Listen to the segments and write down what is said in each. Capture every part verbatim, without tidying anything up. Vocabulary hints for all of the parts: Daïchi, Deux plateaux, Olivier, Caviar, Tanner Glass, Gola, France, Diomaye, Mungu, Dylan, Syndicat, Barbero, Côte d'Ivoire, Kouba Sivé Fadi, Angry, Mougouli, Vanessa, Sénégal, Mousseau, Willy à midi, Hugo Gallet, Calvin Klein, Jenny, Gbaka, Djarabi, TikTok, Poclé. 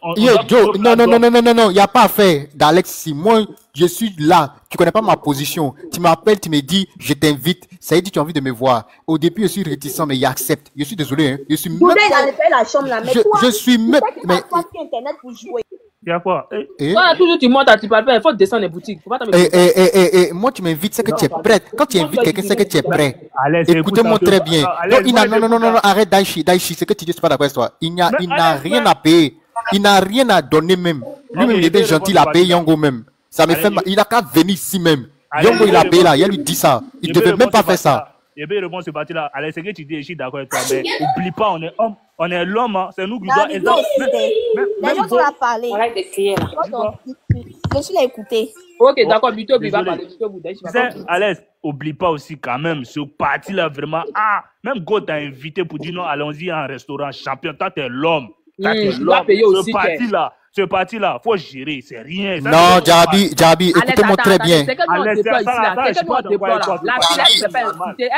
On, Yo, on Joe, non, non, non, non, non, non, non, il n'y a pas à faire d'Alex. Si moi, je suis là, tu connais pas ma position, tu m'appelles, tu me dis, je t'invite, ça y dit, tu as envie de me voir. Au début, je suis réticent, mais il accepte. Je suis désolé, hein. Je suis même pas... la chambre, là, mais je, toi, je suis même... Mais... Il y a quoi? Eh, eh, ah, toujours tu montes, tu parles pas, il faut descendre les boutiques. Faut pas eh, eh, eh, eh, eh, moi, tu m'invites, c'est que non, tu es prête. Quand tu invites quelqu'un, c'est que tu es prêt. Écoutez-moi très bien. Non, il n'a, non, non, non, non, arrête, Daïchi, Daïchi, c'est que tu dis, c'est pas d'accord avec toi. Il n'a rien à payer. Il n'a rien à donner même. Lui-même, il était gentil, il a payé Yango même. Ça me fait mal. Il n'a qu'à venir ici même. Yango, il a payé là. Il lui dit ça. Il ne devait même pas faire ça. Et bien, le bon se battu là. Allez, c'est que tu dis, je suis d'accord avec toi. Mais oublie pas, on est homme. On est l'homme. C'est nous qui doit aider. Les gens vont la parler. On arrête de crier là. Je suis là écouté. Ok, d'accord. Buto, il va parler. Allez, oublie pas aussi quand même ce parti là vraiment. Ah, même Go t'a invité pour dire non, allons-y à un restaurant champion. Toi, t'es l'homme. Ce parti-là, ce parti-là, faut gérer, c'est rien. Non, Djarabi, Djarabi, écoutez-moi très bien. C'est elle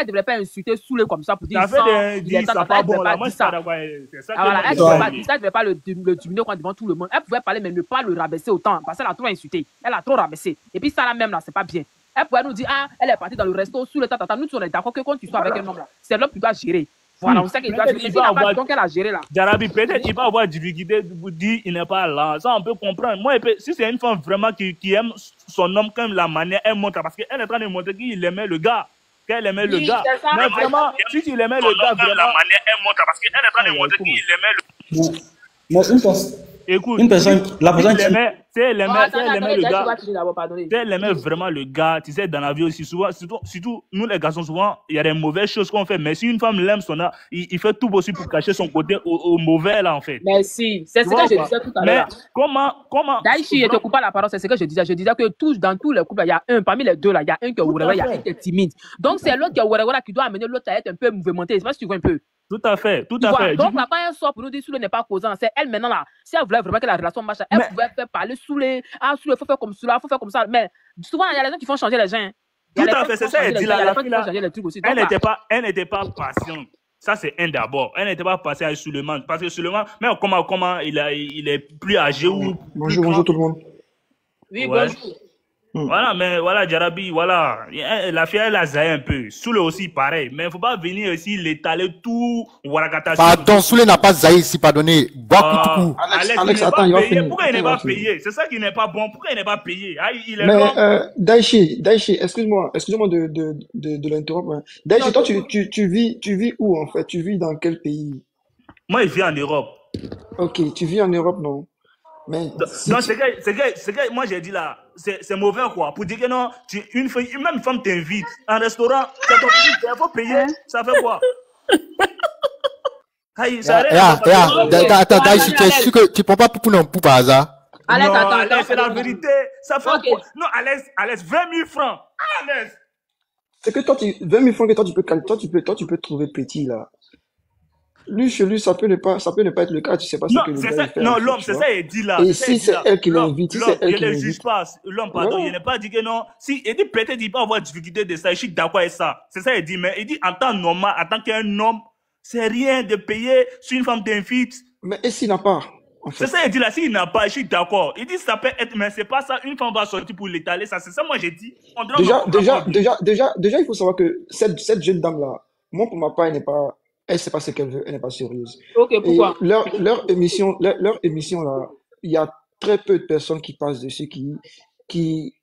devrait pas insulter, saouler comme ça pour dire ça. Elle devrait pas le dominer devant tout le monde. Elle pouvait parler, mais ne pas le rabaisser autant, parce qu'elle a trop insulté. Elle a trop rabaissé. Et puis ça, là même, là, c'est pas bien. Elle pouvait nous dire, ah, elle est partie dans le resto, sous le tata. Nous, on est d'accord que quand tu sois avec un homme, c'est l'homme qui doit gérer. Voilà, on sait qu'il doit gérer, donc elle a géré là. Djarabi, peut-être il va avoir difficulté de vous dire qu'il n'est pas là. Ça, on peut comprendre. Moi, si c'est une femme vraiment qui, qui aime son homme comme la manière, elle montre. Parce qu'elle est en train de montrer qu'il aimait le gars. Qu'elle aimait oui, le gars. Ça, mais vraiment, si tu l'aimais le gars, vraiment... la manière, elle montre. Parce qu'elle est en train de montrer qu'il aimait le gars. Moi, je pense... Écoute, une personne, la personne qui aimait, tu sais, elle aimait, oh, elle aimait le gars, tu sais, elle aimait vraiment le gars, tu sais, dans la vie aussi, souvent, surtout, surtout nous les garçons, souvent, il y a des mauvaises choses qu'on fait, mais si une femme l'aime, son, il, il fait tout possible pour cacher son côté au, au mauvais, là, en fait. Merci, c'est ce que je disais tout à l'heure. Mais comment, comment... Daïchi, je te coupe pas la parole, c'est ce que je disais, je disais que tous, dans tous les couples, il y a un, parmi les deux, là, il y a un qui est ouréwara, il y a un qui est timide. Donc, c'est l'autre qui est ouréwara qui doit amener l'autre à être un peu mouvementé, je sais pas si tu vois un peu. Tout à fait, tout à voilà. fait. Donc là, quand elle sort pour nous dire Soule n'est pas causant, c'est elle maintenant là. Si elle voulait vraiment que la relation marche, elle mais... pouvait faire parler Soule, ah Soule, il faut faire comme cela, il faut faire comme ça. Mais souvent, il y a les gens qui font changer les gens. Tout à fait, c'est ça, elle dit là. Elle n'était pas, pas patiente. Ça, c'est un d'abord. Elle n'était pas passée à Souleymane. Parce que Souleymane, même comment, comment il, a, il est plus âgé ou. Bonjour, bonjour tout le monde. Oui, ouais. bonjour. Mmh. Voilà, mais voilà, Djarabi, voilà, la fille, elle a zaillé un peu. Soule aussi, pareil. Mais il ne faut pas venir ici l'étaler tout. Pardon, Soule n'a pas zaillé ici, pardonnez. Beaucoup, ah, Alex, Alex, Alex il attends, il va finir. Pourquoi il n'est pas payé? C'est ça qui n'est pas bon. Pourquoi il n'est pas payé? Ah, il est mais, bon. euh, Daïchi, Daïchi, excuse-moi, excuse-moi de, de, de, de l'interrompre. Daïchi, toi, tu, tu, tu, vis, tu vis où, en fait? Tu vis dans quel pays? Moi, je vis en Europe. Ok, tu vis en Europe, non? Mais si non, tu... c'est que, c'est que, c'est que, moi j'ai dit là, c'est mauvais quoi. Pour dire que non, tu, une femme, même femme t'invite, un restaurant, c'est ton petit, il faut payer, ça fait quoi? Aïe, ça arrête. Attends, Daïchi, tu es sûr que tu ne prends pas pour non pour par hasard? Alex, non, attends, attends, c'est la vérité, ça fait okay. quoi? Non, Alex, Alex, vingt mille francs, Alex. C'est que toi, tu, vingt mille francs que toi tu peux, toi tu peux, toi tu peux trouver petit là. Lui, chez lui, ça peut ne pas, ça peut ne pas être le cas, tu sais pas ce que le gars fait. Non, l'homme, c'est ça, il dit là. Et si c'est elle qui l'invite, si c'est elle qui l'invite. L'homme, je ne le juge pas. L'homme, pardon, il n'est pas dit que non. Si, il dit peut-être qu'il peut avoir difficulté de ça, il dit d'accord avec ça. C'est ça, il dit, mais il dit en tant normal, en tant qu'un homme, c'est rien de payer sur une femme d'invite. Mais et s'il n'a pas? C'est ça, il dit là, s'il n'a pas, je suis d'accord. Il dit ça peut être, mais c'est pas ça, une femme va sortir pour l'étaler, ça, c'est ça, moi j'ai dit. Déjà, déjà, déjà, déjà, déjà, il faut savoir que cette, cette jeune dame-là, moi pour ma part, elle n'est pas. Elle ne sait pas ce qu'elle veut, elle n'est pas sérieuse. Ok, pourquoi? Et leur, leur émission, leur, leur émission là, il y a très peu de personnes qui passent dessus, qui, qui,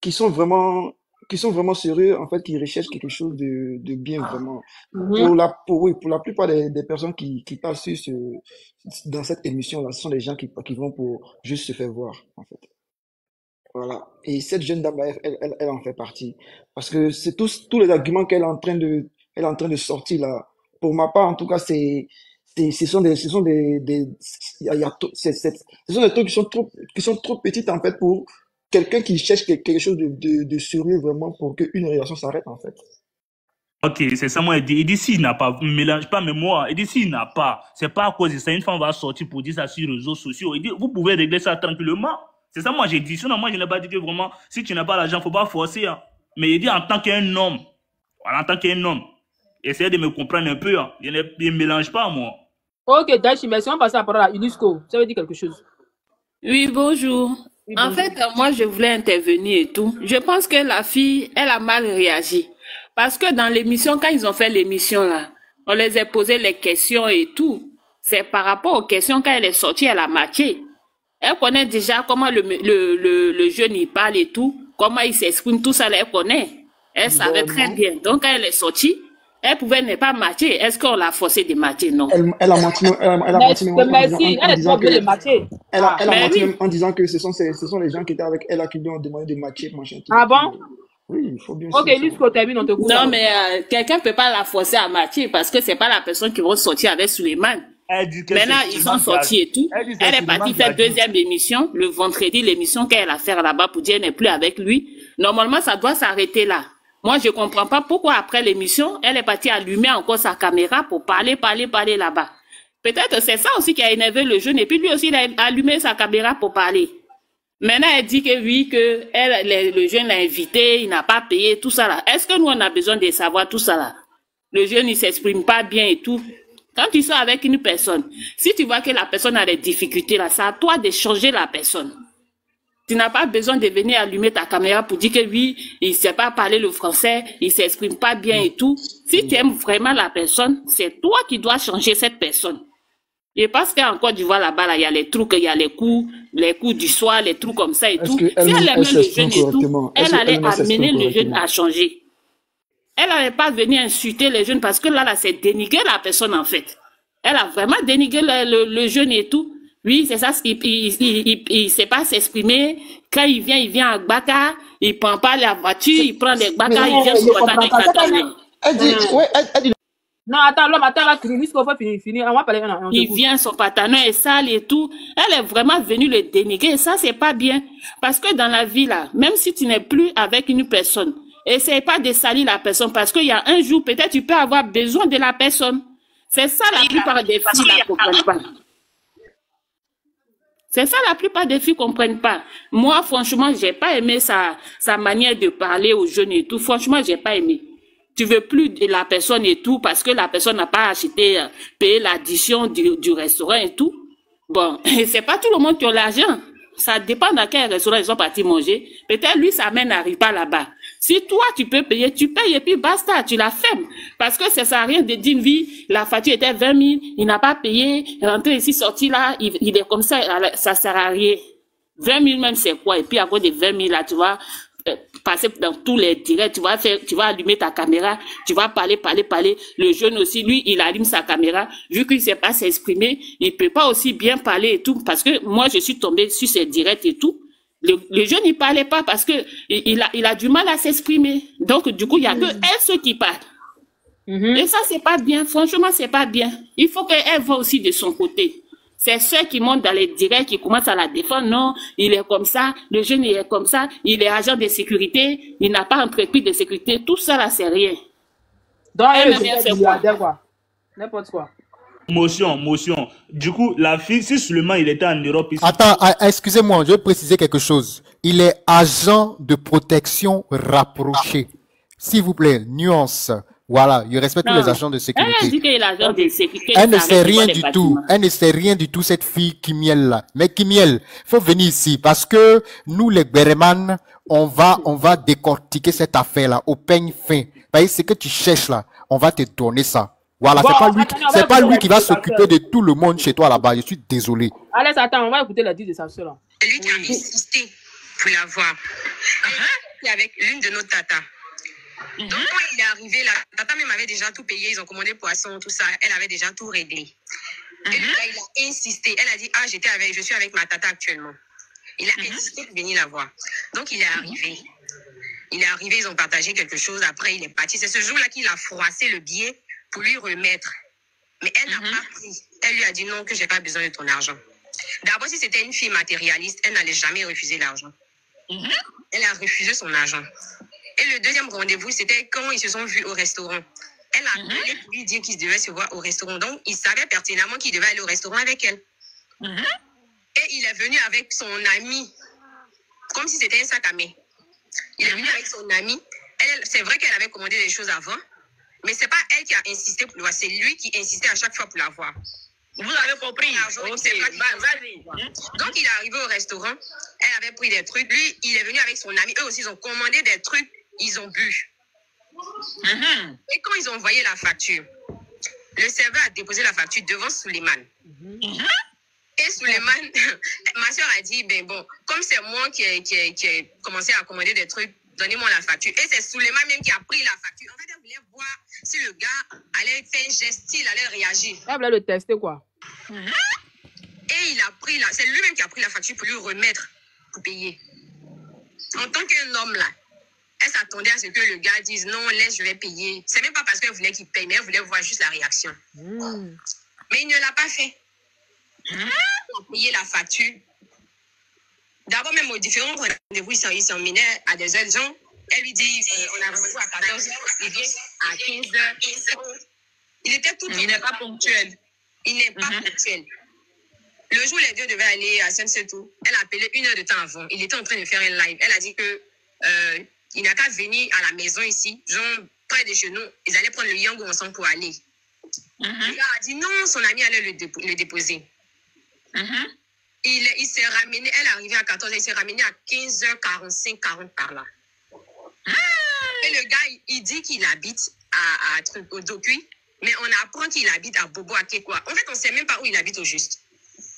qui sont vraiment, qui sont vraiment sérieux, en fait, qui recherchent quelque chose de, de bien vraiment. Mm-hmm. Pour la, pour, oui, pour la plupart des, des personnes qui, qui passent sur ce, dans cette émission là, ce sont des gens qui, qui vont pour juste se faire voir, en fait. Voilà. Et cette jeune dame là, elle, elle, elle en fait partie. Parce que c'est tous, tous les arguments qu'elle est en train de, elle est en train de sortir là. Pour ma part, en tout cas, c'est, ce sont des, ce sont des, des, y a, y a, c'est, c'est, ce sont des trucs qui sont trop, qui sont trop petites, en fait, pour quelqu'un qui cherche quelque chose de, de, de sérieux vraiment pour qu'une relation s'arrête, en fait. Ok, c'est ça, moi, il dit, il dit, s'il n'a pas, ne mélange pas, mais moi, il dit, s'il n'a pas, c'est pas à cause de ça, une femme va sortir pour dire ça sur les réseaux sociaux, il dit, vous pouvez régler ça tranquillement. C'est ça, moi, j'ai dit, sinon, moi, je n'ai pas dit que vraiment, si tu n'as pas l'argent, faut pas forcer, hein. Mais il dit, en tant qu'un homme, en tant qu'un homme, essayez de me comprendre un peu, hein. Je ne me mélange pas, moi. Ok, Daïchi, mais si on passe la parole à Unisco, ça veut dire quelque chose. Oui, bonjour. Oui, bonjour. En fait, moi, je voulais intervenir et tout. Je pense que la fille, elle a mal réagi. Parce que dans l'émission, quand ils ont fait l'émission, là, on les a posé les questions et tout. C'est par rapport aux questions, quand elle est sortie, elle a matché. Elle connaît déjà comment le, le, le, le jeune, il parle et tout, comment il s'exprime, tout ça, elle connaît. Elle savait très bien. Donc, quand elle est sortie, elle pouvait ne pas matcher. Est-ce qu'on l'a forcé de matcher? Non. Elle, elle a menti en disant que ce sont, ces, ce sont les gens qui étaient avec elle qui lui ont demandé de matcher. Ah bon? Oui, il faut bien. Ok, jusqu'au termine, on te coupe. Non, mais euh, quelqu'un ne peut pas la forcer à matcher parce que ce n'est pas la personne qui va sortir avec Souleymane. Maintenant, ils sont sortis et tout. Elle est partie faire deuxième émission, le vendredi, l'émission qu'elle a fait là-bas pour dire qu'elle n'est plus avec lui. Normalement, ça doit s'arrêter là. Moi, je ne comprends pas pourquoi après l'émission, elle est partie allumer encore sa caméra pour parler, parler, parler là-bas. Peut-être c'est ça aussi qui a énervé le jeune. Et puis lui aussi, il a allumé sa caméra pour parler. Maintenant, elle dit que oui, que elle, les, le jeune l'a invité, il n'a pas payé, tout ça là. Est-ce que nous, on a besoin de savoir tout ça là? Le jeune, il ne s'exprime pas bien et tout. Quand tu sors avec une personne, si tu vois que la personne a des difficultés là, c'est à toi de changer la personne. Tu n'as pas besoin de venir allumer ta caméra pour dire que oui, il ne sait pas parler le français, il ne s'exprime pas bien et tout. Si tu aimes vraiment la personne, c'est toi qui dois changer cette personne. Et parce qu'encore tu vois là-bas, il y a les trucs, il y a les coups, les coups du soir, les trucs comme ça et tout. Si elle aimait le jeune et tout, elle allait amener le jeune à changer. Elle n'allait pas venir insulter les jeunes parce que là, là c'est dénigrer la personne en fait. Elle a vraiment dénigré le, le, le jeune et tout. Oui, c'est ça, il ne sait pas s'exprimer. Quand il vient, il vient à Gbaka, il ne prend pas la voiture, il prend les Gbaka, il vient sur le pantalon. Non, attends, l'homme, attends, la crise qu'on va finir. On va parler, on, on il vient, son pantalon est sale et tout. Elle est vraiment venue le dénigrer. Ça, c'est pas bien. Parce que dans la vie, là, même si tu n'es plus avec une personne, essaye pas de salir la personne parce qu'il y a un jour, peut-être, tu peux avoir besoin de la personne. C'est ça la plupart des filles ne comprennent pas. C'est ça, la plupart des filles ne comprennent pas. Moi, franchement, j'ai pas aimé sa, sa manière de parler aux jeunes et tout. Franchement, j'ai pas aimé. Tu veux plus de la personne et tout parce que la personne n'a pas acheté, euh, payé l'addition du, du restaurant et tout. Bon, c'est pas tout le monde qui a l'argent. Ça dépend dans quel restaurant ils sont partis manger. Peut-être lui, sa mère n'arrive pas là-bas. Si toi, tu peux payer, tu payes et puis basta, tu la fermes. Parce que ça ne sert à rien de dire, oui, la facture était vingt mille, il n'a pas payé, rentré ici, sorti là, il, il est comme ça, ça ne sert à rien. vingt mille même, c'est quoi? Et puis après des vingt mille là, tu vas euh, passer dans tous les directs, tu vas faire, tu vas allumer ta caméra, tu vas parler, parler, parler. Le jeune aussi, lui, il allume sa caméra. Vu qu'il ne sait pas s'exprimer, il ne peut pas aussi bien parler et tout. Parce que moi, je suis tombée sur ces directs et tout. Le, le jeune, il ne parlait pas parce que il a, il a du mal à s'exprimer. Donc, du coup, il n'y a mmh. que elle, ceux qui parlent. Mmh. Et ça, ce n'est pas bien. Franchement, ce n'est pas bien. Il faut qu'elle voit aussi de son côté. C'est ceux qui montent dans les directs, qui commencent à la défendre. Non, il est comme ça. Le jeune, il est comme ça. Il est agent de sécurité. Il n'a pas entreprise de sécurité. Tout ça, là, c'est rien. Donc, elle, c'est quoi? N'importe quoi. Motion, motion. Du coup, la fille, si seulement il était en Europe... Ici... Attends, excusez-moi, je vais préciser quelque chose. Il est agent de protection rapproché. Ah. S'il vous plaît, nuance. Voilà, il respecte non. tous les agents de sécurité. Elle a dit qu'elle est agent de sécurité. Elle ne sait rien du bâtiments. tout. Elle ne sait rien du tout, cette fille Kimiel-là. Mais Kimiel, faut venir ici parce que nous, les Béréman, on va, on va décortiquer cette affaire-là au peigne fin. Parce que ce que tu cherches là, on va te donner ça. Voilà, bon, c'est pas lui, c'est pas lui qui va s'occuper de tout le monde chez toi là-bas. Je suis désolé. Allez, attends, on va écouter la dix de sa soeur. C'est lui qui a insisté pour la voir. Uh-huh. C'est avec l'une de nos tatas. Uh-huh. Donc, quand il est arrivé, la tata même avait déjà tout payé. Ils ont commandé poisson, tout ça. Elle avait déjà tout réglé. Uh-huh. Et lui, là, il a insisté. Elle a dit, ah, j'étais avec, je suis avec ma tata actuellement. Il a uh-huh. insisté pour venir la voir. Donc, il est arrivé. Il est arrivé, ils ont partagé quelque chose. Après, il est parti. C'est ce jour-là qu'il a froissé le billet pour lui remettre. Mais elle n'a mm-hmm. pas pris. Elle lui a dit non, que je n'ai pas besoin de ton argent. D'abord, si c'était une fille matérialiste, elle n'allait jamais refuser l'argent. Mm-hmm. Elle a refusé son argent. Et le deuxième rendez-vous, c'était quand ils se sont vus au restaurant. Elle a mm-hmm. appelé pour lui dire qu'ils devaient se voir au restaurant. Donc, il savait pertinemment qu'il devait aller au restaurant avec elle. Mm-hmm. Et il est venu avec son ami, comme si c'était un sac à main. Il est mm-hmm. venu avec son ami. C'est vrai qu'elle avait commandé des choses avant, mais ce n'est pas elle qui a insisté pour la voir, c'est lui qui insistait à chaque fois pour la voir. Vous avez compris. Okay. Donc, il est arrivé au restaurant. Elle avait pris des trucs. Lui, il est venu avec son ami. Eux aussi, ils ont commandé des trucs. Ils ont bu. Mm-hmm. Et quand ils ont envoyé la facture, le serveur a déposé la facture devant Souleymane. Mm-hmm. Et Souleymane, ma soeur a dit, ben bon, comme c'est moi qui ai, qui, ai, qui ai commencé à commander des trucs, donnez-moi la facture. Et c'est Souleymane même qui a pris la facture. En fait, elle voulait voir si le gars allait faire un geste, il allait réagir. Elle voulait le tester, quoi. Mm-hmm. Et il a pris la... C'est lui-même qui a pris la facture pour lui remettre, pour payer. En tant qu'un homme, là, elle s'attendait à ce que le gars dise, non, laisse, je vais payer. C'est même pas parce qu'elle voulait qu'il paye, mais elle voulait voir juste la réaction. Mm. Mais il ne l'a pas fait. Mmh. Ils ont payé la facture. D'abord, même aux différents rendez-vous, ils s'emmenaient à des heures de gens. Elle lui dit euh, on a rendez-vous à quatorze heures, il vient à quinze heures. Il était tout. Mmh. Il n'est pas ponctuel. Il n'est pas mmh. ponctuel. Le jour où les deux devaient aller à Seine-Setou, elle a appelé une heure de temps avant. Il était en train de faire un live. Elle a dit que euh, il n'a qu'à venir à la maison ici, genre près de chez nous. Ils allaient prendre le Yango ensemble pour aller. Mmh. Il a dit non, son ami allait le, dépo- le déposer. Mm-hmm. Il, il s'est ramené, elle est arrivée à quatorze heures, il s'est ramené à quinze heures quarante-cinq, quarante par là. Ah. Et le gars, il, il dit qu'il habite à, à, à, au Dokui, mais on apprend qu'il habite à Bobo, à Kekwa. En fait, on ne sait même pas où il habite au juste.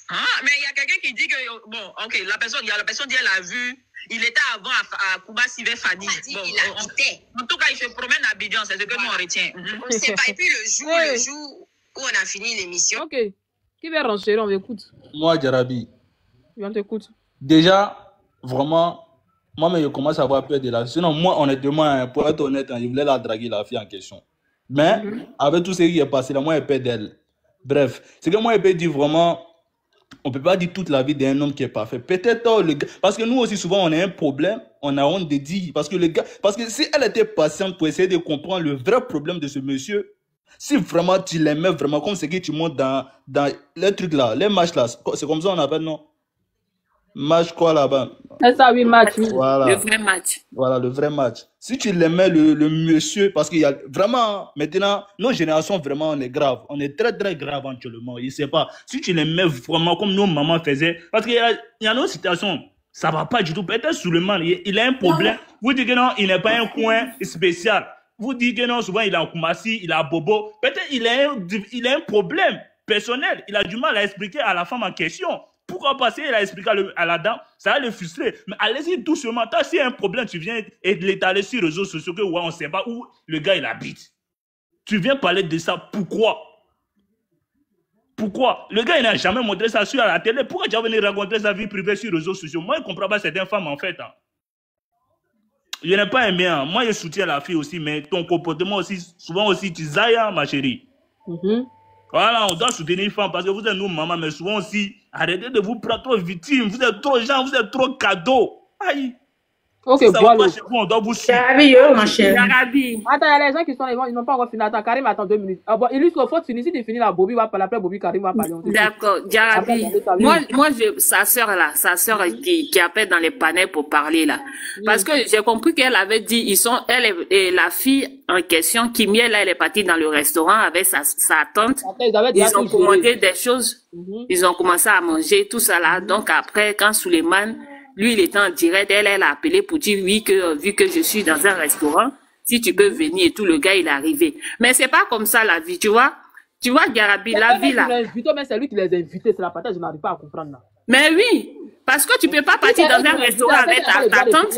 Ah, mais il y a quelqu'un qui dit que, bon, ok, la personne, la personne dit qu'elle a vu, il était avant à, à Kouba Sivé Fadi. Bon, il on, habitait. En tout cas, il se promène à Abidjan, c'est ce que voilà. Nous on retient. Mm-hmm. On ne sait pas. Et puis le jour, oui. le jour où on a fini l'émission. Ok. Qui veut rentrer, on m'écoute. Moi, Djarabi. On t'écoute. Déjà, vraiment, moi-même, je commence à avoir peur de la... Sinon, moi, honnêtement, pour être honnête, je voulais la draguer, la fille en question. Mais, mm-hmm. avec tout ce qui est passé, là, moi, j'ai peur d'elle. Bref, c'est que moi, je peux dire vraiment, on ne peut pas dire toute la vie d'un homme qui est parfait. Peut-être, oh, le gars... Parce que nous aussi, souvent, on a un problème, on a honte de dire. Parce que le gars... Parce que si elle était patiente pour essayer de comprendre le vrai problème de ce monsieur... Si vraiment tu l'aimais vraiment, comme c'est que tu montes dans, dans les trucs là, les matchs là, c'est comme ça on appelle, non? Match quoi là-bas? C'est ça, oui, match. Voilà. Le vrai match. Voilà, le vrai match. Si tu l'aimais, le, le monsieur, parce qu'il y a vraiment, maintenant, nos générations, vraiment, on est grave. On est très, très grave actuellement. Je ne sais pas. Si tu l'aimais vraiment, comme nos mamans faisaient, parce qu'il y a, il y a nos situations. Ça ne va pas du tout. Peut-être Souleymane, il, il a un problème. Non. Vous dites que non, il n'est pas un coin spécial. Vous dites que non, souvent il est en Koumassi, il est à Bobo. Peut-être qu'il a, il a un problème personnel. Il a du mal à expliquer à la femme en question. Pourquoi passer il a expliqué à la dame? Ça va le frustrer. Mais allez-y doucement. T'as si un problème, tu viens et l'étaler sur les réseaux sociaux que ouais, on ne sait pas où le gars il habite. Tu viens parler de ça. Pourquoi? Pourquoi? Le gars il n'a jamais montré ça sur la télé. Pourquoi tu vas venir raconter sa vie privée sur les réseaux sociaux? Moi, je ne comprends pas certaines femmes en fait. Hein. Je n'ai pas aimé. Hein. Moi, je soutiens la fille aussi, mais ton comportement aussi, souvent aussi, tu zailles, hein, ma chérie. Mm-hmm. Voilà, on doit soutenir les femmes parce que vous êtes nos mamans, mais souvent aussi, arrêtez de vous prendre trop victime. Vous êtes trop gens, vous êtes trop cadeaux. Aïe. Ok, si ça voilà. Va pas chez vous, on doit vous suivre. Djarabi, oh, ma chérie. Djarabi. Attends, il y a les gens qui sont devant, ils n'ont pas encore fini. Attends, Karim, attends deux minutes. Ah, bon, illustre, faut finir. Si tu finis la Bobby, va parler après Bobby, Karim va parler. D'accord, Djarabi. Moi, moi, je, sa sœur là, sa sœur qui, qui appelle dans les panels pour parler là. Mm. Parce que j'ai compris qu'elle avait dit, ils sont, elle et, et la fille en question, Kimiel, là, elle est partie dans le restaurant avec sa, sa tante. Après, ils, avaient ils ont commandé des choses. Mm-hmm. Ils ont commencé à manger, tout ça là. Mm-hmm. Donc après, quand Souleymane, lui, il était en direct, elle, elle a appelé pour dire oui, que vu que je suis dans un restaurant, si tu peux venir et tout, le gars, il est arrivé. Mais c'est pas comme ça la vie, tu vois. Tu vois, Djarabi, la vie là. Mais c'est lui qui les a invités, c'est la patate, je n'arrive pas à comprendre là. Mais oui, parce que tu peux pas partir dans un restaurant avec ta tante.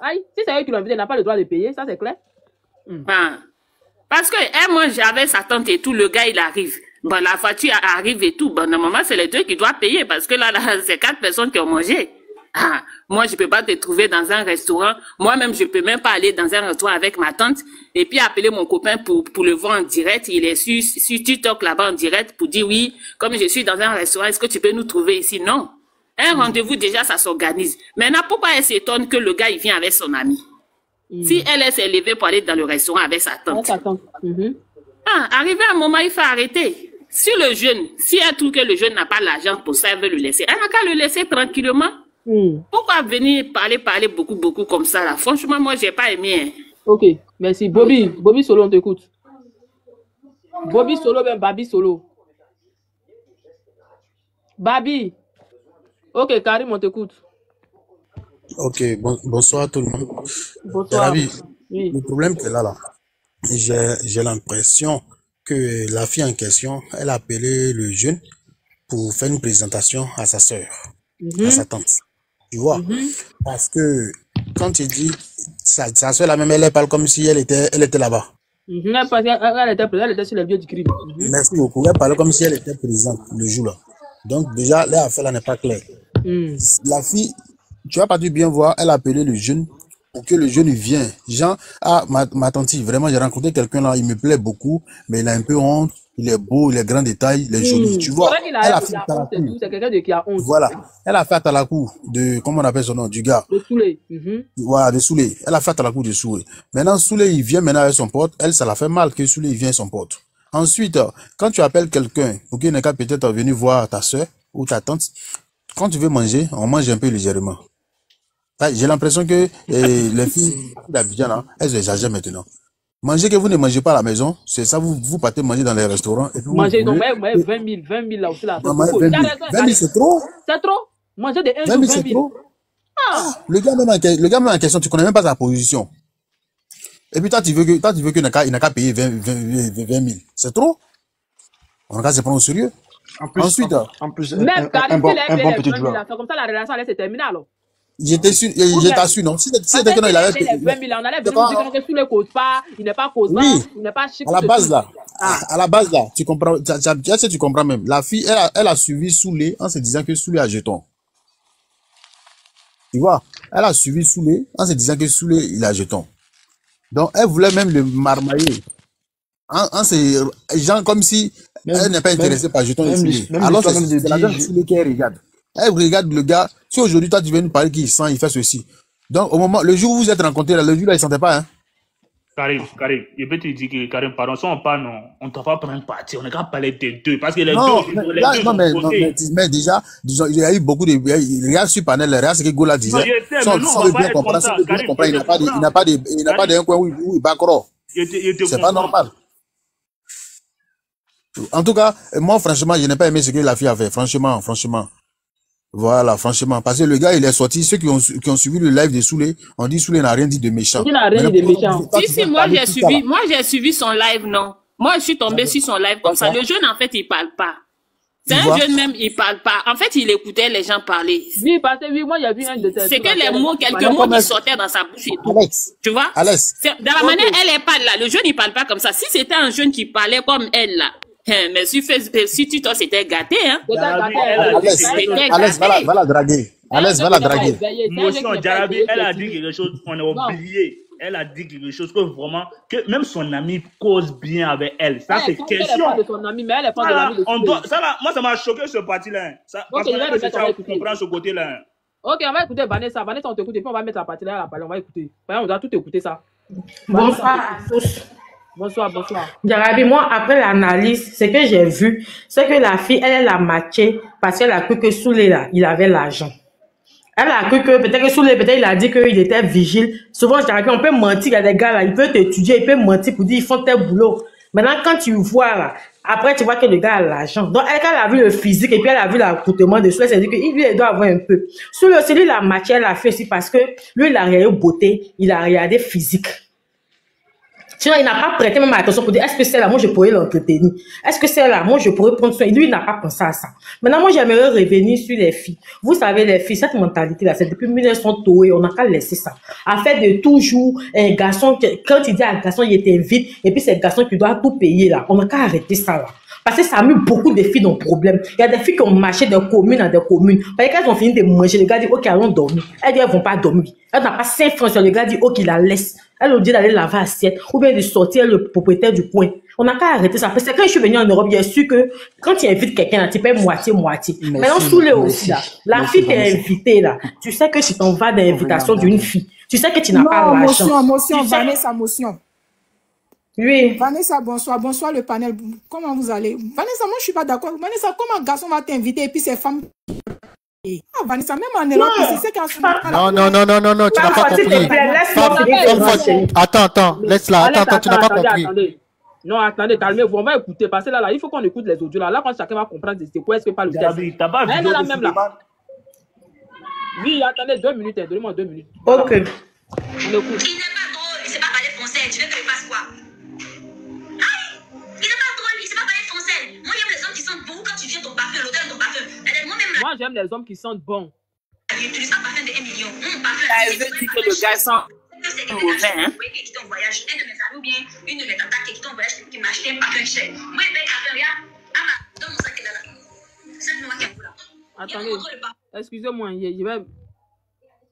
Aïe, si c'est eux qui l'ont invité, elle n'a pas le droit de payer, ça c'est clair. Parce que, elle, moi, j'avais sa tante et tout, le gars, il arrive. Bon, la voiture arrive et tout. Bon, normalement, c'est les deux qui doivent payer parce que là, c'est quatre personnes qui ont mangé. Ah, moi, je peux pas te trouver dans un restaurant. Moi-même, je peux même pas aller dans un restaurant avec ma tante et puis appeler mon copain pour, pour le voir en direct. Il est sur, sur TikTok là-bas en direct pour dire oui, comme je suis dans un restaurant, est-ce que tu peux nous trouver ici? Non. Un mmh. rendez-vous, déjà, ça s'organise. Maintenant, pourquoi elle s'étonne que le gars, il vient avec son ami? Mmh. Si elle, elle s'est levée pour aller dans le restaurant avec sa tante. Avec sa tante. Mmh. Ah, arrivé à un moment, il faut arrêter. Si le jeune, si elle trouve que le jeune n'a pas l'argent pour ça, elle veut le laisser. Elle n'a qu'à le laisser tranquillement. Mmh. Pourquoi venir parler, parler beaucoup, beaucoup comme ça là? Franchement, moi, j'ai pas aimé. Ok, merci. Bobby, Bobby Solo, on t'écoute. Bobby Solo, même Babi Solo. Babi. Ok, Karim, on t'écoute. Ok, bon, bonsoir tout le monde. Bonsoir. Djarabi, oui. Le problème qu'elle a là, j'ai l'impression que la fille en question, elle a appelé le jeune pour faire une présentation à sa soeur, mm-hmm. à sa tante. Tu vois, mm-hmm. parce que quand il dit, sa, sa soeur là-même, elle parle comme si elle était, elle était là-bas. Mm-hmm. Parce qu'elle était présente, elle était sur le lieu du crime. Mm-hmm. Merci beaucoup. Elle parlait comme si elle était présente le jour-là. Donc, déjà, l'affaire là n'est pas claire. Mm. La fille, tu n'as pas dû bien voir, elle a appelé le jeune pour que le jeune vienne. Jean, ah, ma, ma tante, vraiment, j'ai rencontré quelqu'un là, il me plaît beaucoup, mais il a un peu honte, il est beau, il est grand détail, il est joli. Mm. Tu vois, elle a fait Talakou. Voilà, elle a fait Talakou de, comment on appelle son nom, du gars. De Soulé. Mm-hmm. Voilà, de Soulé. Elle a fait Talakou de Soulé. Maintenant, Soulé, il vient maintenant avec son pote. Elle, ça l'a fait mal que Soulé, il vient avec son pote. Ensuite, quand tu appelles quelqu'un, ok, n'est qu'à peut-être venir voir ta soeur ou ta tante, quand tu veux manger, on mange un peu légèrement. J'ai l'impression que eh, les filles d'Abidjan, là, elles exagèrent maintenant. Manger que vous ne mangez pas à la maison, c'est ça, vous, vous partez manger dans les restaurants. Et vous manger, vous non, mais, mais vingt mille, vingt mille là aussi. Là, non, vingt mille, vingt mille c'est trop. C'est trop. Manger de un jour, vingt mille, c'est trop. Ah. Ah, le gars même en, en question, tu ne connais même pas sa position. Et puis, toi, tu veux que, toi, tu veux qu'il n'a qu'à payer vingt mille. C'est trop. On va se prendre au sérieux. En plus, ensuite, en, en plus, même un, un, un bon, un bon petit joueur. Comme ça, la relation allait se terminer, alors. J'étais sûr, j'étais sûr, non. Si c'était que non, il avait payé vingt mille, on allait venir dire que sous le cause pas, il n'est pas causant, il n'est pas chic. À la base, là, à la base, là, tu comprends, tu comprends même. La fille, elle a, elle a suivi Soulé en se disant que Soulé a jeton. Tu vois, elle a suivi Soulé en se disant que Soulé, il a jeton. Donc, elle voulait même le marmailler. Hein, hein, c'est genre comme si même, elle n'est pas intéressée même, par jeton de Soulé. Alors, c'est la dame Soulé qu'elle regarde. Elle regarde le gars. Si aujourd'hui, toi, tu viens nous parler qu'il sent, il fait ceci. Donc, au moment, le jour où vous êtes rencontrés, le jour-là, il ne sentait pas, hein? Karim, Karim, je peux te dire que, Karim, pardon, si on parle, non, on ne doit pas prendre parti, on n'a qu'à parler des deux, parce que les non, deux, mais, les là, deux non, mais, non, mais, mais déjà, disons, il y a eu beaucoup de, il y a eu sur panel, rien, c'est que Gola disait, non, sais, sans, non, sans le bien comprendre, sans le bien comprendre, il n'a pas de, il n'a pas de, il n'a pas de, un coin où il bat gros. C'est pas normal. En tout cas, moi, franchement, je n'ai pas aimé ce que la fille a fait, franchement, franchement. Voilà, franchement, parce que le gars, il est sorti. Ceux qui ont, qui ont suivi le live de Soulé, on dit Soulé n'a rien dit de méchant. Il n'a rien là, dit de méchant. Si, si, moi, j'ai suivi, moi, j'ai suivi son live, non. Moi, je suis tombée sur son live comme ça. Le jeune, en fait, il parle pas. C'est un jeune même, il parle pas. En fait, il écoutait les gens parler. Oui, parce que oui, moi, j'ai vu un de ces. C'est que les mots, quelques mots qui sortaient dans sa bouche et tout. Alex. Tu vois? Alex. Dans la manière, elle, elle parle là. Le jeune, il parle pas comme ça. Si c'était un jeune qui parlait comme elle, là. Mais si TikTok, c'était gâté, hein? Alex va la draguer. Alex va la draguer. Djarabi, elle a dit quelque chose qu'on a oublié. Elle a dit quelque chose que vraiment, que même son ami cause bien avec elle. Ça, c'est question. Moi, ça m'a choqué ce parti-là. Parce que c'est ça, on comprend ce côté-là. Ok, on va écouter Vanessa. Vanessa, on t'écoute et puis on va mettre la partie-là à la parole. On va écouter. On doit tout écouter, ça. Bonsoir à tous. Bonsoir, bonsoir. Djarabi, moi, après l'analyse, ce que j'ai vu, c'est que la fille, elle, elle a matché parce qu'elle a cru que Soulé, là, il avait l'argent. Elle a cru que, peut-être que Soulé, peut-être, il a dit qu'il était vigile. Souvent, Djarabi, on peut mentir à des gars, là. Ils peuvent t'étudier, ils peuvent mentir pour dire, ils font tel boulot. Maintenant, quand tu vois, là, après, tu vois que le gars a l'argent. Donc, elle, quand elle a vu le physique et puis elle a vu l'accoutrement de Soulé, c'est-à-dire qu'il lui, il doit avoir un peu. Soulé aussi, lui, la matché, elle a fait aussi parce que lui, il a regardé beauté, il a regardé physique. Tu vois, il n'a pas prêté même attention pour dire est-ce que celle-là, moi, je pourrais l'entretenir? Est-ce que celle-là, moi, je pourrais prendre soin? Lui, il n'a pas pensé à ça. Maintenant, moi, j'aimerais revenir sur les filles. Vous savez, les filles, cette mentalité-là, c'est depuis mille neuf cents Toé, on n'a qu'à laisser ça. À faire de toujours un garçon, quand il dit à un garçon, il t'invite, et puis c'est le garçon qui doit tout payer, là. On n'a qu'à arrêter ça, là. Parce que ça a mis beaucoup de filles dans le problème. Il y a des filles qui ont marché de communes à des communes. Parce que quand elles ont fini de manger, le gars dit, OK, allons dormir. Elles disent, elles vont pas dormir. Elles n'ont pas cinq francs. Le gars dit, OK, la laisse. Elles ont dit d'aller laver l'assiette ou bien de sortir le propriétaire du coin. On n'a qu'à arrêter ça. Parce que quand je suis venu en Europe, bien sûr que quand tu invites quelqu'un, tu payes moitié-moitié. Maintenant, sous le aussi, là, la merci, fille t'est invitée, là. Tu sais que si t'en vas d'invitation d'une fille, tu sais que tu n'as pas l'argent. Motion, motion, Vanessa, motion. Oui. Vanessa, bonsoir. Bonsoir le panel. Comment vous allez? Vanessa, moi je suis pas d'accord. Vanessa, comment un garçon va t'inviter et puis ses femmes... Ah, Vanessa, même en Europe, c'est qu'en ce moment... Non, non, non, non, non, non, tu n'as pas compris. Attends, attends, laisse-la. Attends, attends, tu n'as pas compris. Non, attendez, calmez-vous, on va écouter. Parce que là, là il faut qu'on écoute les audios. Là, là, quand chacun va comprendre, c'est quoi est-ce que pas le texte. T'as pas vu la même là. Oui, attendez, deux minutes, donnez-moi deux minutes. Ok. On écoute. Il ne sait pas parler français, tu veux que je fasse quoi? Moi, j'aime les hommes qui sentent bon. Tu n'utilises pas parfum de un million. Mmh, parfum, elle veut dire que le gars sent mauvais, hein? Qui est en voyage, un de mes amis ou bien une de mes tatas qui est en voyage, qui m'a acheté un parfum cher. Moi, je paye parfum, regarde. Ah, donne mon sac là-là. C'est moi qui ai là. Attendez, excusez-moi, je vais...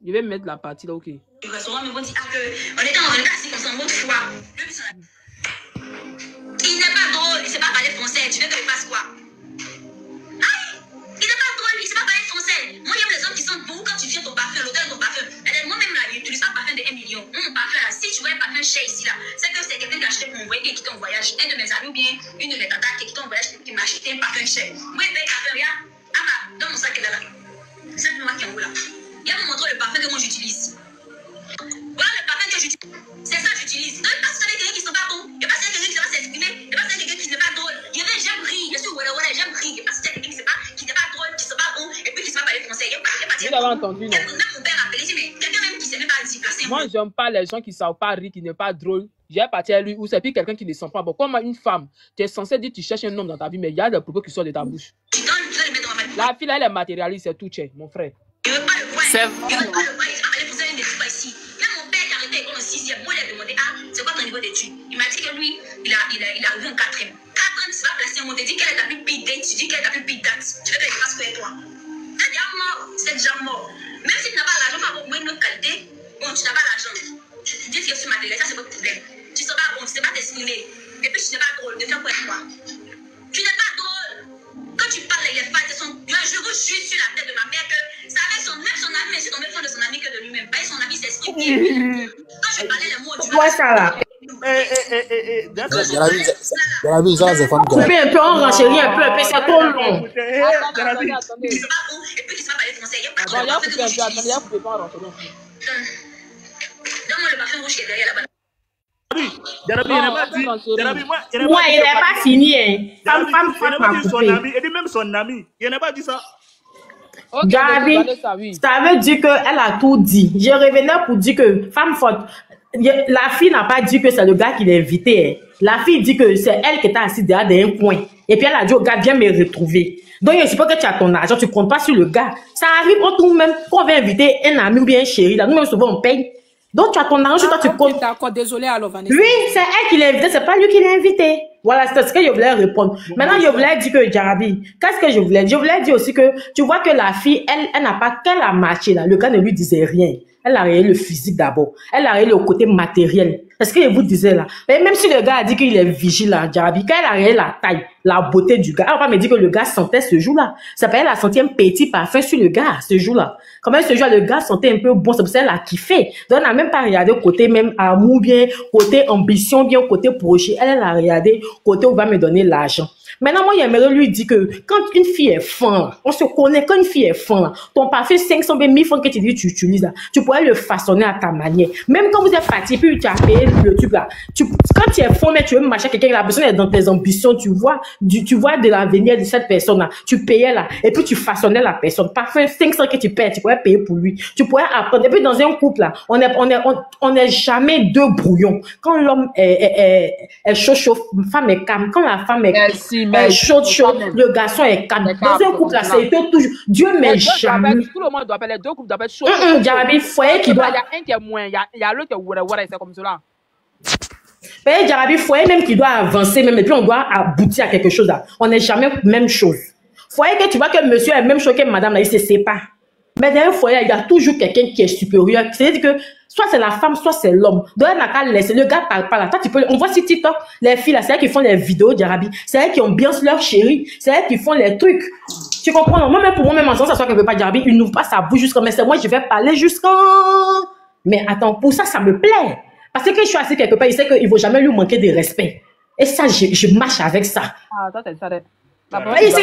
je vais mettre la partie là, ok. Le restaurant me dit ah, que on était en retard, si on s'en moque fois. Il n'est pas drôle, il ne sait pas parler français. Tu veux que je fasse quoi? Moi, j'aime les hommes qui sentent bon quand tu viens ton parfum, l'odeur de ton parfum. Moi-même, là, j'utilise pas parfum de un million. Mon parfum, là, si tu vois un parfum cher ici, là, c'est que c'est quelqu'un qui a acheté mon voyage et qui est en voyage. Un de mes amis ou bien une de mes tatas qui est en voyage qui m'a acheté un parfum cher. Moi, je paye parfum, regarde. Ah, bah, donne mon sac là-là. C'est moi qui en haut là. Il va me montrer le parfum que moi j'utilise. Voilà le parfum que j'utilise. C'est ça que j'utilise. Donc, parce que les quelqu'un qui sont pas bons, il n'y a pas quelqu'un qui ne va pas s'exprimer, il n'y a pas quelqu'un qui n'est pas drôle. Il y avait j'aime rire. Je suis voilà, voilà, j'aime rire. Parce que quelqu'un qui n'est pas qui n'est pas drôle, qui ne sait pas bon, et puis qui ne sait pas parler français. Il n'y a pas quelqu'un même qui ne sait même pas s'y placer. Moi, j'aime pas les gens qui ne savent pas rire, qui n'est pas drôle. J'ai parti à lui ou c'est puis quelqu'un qui ne sent pas bon. Comme une femme, tu es censé dire que tu cherches un homme dans ta vie, mais il y a des propos qui sortent de ta bouche. La fille, elle est matérialiste, c'est tout, cher, mon frère. Je veux pas le voir. C'est vrai. Je veux pas le voir. D'études. Il m'a dit que lui, il a, il a, il a arrivé en quatrième. Quatrième, c'est pas placé. On te dit qu'elle est la plus big date. Tu dis qu'elle est la plus big date. Tu veux que je fasse quoi toi? C'est déjà mort. C'est déjà mort. Même si tu n'as pas l'argent, mais avoir une autre qualité, bon, tu n'as pas l'argent. Tu dis que c'est matériel, ça c'est votre problème. Tu ne sais pas, bon, tu ne sais pas t'exprimer. Et puis tu n'es pas drôle. De faire quoi toi? Tu n'es pas drôle. Quand tu parles, il n'y a pas de son. Je vous jure sur la tête de ma mère que ça avait son même son ami, mais c'est tombé fond de son ami que de lui-même. Pas son ami s'exprime. Quand je parlais le mot, tu vois ça là. Eh, eh, eh, eh, Djarabi, Djarabi, ça c'est fan de Djarabi. Coupez un peu, on renchérit un peu, et puis ça tombe long. Djarabi, tu ne sais pas où, et puis tu ne sais pas parler français. Il n'y a pas de parfum rouge. Il n'y a pas de parfum rouge. Donne-moi le parfum rouge qui est derrière là-bas. Djarabi, il n'a pas dit. Djarabi, moi, il n'a pas fini. Femme, femme, femme, il n'a pas dit son ami. Il dit même son ami. Il n'a pas dit ça. Djarabi, ça veut dire qu'elle a tout dit. Je revenais pour dire que femme forte. La fille n'a pas dit que c'est le gars qui l'a invité. La fille dit que c'est elle qui était assise derrière d'un coin. Et puis elle a dit au gars, viens me retrouver. Donc je suppose que tu as ton argent, tu ne comptes pas sur le gars. Ça arrive, on trouve même qu'on veut inviter un ami ou bien un chéri. Là, nous-mêmes, souvent, on paye. Donc tu as ton argent, toi, tu comptes. D'accord, désolé, alors Vanessa. Oui, c'est elle qui l'a invité, c'est pas lui qui l'a invité. Voilà, c'est ce que je voulais répondre. Maintenant, je voulais dire que Djarabi, qu'est-ce que je voulais dire? Je voulais dire aussi que tu vois que la fille, elle, elle n'a pas qu'elle a marché là. Le gars ne lui disait rien. Elle a regardé le physique d'abord. Elle a regardé le côté matériel. Est-ce que je vous disais là? Mais même si le gars a dit qu'il est vigilant, Djarabi, quand elle a regardé la taille, la beauté du gars, elle va me dire que le gars sentait ce jour-là. Ça fait elle a senti un petit parfum sur le gars ce jour-là. Quand même ce jour-là, le gars sentait un peu bon, c'est pour ça qu'elle a kiffé. Donc elle n'a même pas regardé côté même amour bien, côté ambition bien, côté projet. Elle, elle a regardé côté où va me donner l'argent. Maintenant, moi, j'aimerais lui dire que quand une fille est fan, on se connaît quand une fille est fan, ton parfum cinq cents mille francs que tu dis tu utilises, là, tu pourrais le façonner à ta manière. Même quand vous êtes parti, puis tu as payé le truc là, tu, quand tu es fan, mais tu veux marcher quelqu'un, la personne est dans tes ambitions, tu vois, du, tu vois de l'avenir de cette personne là, tu payais là, et puis tu façonnais la personne. Parfum cinq cents que tu payes, tu pourrais payer pour lui. Tu pourrais apprendre. Et puis dans un couple là, on n'est on est, on, on est jamais deux brouillons. Quand l'homme est, est, est, est chaud, chaud, femme est calme. Quand la femme est Merci. Mais chaud, chaud, le garçon est calme. Dans un couple là, c'est toujours. Dieu m'est jamais. Tout le monde doit appeler les deux couples, doivent être chauds. Il y a un qui est moins, il y a l'autre qui est ouare, ouare, c'est comme cela. Mais Djarabi, foyer même qui doit avancer, même, et puis on doit aboutir à quelque chose là. On n'est jamais même chose. Foyer que tu vois que monsieur est même chose que madame là, il se sépare. Mais dans un foyer, il y a toujours quelqu'un qui est supérieur. C'est-à-dire que soit c'est la femme, soit c'est l'homme. Donc, on n'a qu'à laisser. Le gars parle pas là. Toi, tu peux, on voit sur TikTok, les filles là, c'est elles qui font les vidéos, Djarabi. C'est elles qui ambiancent leur chérie. C'est elles qui font les trucs. Tu comprends? Moi-même, pour moi-même, en sens, ça soit qu'elle ne veut pas Djarabi. Il n'ouvre pas sa bouche jusqu'à, mais c'est moi, je vais parler jusqu'à. Mais attends, pour ça, ça me plaît. Parce que je suis assis quelque part, il sait qu'il ne faut jamais lui manquer de respect. Et ça, je, je marche avec ça. Ah, toi, ça t'es.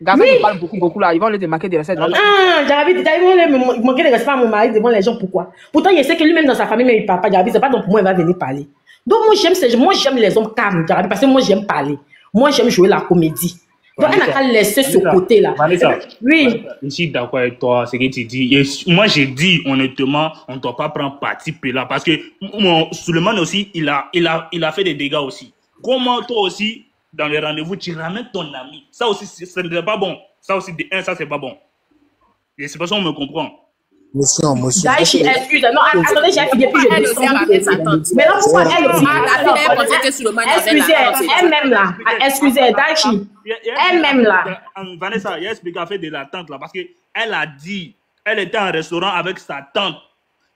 Gabin, oui. Il parle beaucoup, beaucoup là. Ils vont lui manquer des recettes. Ah, Djarabi, ils vont manquer des recettes à mon mari devant les gens. Pourquoi? Pourtant, il sait que lui-même dans sa famille, mais il ne parle pas. Djarabi, c'est pas donc pour moi, il va venir parler. Donc moi j'aime moi j'aime les hommes calmes, parce que moi j'aime parler. Moi j'aime jouer la comédie. Donc Vanessa, on n'a qu'à laisser Vanessa, ce côté-là. Oui. Je suis d'accord avec toi, ce que tu dis. Et moi j'ai dit honnêtement, on ne doit pas prendre parti là, parce que mon, Souleymane aussi, il a, il, a, il a fait des dégâts aussi. Comment toi aussi, dans les rendez-vous, tu ramènes ton ami? Ça aussi, ce n'est pas bon. Ça aussi, de un, ça c'est pas bon. Et c'est pas ça on me comprend. Monsieur, monsieur. Daïchi, excuse. Non, attendez, j'ai fini. Elle aussi a rappelé sa tante. Mais là, pourquoi elle aussi a contacté Souleymane? Excusez, elle-même là. Excusez, Daïchi. Elle-même là. Vanessa, il a expliqué à fait de la tante là. Parce qu'elle a dit, elle était en restaurant avec sa tante.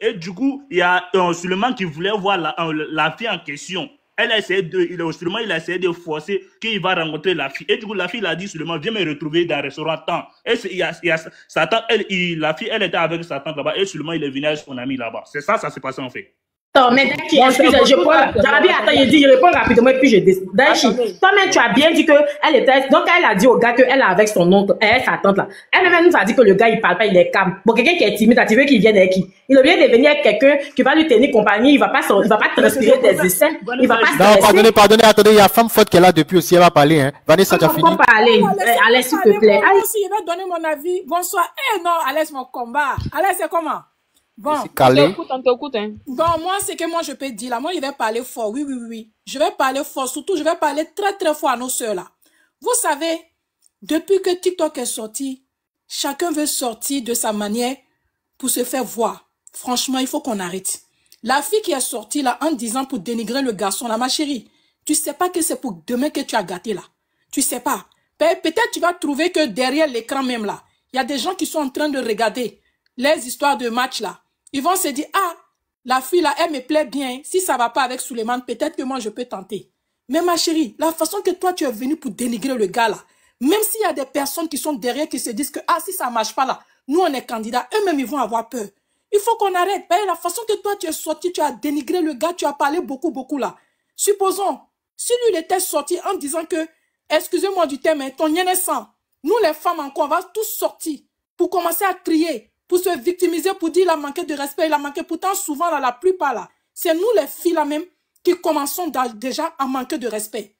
Et du coup, il y a Souleymane qui voulait voir la fille en question. Elle a essayé de, il a, Souleymane, il a essayé de forcer qu'il va rencontrer la fille. Et du coup, la fille l'a dit, Souleymane, viens me retrouver dans le restaurant tant. Et il y a, il y a, sa tante, elle, il, la fille, elle était avec sa tante là-bas. Et Souleymane, il est venu avec son ami là-bas. C'est ça, ça s'est passé en fait. Attends, mais Daïchi, excuse, je prends. Djarabi, attends, il dit, je réponds rapidement et puis je décide. Daïchi, toi-même, tu as bien dit qu'elle était. Donc, elle a dit au gars qu'elle est avec son oncle, elle, sa tante là. Elle-même nous a dit que le gars, il parle pas, il est calme. Bon, quelqu'un qui est timide, tu veux qu'il vienne avec qui? Il est bien de venir avec quelqu'un qui va lui tenir compagnie, il va pas, il va pas transpirer des essais. Il va pas. Non, pardonnez, pardonnez, attendez, il y a femme forte qu'elle a depuis aussi, elle va parler, hein. Vanessa, tu as fini. Parler. Allez, s'il te plaît. Allez, je vais donner mon avis. Bonsoir. Eh non, allez, mon combat. Allez, c'est comment? Bon, on t'écoute, on t'écoute, hein. Bon, moi, c'est que moi, je peux dire là. Moi, je vais parler fort. Oui, oui, oui. Je vais parler fort. Surtout, je vais parler très, très fort à nos soeurs là. Vous savez, depuis que TikTok est sorti, chacun veut sortir de sa manière pour se faire voir. Franchement, il faut qu'on arrête. La fille qui est sortie là en disant pour dénigrer le garçon là, ma chérie, tu sais pas que c'est pour demain que tu as gâté là. Tu sais pas. Pe- peut-être tu vas trouver que derrière l'écran même là, il y a des gens qui sont en train de regarder les histoires de match là. Ils vont se dire, ah, la fille là, elle me plaît bien. Si ça va pas avec Souleymane, peut-être que moi, je peux tenter. Mais ma chérie, la façon que toi, tu es venue pour dénigrer le gars là, même s'il y a des personnes qui sont derrière qui se disent que, ah, si ça marche pas là, nous, on est candidats, eux-mêmes, ils vont avoir peur. Il faut qu'on arrête. Ben, la façon que toi, tu es sorti, tu as dénigré le gars, tu as parlé beaucoup, beaucoup là. Supposons, si lui, il était sorti en disant que, excusez-moi du terme, ton nien est sang. Nous, les femmes, encore, on va tous sortir pour commencer à crier, pour se victimiser, pour dire il a manqué de respect, il a manqué. Pourtant, souvent, là, la plupart, là, c'est nous les filles, là, même, qui commençons déjà à manquer de respect.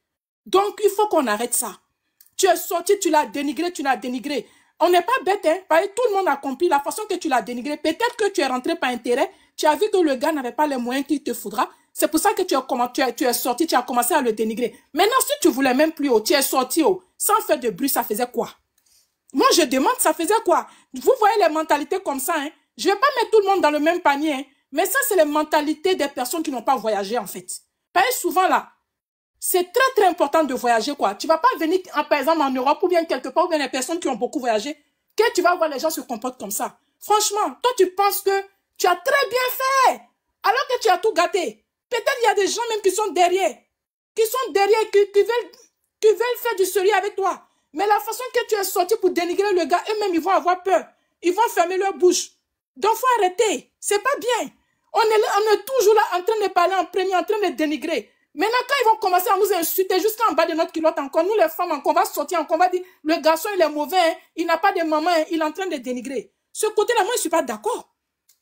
Donc, il faut qu'on arrête ça. Tu es sorti, tu l'as dénigré, tu l'as dénigré. On n'est pas bête, hein. Tout le monde a compris la façon que tu l'as dénigré. Peut-être que tu es rentré par intérêt, tu as vu que le gars n'avait pas les moyens qu'il te faudra. C'est pour ça que tu es, tu, es, tu es sorti, tu as commencé à le dénigrer. Maintenant, si tu voulais même plus haut, tu es sorti haut, sans faire de bruit, ça faisait quoi? Moi, je demande, ça faisait quoi? Vous voyez les mentalités comme ça, hein? Je ne vais pas mettre tout le monde dans le même panier, hein? Mais ça, c'est les mentalités des personnes qui n'ont pas voyagé, en fait. Parce que souvent, là, c'est très, très important de voyager, quoi. Tu ne vas pas venir, par exemple, en Europe, ou bien quelque part, ou bien les personnes qui ont beaucoup voyagé, que tu vas voir les gens se comportent comme ça. Franchement, toi, tu penses que tu as très bien fait, alors que tu as tout gâté. Peut-être il y a des gens même qui sont derrière, qui sont derrière, qui, qui, veulent, qui veulent faire du sérieux avec toi. Mais la façon que tu es sorti pour dénigrer le gars, eux-mêmes, ils vont avoir peur. Ils vont fermer leur bouche. Donc, faut arrêter. C'est pas bien. On est, là, on est toujours là en train de parler en premier, en train de dénigrer. Maintenant, quand ils vont commencer à nous insulter jusqu'en bas de notre culotte encore, nous, les femmes, encore, on va sortir, encore, on va dire, le garçon, il est mauvais, hein, il n'a pas de maman, hein, il est en train de dénigrer. Ce côté-là, moi, je suis pas d'accord.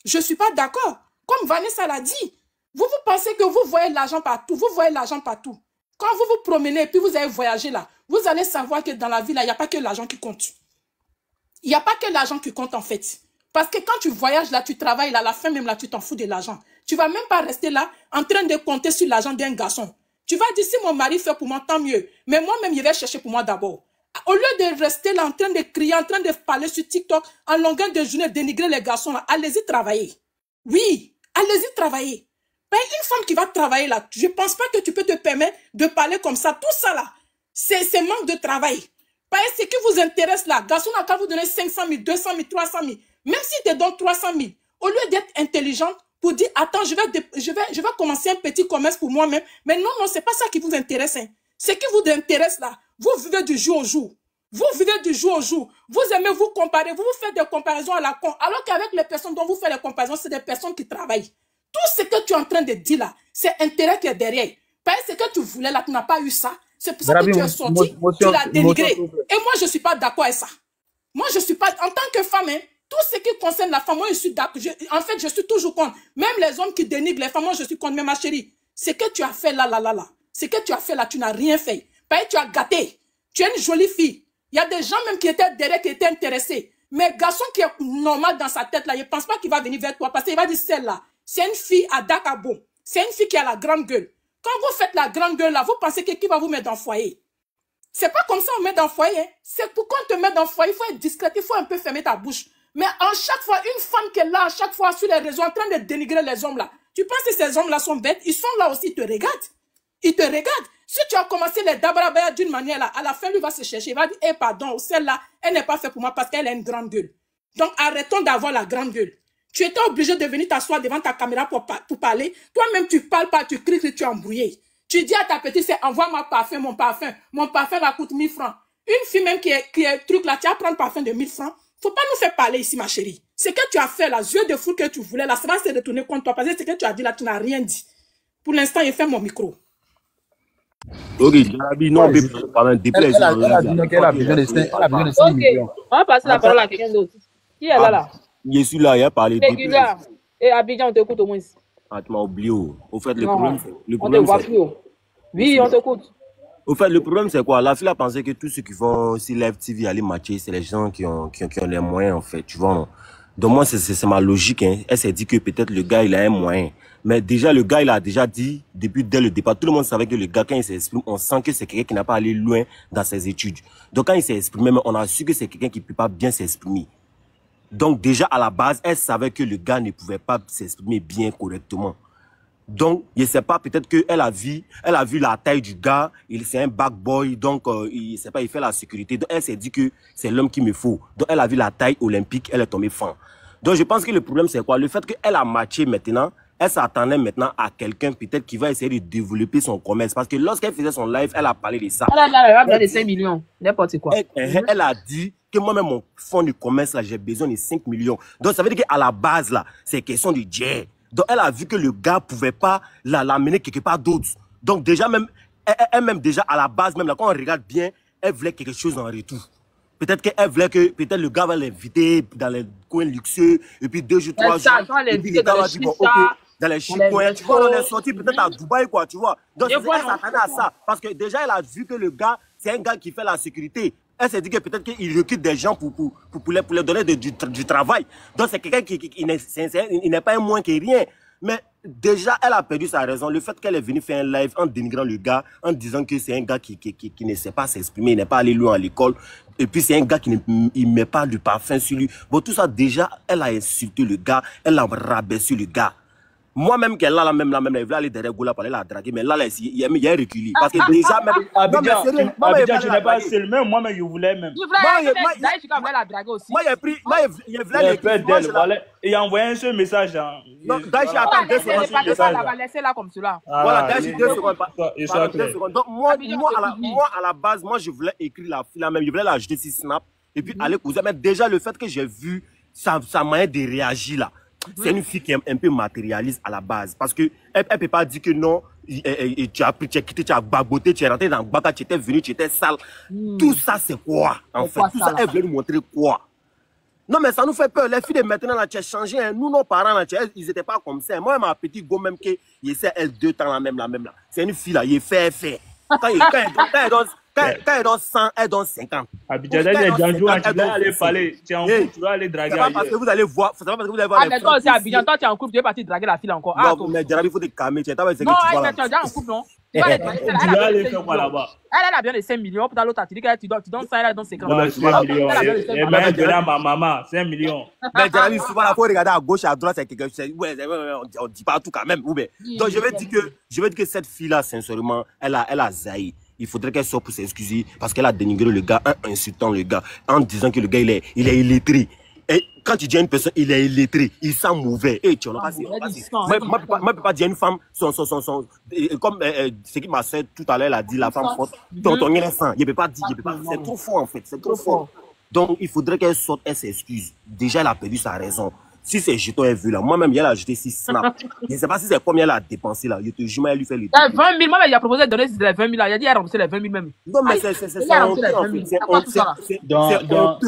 Je suis pas d'accord. Comme Vanessa l'a dit, vous, vous pensez que vous voyez l'argent partout, vous voyez l'argent partout. Quand vous vous promenez et puis vous allez voyager là, vous allez savoir que dans la vie, là, il n'y a pas que l'argent qui compte. Il n'y a pas que l'argent qui compte, en fait. Parce que quand tu voyages là, tu travailles là, à la fin même là, tu t'en fous de l'argent. Tu ne vas même pas rester là en train de compter sur l'argent d'un garçon. Tu vas dire, si mon mari fait pour moi, tant mieux. Mais moi-même, je vais chercher pour moi d'abord. Au lieu de rester là en train de crier, en train de parler sur TikTok, en longueur de journée, dénigrer les garçons là, allez-y travailler. Oui, allez-y travailler. Ben, une femme qui va travailler là, je ne pense pas que tu peux te permettre de parler comme ça. Tout ça là, c'est manque de travail. Ben, ce qui vous intéresse là, garçon n'a qu'à vous donner cinq cent mille, deux cent mille, trois cent mille. Même si tu te donnes trois cent mille, au lieu d'être intelligente pour dire, attends, je vais, je, vais, je vais commencer un petit commerce pour moi-même. Mais non, non, ce n'est pas ça qui vous intéresse. Hein. Ce qui vous intéresse là, vous vivez du jour au jour. Vous vivez du jour au jour. Vous aimez vous comparer, vous vous faites des comparaisons à la con. Alors qu'avec les personnes dont vous faites les comparaisons, c'est des personnes qui travaillent. Tout ce que tu es en train de dire là, c'est l'intérêt qui est derrière. Parce que ce que tu voulais là, tu n'as pas eu ça. C'est pour ça que Rabi, tu es sorti, tu l'as dénigré. Et moi, je ne suis pas d'accord avec ça. Moi, je ne suis pas... En tant que femme, hein, tout ce qui concerne la femme, moi, je suis d'accord. En fait, je suis toujours contre. Même les hommes qui dénigrent les femmes, moi, je suis contre. Mais ma chérie, Ce que tu as fait là, là, là, là. Ce que tu as fait là, tu n'as rien fait. Parce que tu as gâté. Tu es une jolie fille. Il y a des gens même qui étaient derrière, qui étaient intéressés. Mais garçon qui est normal dans sa tête là, il ne pense pas qu'il va venir vers toi. Parce qu'il va dire celle-là, c'est une fille à Dakabo. C'est une fille qui a la grande gueule. Quand vous faites la grande gueule là, vous pensez que qui va vous mettre dans le foyer? C'est pas comme ça on met dans le foyer. Hein. C'est pour qu'on te mette dans le foyer, il faut être discret, il faut un peu fermer ta bouche. Mais en chaque fois, une femme qui est là, à chaque fois sur les réseaux, en train de dénigrer les hommes là. Tu penses que ces hommes là sont bêtes? Ils sont là aussi, ils te regardent. Ils te regardent. Si tu as commencé les dabrabaya d'une manière là, à la fin, lui va se chercher. Il va dire, eh pardon, celle-là, elle n'est pas faite pour moi parce qu'elle a une grande gueule. Donc arrêtons d'avoir la grande gueule. Tu étais obligé de venir t'asseoir devant ta caméra pour, pour parler. Toi-même, tu parles pas, tu cries que tu es embrouillé. Tu dis à ta petite, c'est envoie-moi parfum, mon parfum. Mon parfum va coûter mille francs. Une fille même qui est, qui est truc là, tu vas prendre parfum de mille francs. Faut pas nous faire parler ici, ma chérie. Ce que tu as fait, là, yeux de fou que tu voulais, là, ça va se retourner contre toi. Parce que ce que tu as dit, là, tu n'as rien dit. Pour l'instant, il fait mon micro. Ok, Djarabi, non, mais pendant des plaisirs. Elle a dit qu'elle a besoin de cinq millions. Ok, on va passer la parole à quelqu'un d'autre. Qui est là, là? Je suis là, il a parlé des plaisirs. Et Abidjan, on t'écoute au moins. Ah, tu m'as oublié. Au fait, le problème, le problème, c'est... Oui, on t'écoute. Au fait, le problème, c'est quoi? La fille a pensé que tous ceux qui vont sur Live T V aller matcher, c'est les gens qui ont, qui, ont, qui ont les moyens, en fait, tu vois. Donc, moi, c'est ma logique, hein. Elle s'est dit que peut-être le gars, il a un moyen. Mais déjà, le gars, il a déjà dit, depuis dès le départ, tout le monde savait que le gars, quand il s'exprime, on sent que c'est quelqu'un qui n'a pas allé loin dans ses études. Donc, quand il s'est exprimé, on a su que c'est quelqu'un qui ne peut pas bien s'exprimer. Donc, déjà, à la base, elle savait que le gars ne pouvait pas s'exprimer bien correctement. Donc, je ne sais pas, peut-être qu'elle a vu, elle a vu la taille du gars, il c'est un backboy, donc euh, il, sait pas, il fait la sécurité. Donc, elle s'est dit que c'est l'homme qu'il me faut. Donc, elle a vu la taille olympique, elle est tombée fan. Donc, je pense que le problème, c'est quoi? Le fait qu'elle a matché maintenant, elle s'attendait maintenant à quelqu'un peut-être qui va essayer de développer son commerce. Parce que lorsqu'elle faisait son live, elle a parlé de ça. Elle a, elle a, elle a, elle a cinq millions, n'importe quoi. Elle, elle, elle a dit que moi-même, mon fonds de commerce, j'ai besoin de cinq millions. Donc, ça veut dire qu'à la base, là, c'est question de jet. Donc, elle a vu que le gars ne pouvait pas l'amener quelque part d'autre. Donc, déjà, même, elle-même, elle, déjà, à la base, même là, quand on regarde bien, elle voulait quelque chose en retour. Peut-être qu'elle voulait que peut-être le gars va l'inviter dans les coins luxueux, et puis deux jours, trois jours. Et puis le gars va dire, bon, ok, dans les chicoins, tu vois, on est sorti peut-être à Dubaï, quoi, tu vois. Donc, elle s'attendait à ça. Parce que déjà, elle a vu que le gars, c'est un gars qui fait la sécurité. Elle s'est dit que peut-être qu'il recrute des gens pour, pour, pour, pour, leur, pour leur donner de, du, du travail. Donc, c'est quelqu'un qui, qui, qui n'est pas un moins que rien. Mais déjà, elle a perdu sa raison. Le fait qu'elle est venue faire un live en dénigrant le gars, en disant que c'est un gars qui, qui, qui, qui ne sait pas s'exprimer, il n'est pas allé loin à l'école. Et puis, c'est un gars qui ne il met pas du parfum sur lui. Bon, tout ça, déjà, elle a insulté le gars, elle a rabaissé le gars. Moi-même, qu'elle a la même, la même, elle voulait aller derrière Gola pour aller la draguer, mais là, là il y a un recul. Parce que déjà, même. Abidjan, je n'ai pas assez le même, moi-même, je voulais même. Je voulais la draguer aussi. Moi, j'ai pris. Moi, je voulais l'écouter. Il a envoyé un seul message. Donc, Daïchi attend deux secondes. Elle va laisser là comme cela. Voilà, Daïchi, deux secondes. Donc, moi, à la base, moi, je voulais écrire la fille là-même. Je voulais la jeter sur Snap et puis aller couser. Mais déjà, le fait que j'ai vu sa manière de réagir là. C'est une fille qui est un peu matérialiste à la base. Parce qu'elle ne peut pas dire que non, et, et, et tu as pris, tu as quitté, tu as baboté, tu es rentré dans Gbaka, tu étais venu, tu étais sale. Mmh. Tout ça, c'est quoi? En fait, quoi, tout ça, ça elle veut nous montrer quoi? Non, mais ça nous fait peur. Les filles de maintenant, là, tu as changé. Hein. Nous, nos parents, là, as, ils n'étaient pas comme ça. Moi, ma petite go, même que il sait, elle, deux temps, la même, la même. Là. C'est une fille, là, il fait, elle fait. Quand elle, quand elle, quand elle donne, Quand, ouais. quand elle donne cent, elle donne cinquante. Abidjan, elle est dans jour, tu vas aller parler, tu vas aller draguer. C'est pas parce que vous allez voir, c'est pas parce que vous allez voir. Ah, mais toi aussi, Abidjan, toi, tu es en couple, tu es parti draguer la fille encore. Ah, non, mais Djarabi, il faut te calmer, tu es en train de se dire que tu vas là. Non, elle est déjà en couple, non? Tu vas aller faire quoi là-bas? Elle a bien les cinq millions, puis dans l'autre, tu dis que tu donnes cent, elle donne cinquante. Non, cinq millions. Elle m'a donné à ma maman, cinq millions. Mais Djarabi, souvent, il faut regarder à gauche, à droite, c'est quelque chose. Ouais, on ne dit pas tout quand même. Donc, je vais dire que cette fille-là, sincèrement, elle a zaï. Il faudrait qu'elle sorte pour s'excuser parce qu'elle a dénigré le gars en insultant le gars, en disant que le gars, il est, il est illettré. Et quand tu dis à une personne, il est illettré, il sent mauvais. Et tu en as passé. Moi, je ne peux pas dire à une femme, son, son, son, son, et, comme euh, ce que ma soeur tout à l'heure a dit, la femme forte, ton il est sang. Je ne peux pas dire, c'est trop fort en fait, c'est trop fort. Donc, il faudrait qu'elle sorte, elle s'excuse. Déjà, elle a perdu sa raison. Si ces jetons est vu là, moi-même, il a ajouté six snaps. Je ne sais pas si c'est combien elle a dépensé là. Je te jure, elle lui fait le. vingt mille, moi, il a proposé de donner les vingt mille là. Il a dit, elle a remboursé les vingt mille même. Non, mais c'est c'est dans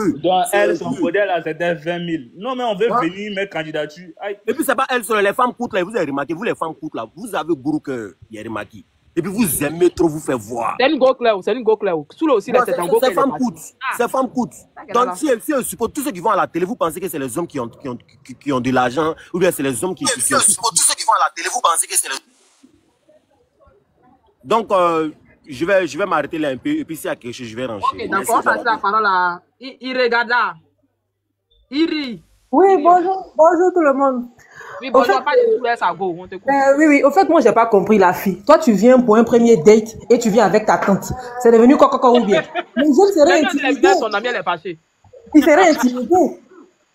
elle, son modèle là, c'était vingt mille. Non, mais on veut venir mettre candidature. Et puis, c'est pas elle seule, les femmes courtes là. Vous avez remarqué, vous, les femmes courtes là, vous avez gros cœur, il y a remarqué. Et puis vous aimez trop vous faire voir. C'est une go claire, c'est une go claire. Sous le aussi, c'est un go claire. Ces femmes coûtent. Ces femmes coûtent. Donc si elles supportent tous ceux qui vont à la télé, vous pensez que c'est les hommes qui ont, qui ont, qui, qui ont de l'argent, ou bien c'est les hommes qui. Si elles supportent tous ceux qui vont à la télé, vous pensez que c'est les. Donc euh, je vais, je vais m'arrêter là un peu, et puis s'il y a quelque chose, je vais ranger. Ok, d'accord, on passe la parole à Irregada. Iri. Oui, bonjour, bonjour tout le monde. Oui, bon, fait, pas de go, on te euh, oui, oui, au fait, moi, j'ai pas compris la fille. Toi, tu viens pour un premier date et tu viens avec ta tante. C'est devenu coco ou bien. Mais je serais intimidé. Son ami, elle est fâchée. Il serait intimidé.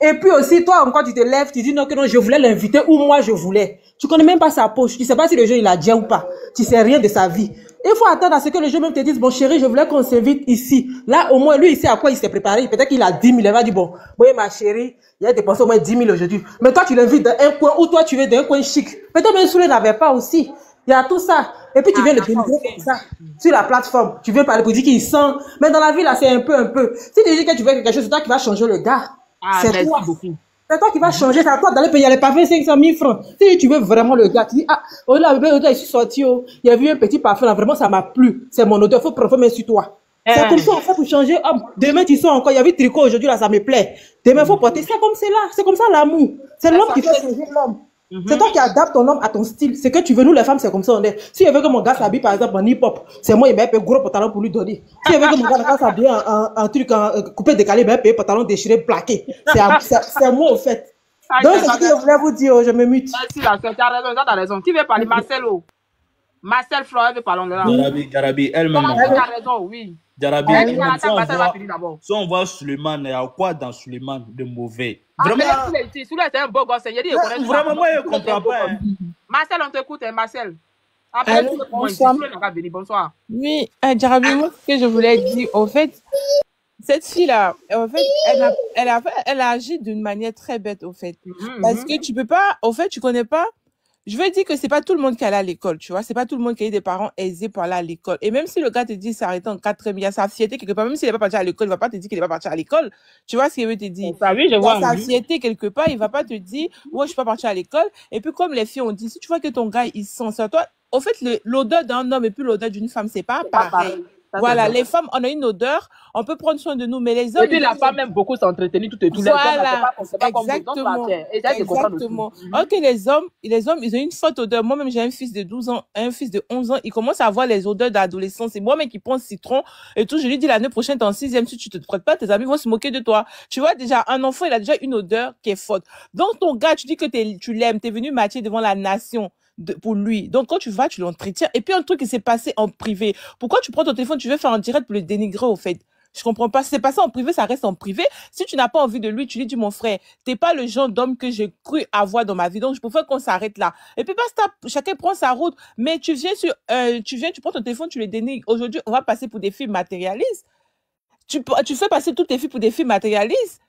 Et puis aussi, toi, quand tu te lèves, tu dis non, que non, je voulais l'inviter ou moi, je voulais. Tu connais même pas sa poche. Tu sais pas si le jeu, il a dit ou pas. Tu sais rien de sa vie. Il faut attendre à ce que le jeu même te dise, bon, chérie, je voulais qu'on s'invite ici. Là, au moins, lui, il sait à quoi il s'est préparé. Peut-être qu'il a dix mille. Il va dire, bon, oui, ma chérie, il a dépensé au moins dix mille aujourd'hui. Mais toi, tu l'invites dans un coin où toi, tu es dans un coin chic. Peut-être même Souley n'avait pas aussi. Il y a tout ça. Et puis, tu viens ah, le dénigrer comme ça, sur la plateforme. Tu viens parler pour dire qu'il sent. Mais dans la vie, là, c'est un peu, un peu. Si tu dis que tu veux quelque chose, c'est toi qui vas changer le gars. Ah, c'est toi. C'est toi qui vas changer. C'est à toi d'aller payer les parfums cinq cent mille francs. Si tu veux vraiment le gars, tu dis, ah, oh là, bébé, oh là, je suis sorti, oh. Il y a vu un petit parfum, là, vraiment, ça m'a plu. C'est mon odeur, faut profiter sur toi. Eh. C'est comme ça, on fait pour changer. Oh, demain, tu sens encore, il y a vu tricot aujourd'hui, là, ça me plaît. Demain, faut porter. C'est comme c'est là. C'est comme ça, l'amour. C'est l'homme qui fait changer l'homme. Mm-hmm. C'est toi qui adaptes ton homme à ton style. C'est que tu veux, nous les femmes, c'est comme ça on est. Si je veux que mon gars s'habille par exemple en hip-hop, c'est moi, il m'a payé gros pantalon pour lui donner. Si je veux que mon gars s'habille en, en, en truc en, en coupé décalé, il m'a payé pantalon déchiré, plaqué. C'est moi au fait. Ah, donc c'est ce que je voulais vous dire, je me mute. Merci, la soeur, t'as raison, t'as raison. Qui veut parler, Marcel ou Marcel Florent veut parler de là. Djarabi, Djarabi, elle-même. Elle a raison, oui. Djarabi, si on voit Souleymane, il y a quoi dans Souleymane de mauvais? Vraiment, ah, c'est un beau gosse. Il y a des connaissances. Vraiment, moi, je ne comprends pas. Marcel, on t'écoute, Marcel. Après, allô, bonsoir. Bonsoir. Oui, Djarabi, moi, ce que je voulais dire, au fait, cette fille-là, en fait, elle a, elle a, elle a agi d'une manière très bête, au fait. Mm-hmm. Parce que tu ne peux pas, au fait, tu ne connais pas. Je veux dire que c'est pas tout le monde qui allait à l'école, tu vois. C'est pas tout le monde qui a des parents aisés pour aller à l'école. Et même si le gars te dit s'arrêter en quatrième, il y a sa fierté quelque part. Même s'il n'est pas parti à l'école, il va pas te dire qu'il n'est pas parti à l'école. Tu vois ce qu'il veut te dire? Ça, oui, je vois. Sa fierté quelque part, il va pas te dire, ouais, je suis pas parti à l'école. Et puis, comme les filles ont dit, si tu vois que ton gars, il sent sur toi, au fait, l'odeur d'un homme et puis l'odeur d'une femme, c'est pas pareil. Ça, voilà, les femmes, on a une odeur, on peut prendre soin de nous, mais les hommes... Et puis la femme aime beaucoup s'entretenir tout et tout. Voilà, exactement. Exactement. Ok, les hommes, les hommes, ils ont une forte odeur. Moi-même, j'ai un fils de douze ans, un fils de onze ans, il commence à avoir les odeurs d'adolescence. Et moi-même qui prends citron et tout, je lui dis l'année prochaine, t'es en sixième, si tu te prêtes pas, tes amis vont se moquer de toi. Tu vois, déjà, un enfant, il a déjà une odeur qui est forte. Donc, ton gars, tu dis que t'es, tu l'aimes, t'es venu matcher devant la nation. De, pour lui. Donc, quand tu vas, tu l'entretiens. Et puis, un truc qui s'est passé en privé. Pourquoi tu prends ton téléphone, tu veux faire en direct pour le dénigrer, au fait? Je comprends pas. Si c'est passé en privé, ça reste en privé. Si tu n'as pas envie de lui, tu lui dis, mon frère, t'es pas le genre d'homme que j'ai cru avoir dans ma vie. Donc, je préfère qu'on s'arrête là. Et puis, basta, chacun prend sa route. Mais tu viens sur, euh, tu viens, tu prends ton téléphone, tu le dénigres. Aujourd'hui, on va passer pour des filles matérialistes. Tu, tu fais passer toutes tes filles pour des filles matérialistes.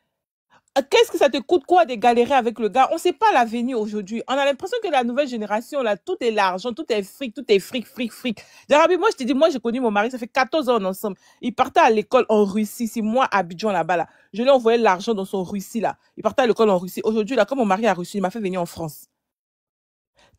Qu'est-ce que ça te coûte quoi de galérer avec le gars? On ne sait pas l'avenir aujourd'hui. On a l'impression que la nouvelle génération, là, tout est l'argent, tout est fric, tout est fric, fric, fric. Djarabi, moi, je te dis, moi, j'ai connu mon mari, ça fait quatorze ans ensemble. Il partait à l'école en Russie, c'est moi, à Abidjan, là-bas, là. Je lui envoyais l'argent dans son Russie, là. Il partait à l'école en Russie. Aujourd'hui, là, quand mon mari a reçu, il m'a fait venir en France.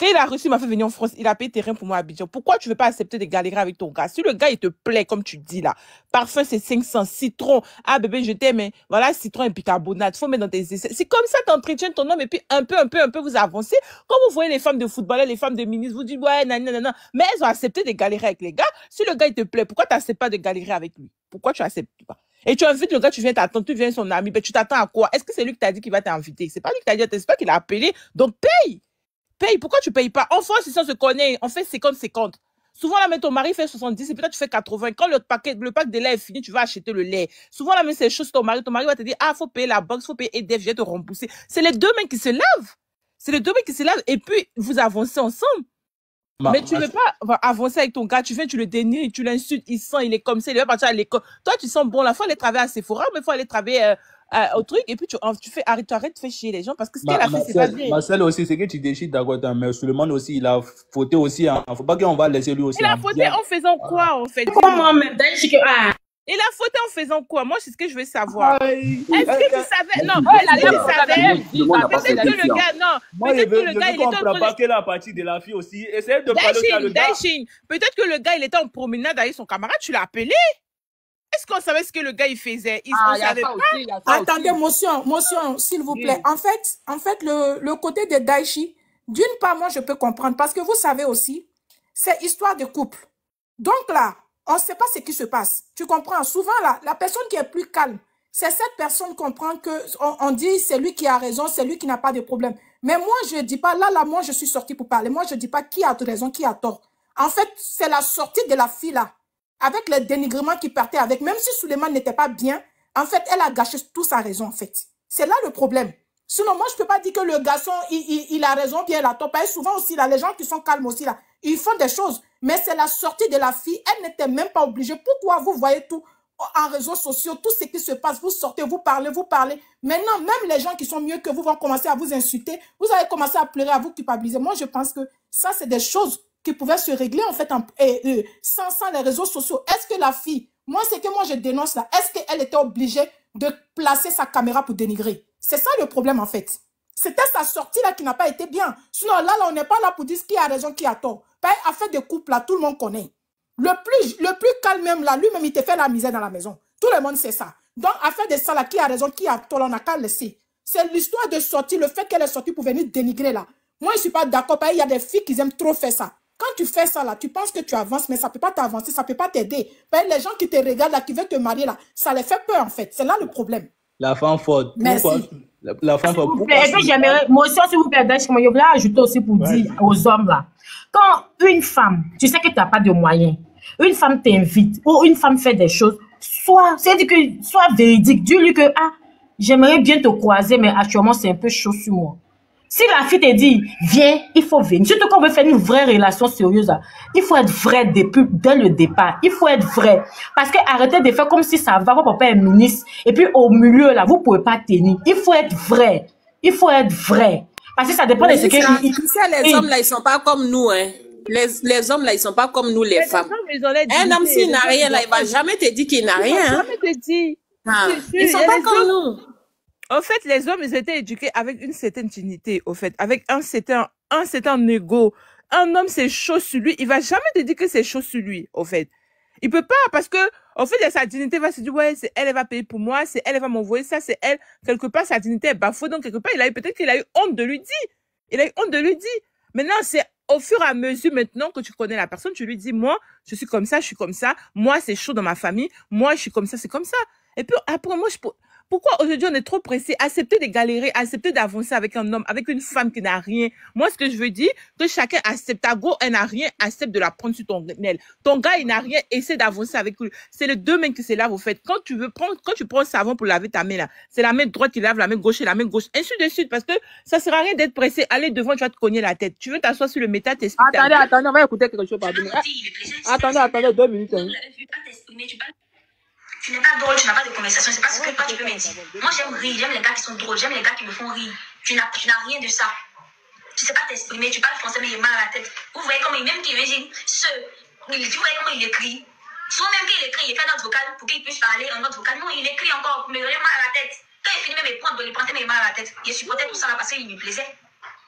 Quand il a reçu, il m'a fait venir en France, il a payé terrain pour moi à Abidjan. Pourquoi tu ne veux pas accepter de galérer avec ton gars? Si le gars, il te plaît, comme tu dis là, parfum, c'est cinq cents, citron, ah bébé, je t'aime, mais voilà, citron et bicarbonate, faut mettre dans tes essais. C'est comme ça, t'entretiens ton homme et puis un peu, un peu, un peu, vous avancez. Quand vous voyez les femmes de footballeurs, les femmes de ministres, vous dites, ouais, nan, nan, nan, mais elles ont accepté de galérer avec les gars. Si le gars, il te plaît, pourquoi tu n'acceptes pas de galérer avec lui? Pourquoi tu acceptes pas? Et tu invites le gars, tu viens t'attendre, tu viens son ami, mais tu t'attends à quoi? Est-ce que c'est lui qui t'a dit qu'il va t'inviter? C'est pas lui qui t'a dit, c'est pas qu'il a appelé, donc paye. Paye, pourquoi tu payes pas? En France, si on se connaît, on fait cinquante cinquante. Souvent, là, mais ton mari fait soixante-dix et peut-être tu fais quatre-vingts. Quand le paquet, le pack de lait est fini, tu vas acheter le lait. Souvent, là, mais c'est chose, ton mari, ton mari va te dire, ah, faut payer la banque, faut payer E D F, je vais te rembourser. C'est les deux mains qui se lavent. C'est les deux mains qui se lavent et puis vous avancez ensemble. Ma, mais tu ne veux pas avancer avec ton gars, tu viens, tu le dénies, tu l'insultes, il sent, il est comme ça, il va partir à l'école. Toi, tu sens bon, là, faut aller travailler à Sephora, mais faut aller travailler euh, à, au truc et puis tu, tu fais arrête, tu arrêtes de faire chier les gens parce que ce qu'elle a fait, c'est pas bien. Marcel aussi, c'est que tu déchides d'accord, mais Souleymane aussi, il a fauté aussi. Il hein. ne faut pas qu'on va laisser lui aussi. Il a fauté en faisant quoi en fait? Comment même Daïchi ah. Et la faute en faisant quoi? Moi, c'est ce que je veux savoir. Est-ce que tu savais? Non, est-ce que tu savais? Peut-être que le gars, non. Peut-être que le gars, il était en promenade. Je ne la partie de la fille aussi. Essaye de parler le gars. Peut-être que le gars, il était en promenade avec son camarade. Tu l'as appelé? Est-ce qu'on savait ce que le gars, il faisait? Il ne savait pas. Attendez, motion, motion, s'il vous plaît. En fait, en fait, le, le côté de Daïchi, d'une part, moi, je peux comprendre. Parce que vous savez aussi, c'est histoire de couple. Donc là, on ne sait pas ce qui se passe. Tu comprends? Souvent, là, la personne qui est plus calme, c'est cette personne qui comprend qu'on on dit c'est lui qui a raison, c'est lui qui n'a pas de problème. Mais moi, je ne dis pas, là, là, moi, je suis sortie pour parler. Moi, je ne dis pas qui a raison, qui a tort. En fait, c'est la sortie de la fille, là, avec le dénigrement qui partait avec. Même si Souleymane n'était pas bien, en fait, elle a gâché toute sa raison, en fait. C'est là le problème. Sinon, moi, je ne peux pas dire que le garçon, il, il, il a raison, bien il a tort. Et souvent aussi, là, les gens qui sont calmes aussi, là, ils font des choses. Mais c'est la sortie de la fille. Elle n'était même pas obligée. Pourquoi vous voyez tout en réseaux sociaux, tout ce qui se passe, vous sortez, vous parlez, vous parlez. Maintenant, même les gens qui sont mieux que vous vont commencer à vous insulter. Vous allez commencer à pleurer, à vous culpabiliser. Moi, je pense que ça, c'est des choses qui pouvaient se régler en fait en, et, et, sans, sans les réseaux sociaux. Est-ce que la fille, moi, c'est que moi, je dénonce là. Est-ce qu'elle était obligée de placer sa caméra pour dénigrer? C'est ça le problème en fait. C'était sa sortie là qui n'a pas été bien. Sinon, là, là on n'est pas là pour dire qui a raison, qui a tort. Par affaire de couple, là, tout le monde connaît. Le plus, le plus calme, même là, lui-même, il te fait la misère dans la maison. Tout le monde sait ça. Donc, affaire de ça, là, qui a raison, qui a tort, on n'a qu'à laisser. C'est l'histoire de sortie, le fait qu'elle est sortie pour venir dénigrer, là. Moi, je ne suis pas d'accord, parce qu'il y a des filles qui aiment trop faire ça. Quand tu fais ça, là, tu penses que tu avances, mais ça ne peut pas t'avancer, ça ne peut pas t'aider. Les gens qui te regardent, là, qui veulent te marier, là, ça les fait peur, en fait. C'est là le problème. La femme forte. Merci. Pourquoi? La, la femme forte. Est-ce que j'aimerais, moi aussi, s'il vous plaît, je voulais ajouter aussi pour ouais. dire aux hommes, là. Quand une femme, tu sais que tu n'as pas de moyens, une femme t'invite ou une femme fait des choses, soit, c'est-à-dire que, soit véridique, dis-lui que, ah, j'aimerais bien te croiser, mais actuellement, c'est un peu chaud sur moi. Si la fille te dit, viens, il faut venir. Surtout qu'on veut faire une vraie relation sérieuse, il faut être vrai depuis, dès le départ. Il faut être vrai. Parce que arrêtez de faire comme si ça va, votre papa est ministre, et puis au milieu, là, vous ne pouvez pas tenir. Il faut être vrai. Il faut être vrai. Parce que ça dépend oui, de ce que je... Tu sais, les hommes, là, ils ne sont pas comme nous, hein. Les, les hommes, là, ils ne sont pas comme nous, les mais femmes. Les hommes, les un homme, s'il n'a rien, là, il ne va jamais te dire qu'il n'a rien. Hein. Dit. Ah. Ils ne sont pas comme hommes, nous. En fait, les hommes, ils étaient éduqués avec une certaine dignité, au fait, avec un certain, un certain ego. Un homme, c'est chaud sur lui, il ne va jamais te dire que c'est chaud sur lui, au fait. Il ne peut pas, parce que, en fait, sa dignité va se dire, ouais, c'est elle, elle va payer pour moi, c'est elle, elle va m'envoyer ça, c'est elle. Quelque part, sa dignité est bafouée, donc quelque part, il a eu, peut-être qu'il a eu honte de lui dire. Il a eu honte de lui dire. Maintenant, c'est au fur et à mesure, maintenant que tu connais la personne, tu lui dis, moi, je suis comme ça, je suis comme ça, moi, c'est chaud dans ma famille, moi, je suis comme ça, c'est comme ça. Et puis, après, moi, je peux... Pourquoi aujourd'hui on est trop pressé? Accepter de galérer, accepter d'avancer avec un homme, avec une femme qui n'a rien. Moi, ce que je veux dire, que chacun accepte. Ta go, elle n'a rien, accepte de la prendre sur ton nez. Ton gars, il n'a rien, essaie d'avancer avec lui. C'est les deux mains qui se lavent, au fait. Quand tu veux prendre, quand tu prends le savon pour laver ta main, là, c'est la main droite qui lave, la main gauche et la main gauche. Ainsi de suite, parce que ça sert à rien d'être pressé. Allez devant, tu vas te cogner la tête. Tu veux t'asseoir sur le métal, t'expliques. Attendez, attendez, on va écouter quelque chose, pardon. Attendez, attendez, deux minutes. Hein. Tu n'es pas drôle, tu n'as pas de conversation, c'est pas ce que toi tu peux me dire. Moi j'aime rire, j'aime les gars qui sont drôles, j'aime les gars qui me font rire. Tu n'as rien de ça. Tu ne sais pas t'exprimer, tu parles français mais il est mal à la tête. Vous voyez comment il même qu'il dit ce, tu vois comment il écrit. Soit même qu'il écrit, il fait un autre vocal pour qu'il puisse parler en autre vocal. Non, il écrit encore, mais il est mal à la tête. Quand il finit même il prend, il prend même mal à la tête. Il supportait tout ça là parce qu'il me plaisait.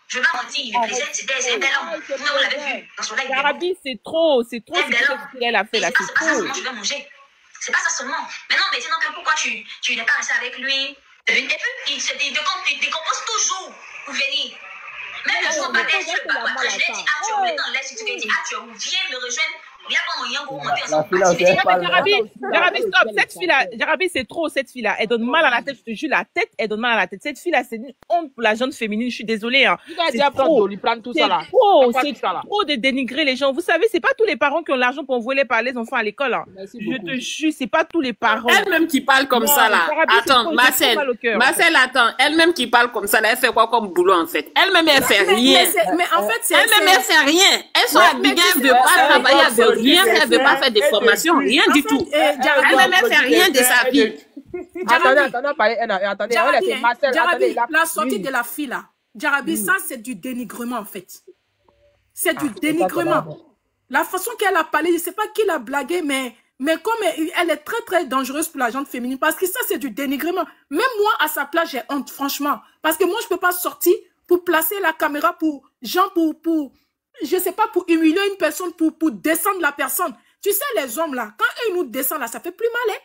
Je vais pas mentir, il me plaisait, c'était un bel homme. Vous l'avez vu dans son live. Djarabi, c'est trop, c'est trop. Elle a fait la question. Je vais manger. C'est pas ça seulement. Maintenant, mais sinon, que pourquoi tu, tu n'es pas resté avec lui? Et puis, il se décompose toujours pour venir. Même le jour, je lui ai dit, ah, tu es dans l'Est, tu lui ai dit, ah, tu viens me rejoindre, viens prendre mon Yango, on monte ensemble. Tu lui ai dit, Djarabi, stop, cette fille-là, Djarabi, c'est trop, cette fille-là, elle donne mal à la tête, je te jure, la tête, elle donne mal à la tête. Cette fille-là, c'est une honte pour la jeune féminine, je suis désolée. C'est trop, c'est trop de dénigrer les gens. Vous savez, c'est pas tous les parents qui ont l'argent pour envoyer les enfants à l'école. Je te jure, c'est pas tous les parents. Elle-même qui parle comme ça, là. Attends, Marcel, Marcel, attends, elle-même qui parle comme ça, là, elle fait quoi comme boulot, en fait? Elle-même, elle fait rien. Mais en fait, c'est... Elle-même, elle fait rien. Elle sont à Abidjan, elle ne veut pas travailler, elle ne veut rien, elle ne veut pas faire des formations, rien du tout. Elle-même, elle fait rien de sa vie. Attendez, attendez, attendez, attendez, Djarabi, hein, Marcel, Djarabi, attendez la... la sortie oui. de la fille là, Djarabi, oui. ça c'est du dénigrement en fait. C'est ah, du dénigrement. La façon qu'elle a parlé, je ne sais pas qui l'a blagué, mais, mais comme elle, elle est très très dangereuse pour la gente féminine, parce que ça c'est du dénigrement. Même moi à sa place, j'ai honte, franchement. Parce que moi je ne peux pas sortir pour placer la caméra pour, genre pour, pour je ne sais pas, pour humilier une personne, pour, pour descendre la personne. Tu sais, les hommes là, quand ils nous descendent là, ça fait plus mal, hein?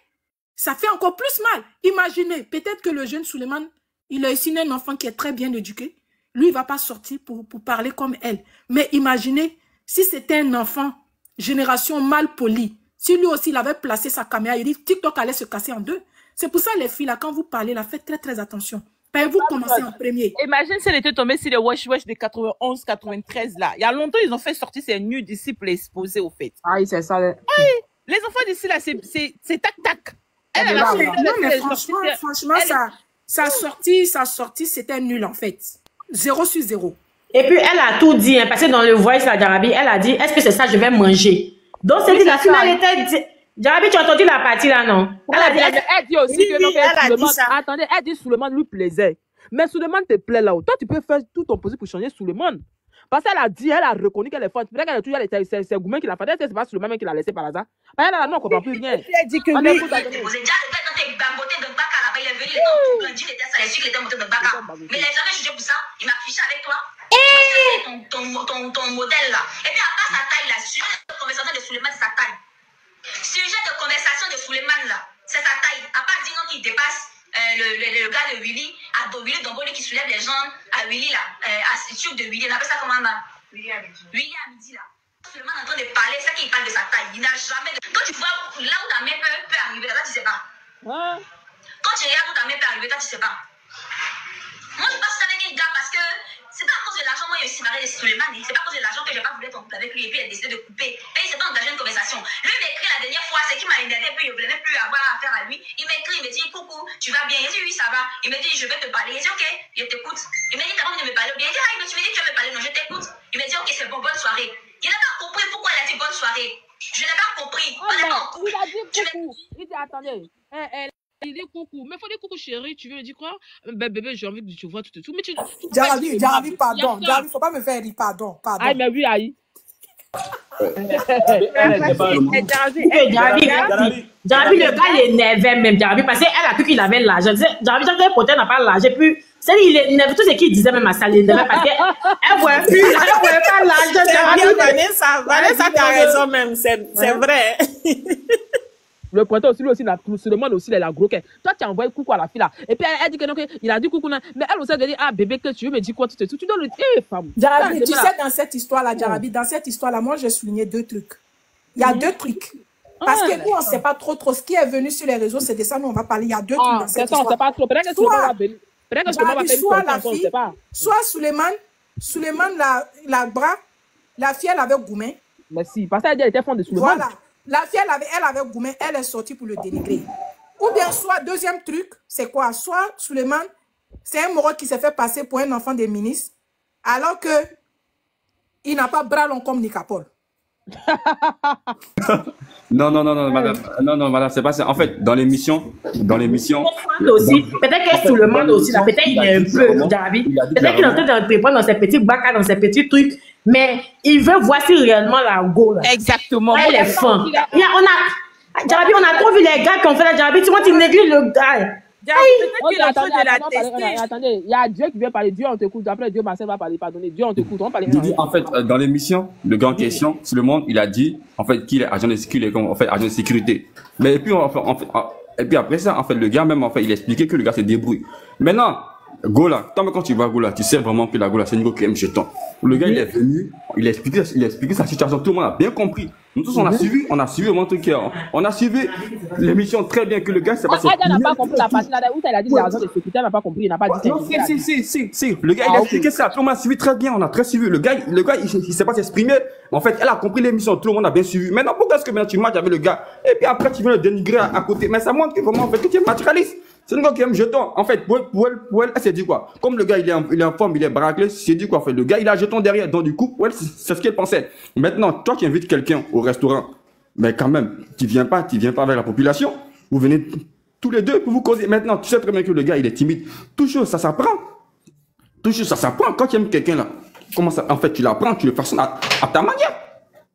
Ça fait encore plus mal. Imaginez, peut-être que le jeune Souleymane, il a ici un enfant qui est très bien éduqué. Lui, il ne va pas sortir pour, pour parler comme elle. Mais imaginez, si c'était un enfant, génération mal polie, si lui aussi, il avait placé sa caméra, il dit TikTok allait se casser en deux. C'est pour ça, les filles, là, quand vous parlez, là, faites très, très attention. Ben, vous commencez en premier. Imagine si elle était tombée sur les Wesh Wesh de quatre-vingt-onze quatre-vingt-treize, là. Il y a longtemps, ils ont fait sortir ces nudes ici pour les exposer, au fait. Ah, c'est ça. Les, oui, les enfants d'ici, là, c'est tac-tac. Elle, elle a sorti, non, mais franchement, franchement elle... ça, ça sortie, ça sortie, c'était nul en fait. Zéro sur zéro. Et puis elle a tout dit, hein, parce que dans le voice la Djarabi, elle a dit, est-ce que c'est ça je vais manger? Donc c'est dit la finalité. Djarabi, tu as entendu la partie là, non? Elle, elle a dit, elle dit aussi que non, elle dit ça. Attendez, elle dit Souleymane lui plaisait. Mais Souleymane te plaît là-haut. Toi, tu peux faire tout ton possible pour changer Souleymane. Parce qu'elle a dit, elle a reconnu qu'elle est forte. Peut-être qu'elle a toujours les ses gourmands qui l'a fait. C'est pas Souleymane qui l'a laissé par hasard. Elle a non, on comprend plus rien. Elle dit que lui, il était bamboté de Gbaka là-bas. Il est venu, il est grandi, il était ça, les sucres étaient montés de Gbaka. Mais il n'a jamais jugé pour ça. Il m'a fiché avec toi. Ton, ton, ton, ton modèle là. Et puis après sa taille là, sujet de conversation de Souleymane, c'est sa taille. Sujet de conversation de Souleymane là, c'est sa taille. À part dire non qu'il dépasse. Euh, le, le, le gars de Willy, à Do Willy, donc qui soulève les jambes, à Willy là, euh, à ce tube de Willy, on appelle ça comment là? Willy à midi. Willy à midi là. Seulement en train de parler, c'est ça qu'il parle de sa taille. Il n'a jamais de. Quand tu vois là où ta mère peut, peut arriver, là tu sais pas. Ouais. Quand tu regardes où ta mère peut arriver, là tu sais pas. Moi je passe avec un gars parce que c'est pas à cause de l'argent, moi je suis mariée de Souleymane, c'est pas à cause de l'argent que j'ai pas voulu être en couple avec lui et puis elle a décidé de couper. Et il s'est pas engagé une conversation. Lui m'a écrit la dernière fois, c'est qu'il m'a énervé, puis je voulais même plus avoir affaire à lui. Il m'a écrit, il me dit coucou, tu vas bien? Il dit oui, ça va. Il me dit je vais te parler. Il dit ok, je t'écoute. Il m'a dit t'as pas envie de me parler? Il dit ah, tu me dis tu vas me parler, non, je t'écoute. Il m'a dit ok, c'est bon, bonne soirée. Il n'a pas compris pourquoi il a dit bonne soirée. Je n'ai pas compris. On n'est pas en couple. Il a dit coucou. Il dit attendez. Il dit coucou, mais faut dire coucou chérie, tu veux me dire quoi? Ben bébé, j'ai envie que tu vois tout et tout. Mais tu. Djarabi, Djarabi, pardon, Djarabi, faut pas me faire rire, pardon, pardon. Aïe, mais oui, aïe. Djarabi, le gars l'énervait même, Djarabi, parce qu'elle a cru qu'il avait l'argent. Djarabi, j'en ai pourtant, elle n'a pas l'argent. Puis, c'est-à-dire, il énervait tout ce qu'il disait même à sa ligne, parce qu'elle voit plus, elle voit pas l'argent. Vanessa, Vanessa, t'as raison même, c'est vrai. Le pointeur aussi, lui aussi, la, Souleymane aussi, elle a gros qu'elle. Toi, tu as envoyé coucou à la fille là. Et puis, elle, elle dit que non, que, il a dit coucou. Non. Mais elle aussi, elle dit, ah bébé, que tu veux me dire quoi? Tu te dis, tu dois le dire, eh, femme. Djarabi, tu sais, là. Dans cette histoire là, Djarabi, dans cette histoire là, moi, j'ai souligné deux trucs. Il y a mm-hmm. deux trucs. Parce ah, que nous, on ne sait pas trop, trop. Ce qui est venu sur les réseaux, c'est de ça, nous, on va parler. Il y a deux ah, trucs dans cette histoire. On ne sait pas trop. Peut-être que Souleymane soit la fille, soit Souleymane, Souleymane, la, la bras, la fille, elle avait gourmet. Merci. Parce qu'elle était fond de Souleymane. Voilà. La fille, elle avait, elle avait gourmet, elle est sortie pour le dénigrer. Ou bien, soit, deuxième truc, c'est quoi? Soit, Souleymane, c'est un Moro qui s'est fait passer pour un enfant des ministres, alors que il n'a pas bras long comme Nicapol. Non, non, non, non, madame. Non, non, madame, c'est pas ça. En fait, dans l'émission, dans l'émission... Peut-être que Souleymane aussi, peut-être qu'il est un peu, Djarabi. Peut-être qu'il est en train d'entreprendre dans ses petits bacs, dans ses petits trucs. Mais il veut voir si réellement la Gola. Exactement. Elle est fin. On a, Djarabi, on a trop vu les gars qui ont fait la Djarabi. Tu vois, tu négliges le gars. Attendez, il y a Dieu qui vient parler. Dieu, on t'écoute. Après, Dieu, Marcel va parler. Pardonnez. Dieu, on t'écoute. On parle. En fait, dans l'émission, le grand question, tout le monde, il a dit, en fait, qu'il est agent de sécurité, en fait, agent de sécurité. Mais et puis, on fait, et puis après ça, en fait, le gars, même, en fait, il expliquait que le gars se débrouille. Maintenant, Gola, quand tu vois Gola, tu sais vraiment que la Gola, c'est Nico qui aime jeton. Le gars, il est venu, il a expliqué, il a expliqué sa situation, tout le monde a bien compris. Nous tous, on a suivi, on a suivi mon truc, on a suivi l'émission très bien que le gars, c'est pas ça. Il n'a pas compris la partie là où elle a dit l'argent de sécurité, il n'a pas compris, il n'a pas dit. Non, si, si, si, si, le gars, il a expliqué ça, tout le monde a suivi très bien, on a très suivi. Le gars, le gars, il sait pas s'exprimer. En fait, elle a compris l'émission, tout le monde a bien suivi. Maintenant, pourquoi est-ce que maintenant tu matches avec le gars? Et puis après, tu viens le dénigrer à côté. Mais ça montre que vraiment, en fait, tu es naturaliste. C'est une gars qui aime jeton. En fait, pour elle, pour elle, pour elle, elle s'est dit quoi? Comme le gars, il est en, il est en forme, il est braqué, c'est dit quoi? En fait, le gars, il a jeton derrière. Donc, du coup, ouais, c'est ce qu'elle pensait. Maintenant, toi, tu invites quelqu'un au restaurant. Mais quand même, tu viens pas, tu viens pas avec la population. Vous venez Tous les deux, pour vous causer. Maintenant, tu sais très bien que le gars, il est timide. Toujours, ça s'apprend. Toujours, ça s'apprend. Quand tu aimes quelqu'un, là, comment ça, en fait, tu l'apprends, tu le façonnes à, à ta manière.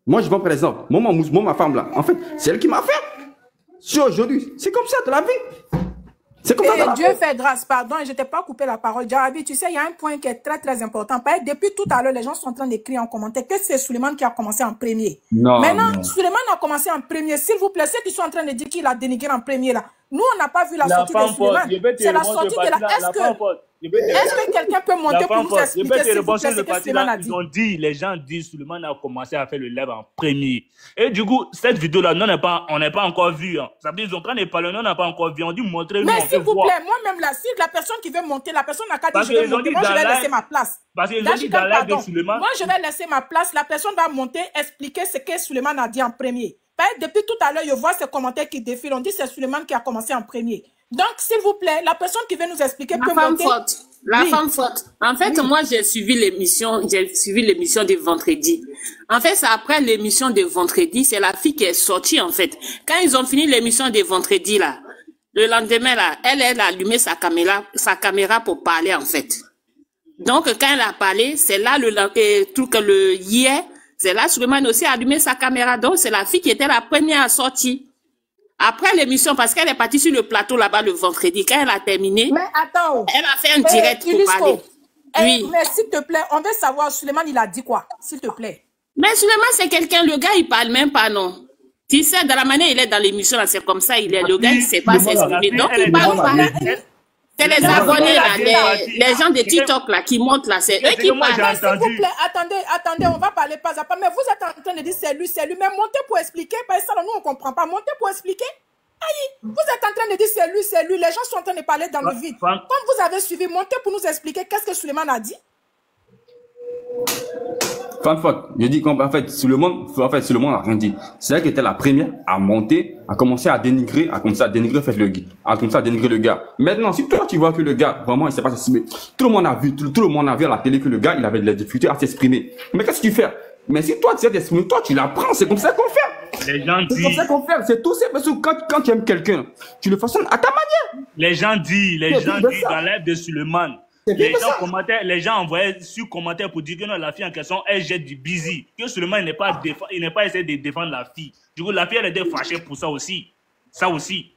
Moi, je prends par exemple, moi, ma, moi, ma femme, là, en fait, c'est elle qui m'a fait. Si aujourd'hui, c'est comme ça de la vie. C'est comme et ça de Dieu la vie. Fait grâce, pardon, je t'ai pas coupé la parole. Djarabi, tu sais, il y a un point qui est très, très important. Depuis tout à l'heure, les gens sont en train d'écrire en commentaire que c'est Souleymane qui a commencé en premier. Non, maintenant, non. Souleymane a commencé en premier. S'il vous plaît, ceux qui sont en train de dire qu'il a dénigré en premier, là. Nous, on n'a pas vu la, la sortie de Souleymane. C'est la sortie de la... la... Est-ce que, est que quelqu'un peut monter pour nous expliquer si vous plaît, ce que Souleymane a dit? Ils ont dit, les gens disent que Souleymane a commencé à faire le live en premier. Et du coup, cette vidéo-là, on n'est pas, pas encore vu. Hein. Ça veut dire qu'ils sont en train de parler, on n'a pas encore vu. On dit montrer. Mais s'il vous plaît, moi-même, si la personne qui veut monter, la personne n'a qu'à dire je vais monter, moi je vais laisser ma place. Parce qu'ils ont dit dans la live de Souleymane. Moi je vais laisser ma place, la personne va monter, expliquer ce que Souleymane a dit en premier. Depuis tout à l'heure, je vois ces commentaires qui défilent. On dit que c'est Souleymane qui a commencé en premier. Donc, s'il vous plaît, la personne qui veut nous expliquer la peut femme monter. Faute. La oui. femme faute. En fait, oui. moi, j'ai suivi l'émission, j'ai suivi l'émission de vendredi. En fait, c'est après l'émission de vendredi, c'est la fille qui est sortie, en fait. Quand ils ont fini l'émission de vendredi, là, le lendemain, là, elle, elle a allumé sa caméra, sa caméra pour parler, en fait. Donc, quand elle a parlé, c'est là le, euh, tout que le hier, c'est là, Souleymane aussi a allumé sa caméra. Donc, c'est la fille qui était la première à sortir. Après l'émission, parce qu'elle est partie sur le plateau là-bas le vendredi. Quand elle a terminé, mais attends, elle a fait un mais direct pour parler. Oui. Mais s'il te plaît, on veut savoir, Souleymane, il a dit quoi? S'il te plaît. Mais Souleymane, c'est quelqu'un, le gars, il parle même pas, non. Tu sais, dans la manière il est dans l'émission, c'est comme ça, il est. Le gars, il ne sait pas s'exprimer. Donc, il parle pas. C'est les abonnés, là, les, les gens de TikTok là, qui montent là, c'est eux qui parlent. S'il vous plaît, attendez, attendez, on va parler pas à pas. Mais vous êtes en train de dire c'est lui, c'est lui. Mais montez pour expliquer, parce que nous on comprend pas. Montez pour expliquer. Aïe, vous êtes en train de dire c'est lui, c'est lui. Les gens sont en train de parler dans le vide. Comme vous avez suivi, montez pour nous expliquer qu'est-ce que Souleymane a dit. Fanfot, je dis qu'en fait, Souleymane, en fait, Souleymane n'a rien dit. C'est elle qui était la première à monter, à commencer à dénigrer, à commencer à dénigrer, fait le, à commencer à dénigrer le gars. Maintenant, si toi tu vois que le gars, vraiment, il sait pas s'exprimer, tout le monde a vu, tout, tout le monde a vu à la télé que le gars, il avait de la difficulté à s'exprimer. Mais qu'est-ce que tu fais? Mais si toi tu sais t'exprimer, toi tu l'apprends, c'est comme ça qu'on fait. Les gens disent. C'est comme ça qu'on fait, c'est tout ça, parce que quand, quand tu aimes quelqu'un, tu le façonnes à ta manière. Les gens disent, les gens disent dans l'air de Souleymane. Les gens, les gens envoyaient sur commentaire pour dire que non, la fille en question, elle jette du busy. Que Souleymane n'est pas, pas essayé de défendre la fille. Du coup, la fille, elle était fâchée pour ça aussi. Ça aussi.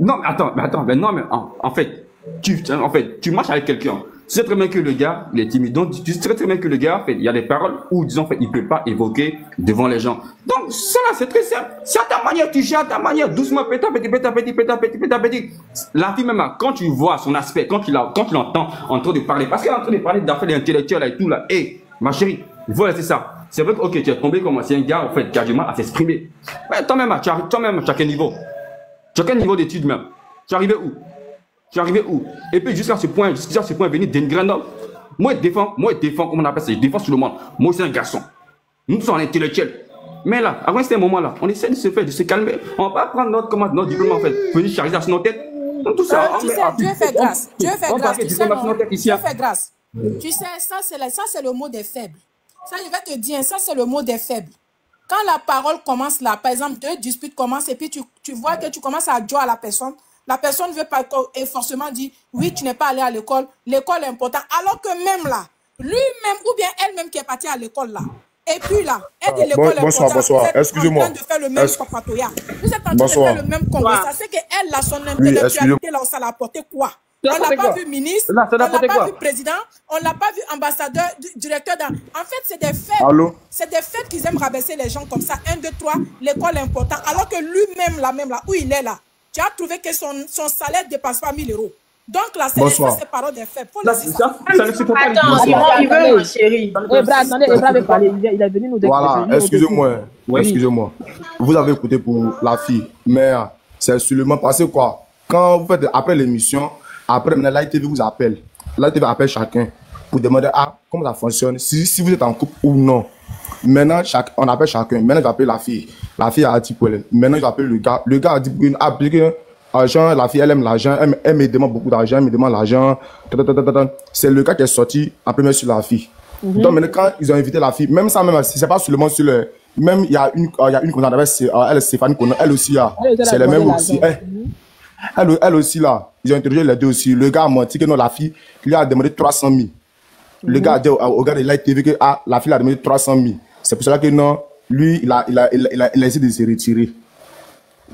Non, mais attends, mais attends, mais non, mais en, en, fait, tu, en fait, tu marches avec quelqu'un. Tu sais très bien que le gars, il est timide. Donc, tu sais très, très bien que le gars, en fait, il y a des paroles où, disons, en fait, il ne peut pas évoquer devant les gens. Donc, ça, c'est très simple. C'est à ta manière, tu gères à ta manière, doucement, petit, petit, petit, petit, petit, petit, petit. La fille, même, quand tu vois son aspect, quand tu l'entends en train de parler, parce qu'elle est en train de parler d'affaires intellectuelles et tout, là, hé, hey, ma chérie, voilà, c'est ça. C'est vrai que, ok, tu es tombé comme un gars, en fait, qui a du mal à s'exprimer. Mais toi-même, tu arrives, toi-même, à chaque niveau. Chaque niveau d'études, même. Tu es arrivé où? Tu es arrivé où? Et puis jusqu'à ce point, jusqu'à ce point, venir d'un grand homme. Moi, je défends, moi, je défends, comment on appelle ça? Je défends Souleymane. Moi, c'est un garçon. Nous sommes intellectuels. Mais là, avant ce moment-là, on essaie de se faire, de se calmer. On va prendre notre commande, notre diplôme en fait. Venir charger sur nos têtes. Donc, tout ça, euh, tu sais, Dieu fait grâce. Dieu fait grâce. Tu sais, Dieu fait grâce. Tu sais, ça, c'est le, le mot des faibles. Ça, je vais te dire, ça, c'est le mot des faibles. Quand la parole commence là, par exemple, deux disputes commencent et puis tu, tu vois que tu commences à jouer à la personne. La personne ne veut pas et forcément dit oui, tu n'es pas allé à l'école, l'école est importante. Alors que même là, lui-même ou bien elle-même qui est partie à l'école là, et puis là, elle dit l'école est importante. Bonsoir, excusez-moi. Vous êtes en train de faire le même papatoya. Vous êtes en train de faire le même congrès. C'est qu'elle, là, son intellectualité, là, ça l'a apporté quoi? On ne l'a pas vu ministre, on ne l'a pas vu président, on ne l'a pas vu ambassadeur, directeur. En fait, c'est des faits. C'est des faits qu'ils aiment rabaisser les gens comme ça. un, deux, trois, l'école est importante. Alors que lui-même là, même là, où il est là, tu as trouvé que son, son salaire ne dépasse pas mille euros. Donc là, c'est ces paroles des faits. Attends, il veut, chérie. Evra, attendez, Evra veut parler. Il est venu nous déclarer. Voilà, excusez-moi. Excusez-moi. Vous avez écouté pour la fille, mais c'est seulement parce que quoi? Quand vous faites après l'émission, après l'I T V vous appelle. L'I T V appelle chacun pour demander ah, comment ça fonctionne, si, si vous êtes en couple ou non. Maintenant, chaque, on appelle chacun. Maintenant, j'appelle la fille. La fille a dit problème. Maintenant, j'appelle le gars. Le gars a dit argent. La fille, elle aime l'argent. Elle, elle me demande beaucoup d'argent. Elle me demande l'argent. C'est le gars qui est sorti en premier sur la fille. Mm-hmm. Donc, maintenant, quand ils ont invité la fille, même ça, même si c'est pas seulement sur le. Même, il y a une, euh, il y a une qu'on appelle, euh, elle, Stéphane, elle aussi, euh, c'est le même aussi. Eh. Elle, elle aussi, là, ils ont interrogé les deux aussi. Le gars a menti que non, la fille lui a demandé trois cent mille. Le mmh. gars a dit au gars de la T V que ah, la fille a demandé trois cent mille. C'est pour cela que non, lui, il a, il a, il a, il a, il a essayé de se retirer.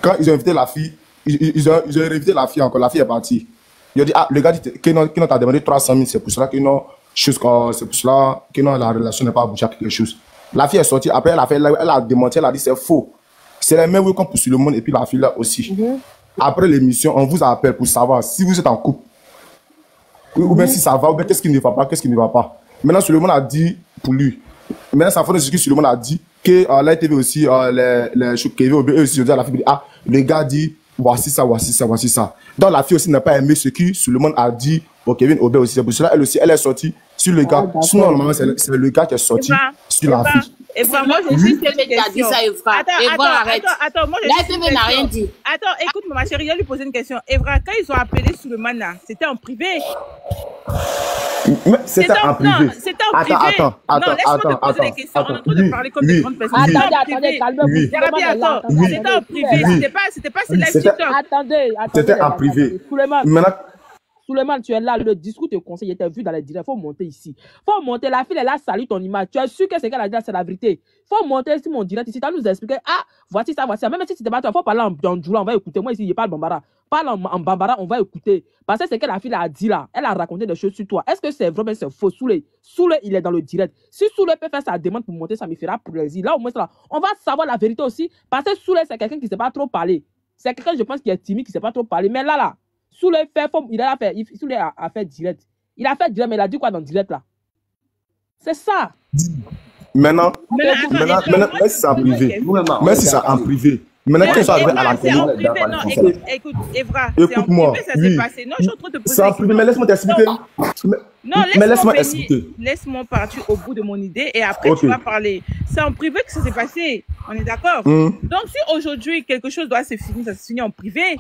Quand ils ont invité la fille, ils, ils, ont, ils ont invité la fille encore, la fille est partie. Ils ont dit ah, le gars dit que non, que non, t'as demandé trois cent mille. C'est pour cela que non, c'est pour cela que non, la relation n'est pas aboutée à quelque chose. La fille est sortie, après elle a, fait, elle, a, elle a démenti, elle a dit c'est faux. C'est les mêmes qu'on pousse le monde et puis la fille là aussi. Mmh. Après l'émission, on vous appelle pour savoir si vous êtes en couple. Ou, ou bien mmh. si ça va, ou bien qu'est-ce qui ne va pas, qu'est-ce qui ne va pas. Maintenant, Souleymane a dit pour lui. Maintenant, ça fait ce que Souleymane a dit, que euh, la T V aussi, euh, les chocs T V, eux aussi, ils ont dit à la fille, ah, le gars dit, voici ça, voici ça, voici ça. Donc la fille aussi n'a pas aimé ce que Souleymane a dit au Kevin Obey aussi. C'est pour cela elle aussi, elle est sortie sur le gars. Ah, sinon, normalement, c'est le, le gars qui est sorti Evra, sur Evra, la fille. Evra, moi, je suis celle qui a dit ça, Evra. Attends, Evra, attends, arrête. Attends, attends, moi, la T V n'a rien dit. Attends, écoute, ma chérie, je vais lui poser une question. Evra, quand ils ont appelé Souleymane, c'était en privé. C'était en privé. C'était en privé. Attends, attends, attends. Non, laisse-moi te poser des questions. On est en train de parler comme des grandes personnes. Attendez, attendez, calmez-vous. Djarabi, attends. C'était en privé. C'était pas celle-là TikTok. Attendez, attendez. C'était en privé. Maintenant, Souleymane, tu es là, le discours te conseille, était vu dans les directs, il faut monter ici. Faut monter, la fille, elle a salué ton image. Tu es sûr que ce qu'elle a dit, c'est la vérité. Faut monter ici, mon direct, ici, tu as nous expliqué, ah, voici ça, voici ça. Même si tu te bats, il faut parler en Djoula, on va écouter. Moi, ici, je parle Bambara. Parle en, en Bambara, on va écouter. Parce que ce que la fille a dit là, elle a raconté des choses sur toi. Est-ce que c'est vraiment c'est faux? Soule, Soule, il est dans le direct. Si Soule peut faire sa demande pour monter, ça me fera plaisir. Là, au moins, là, on va savoir la vérité aussi. Parce que Soule, c'est quelqu'un qui ne sait pas trop parler. C'est quelqu'un, je pense, qui est timide, qui ne sait pas trop parler. Mais là, là, Soule fait, il a fait, Soule a, a fait direct. Il a fait direct, mais il a dit quoi dans direct là? C'est ça. Maintenant, mais si c'est en privé. Mais si c'est en privé. Maintenant que ça arrive à la télé. Écoute, écoute, Evra, écoute-moi. Ça s'est passé. Non, je suis en train de poser. C'est en privé, mais laisse-moi t'expliquer. Non, laisse-moi expliquer. Laisse-moi partir au bout de mon idée et après tu vas parler. C'est en privé que ça s'est passé. On est d'accord? Donc si aujourd'hui quelque chose doit se finir, ça se finit en privé.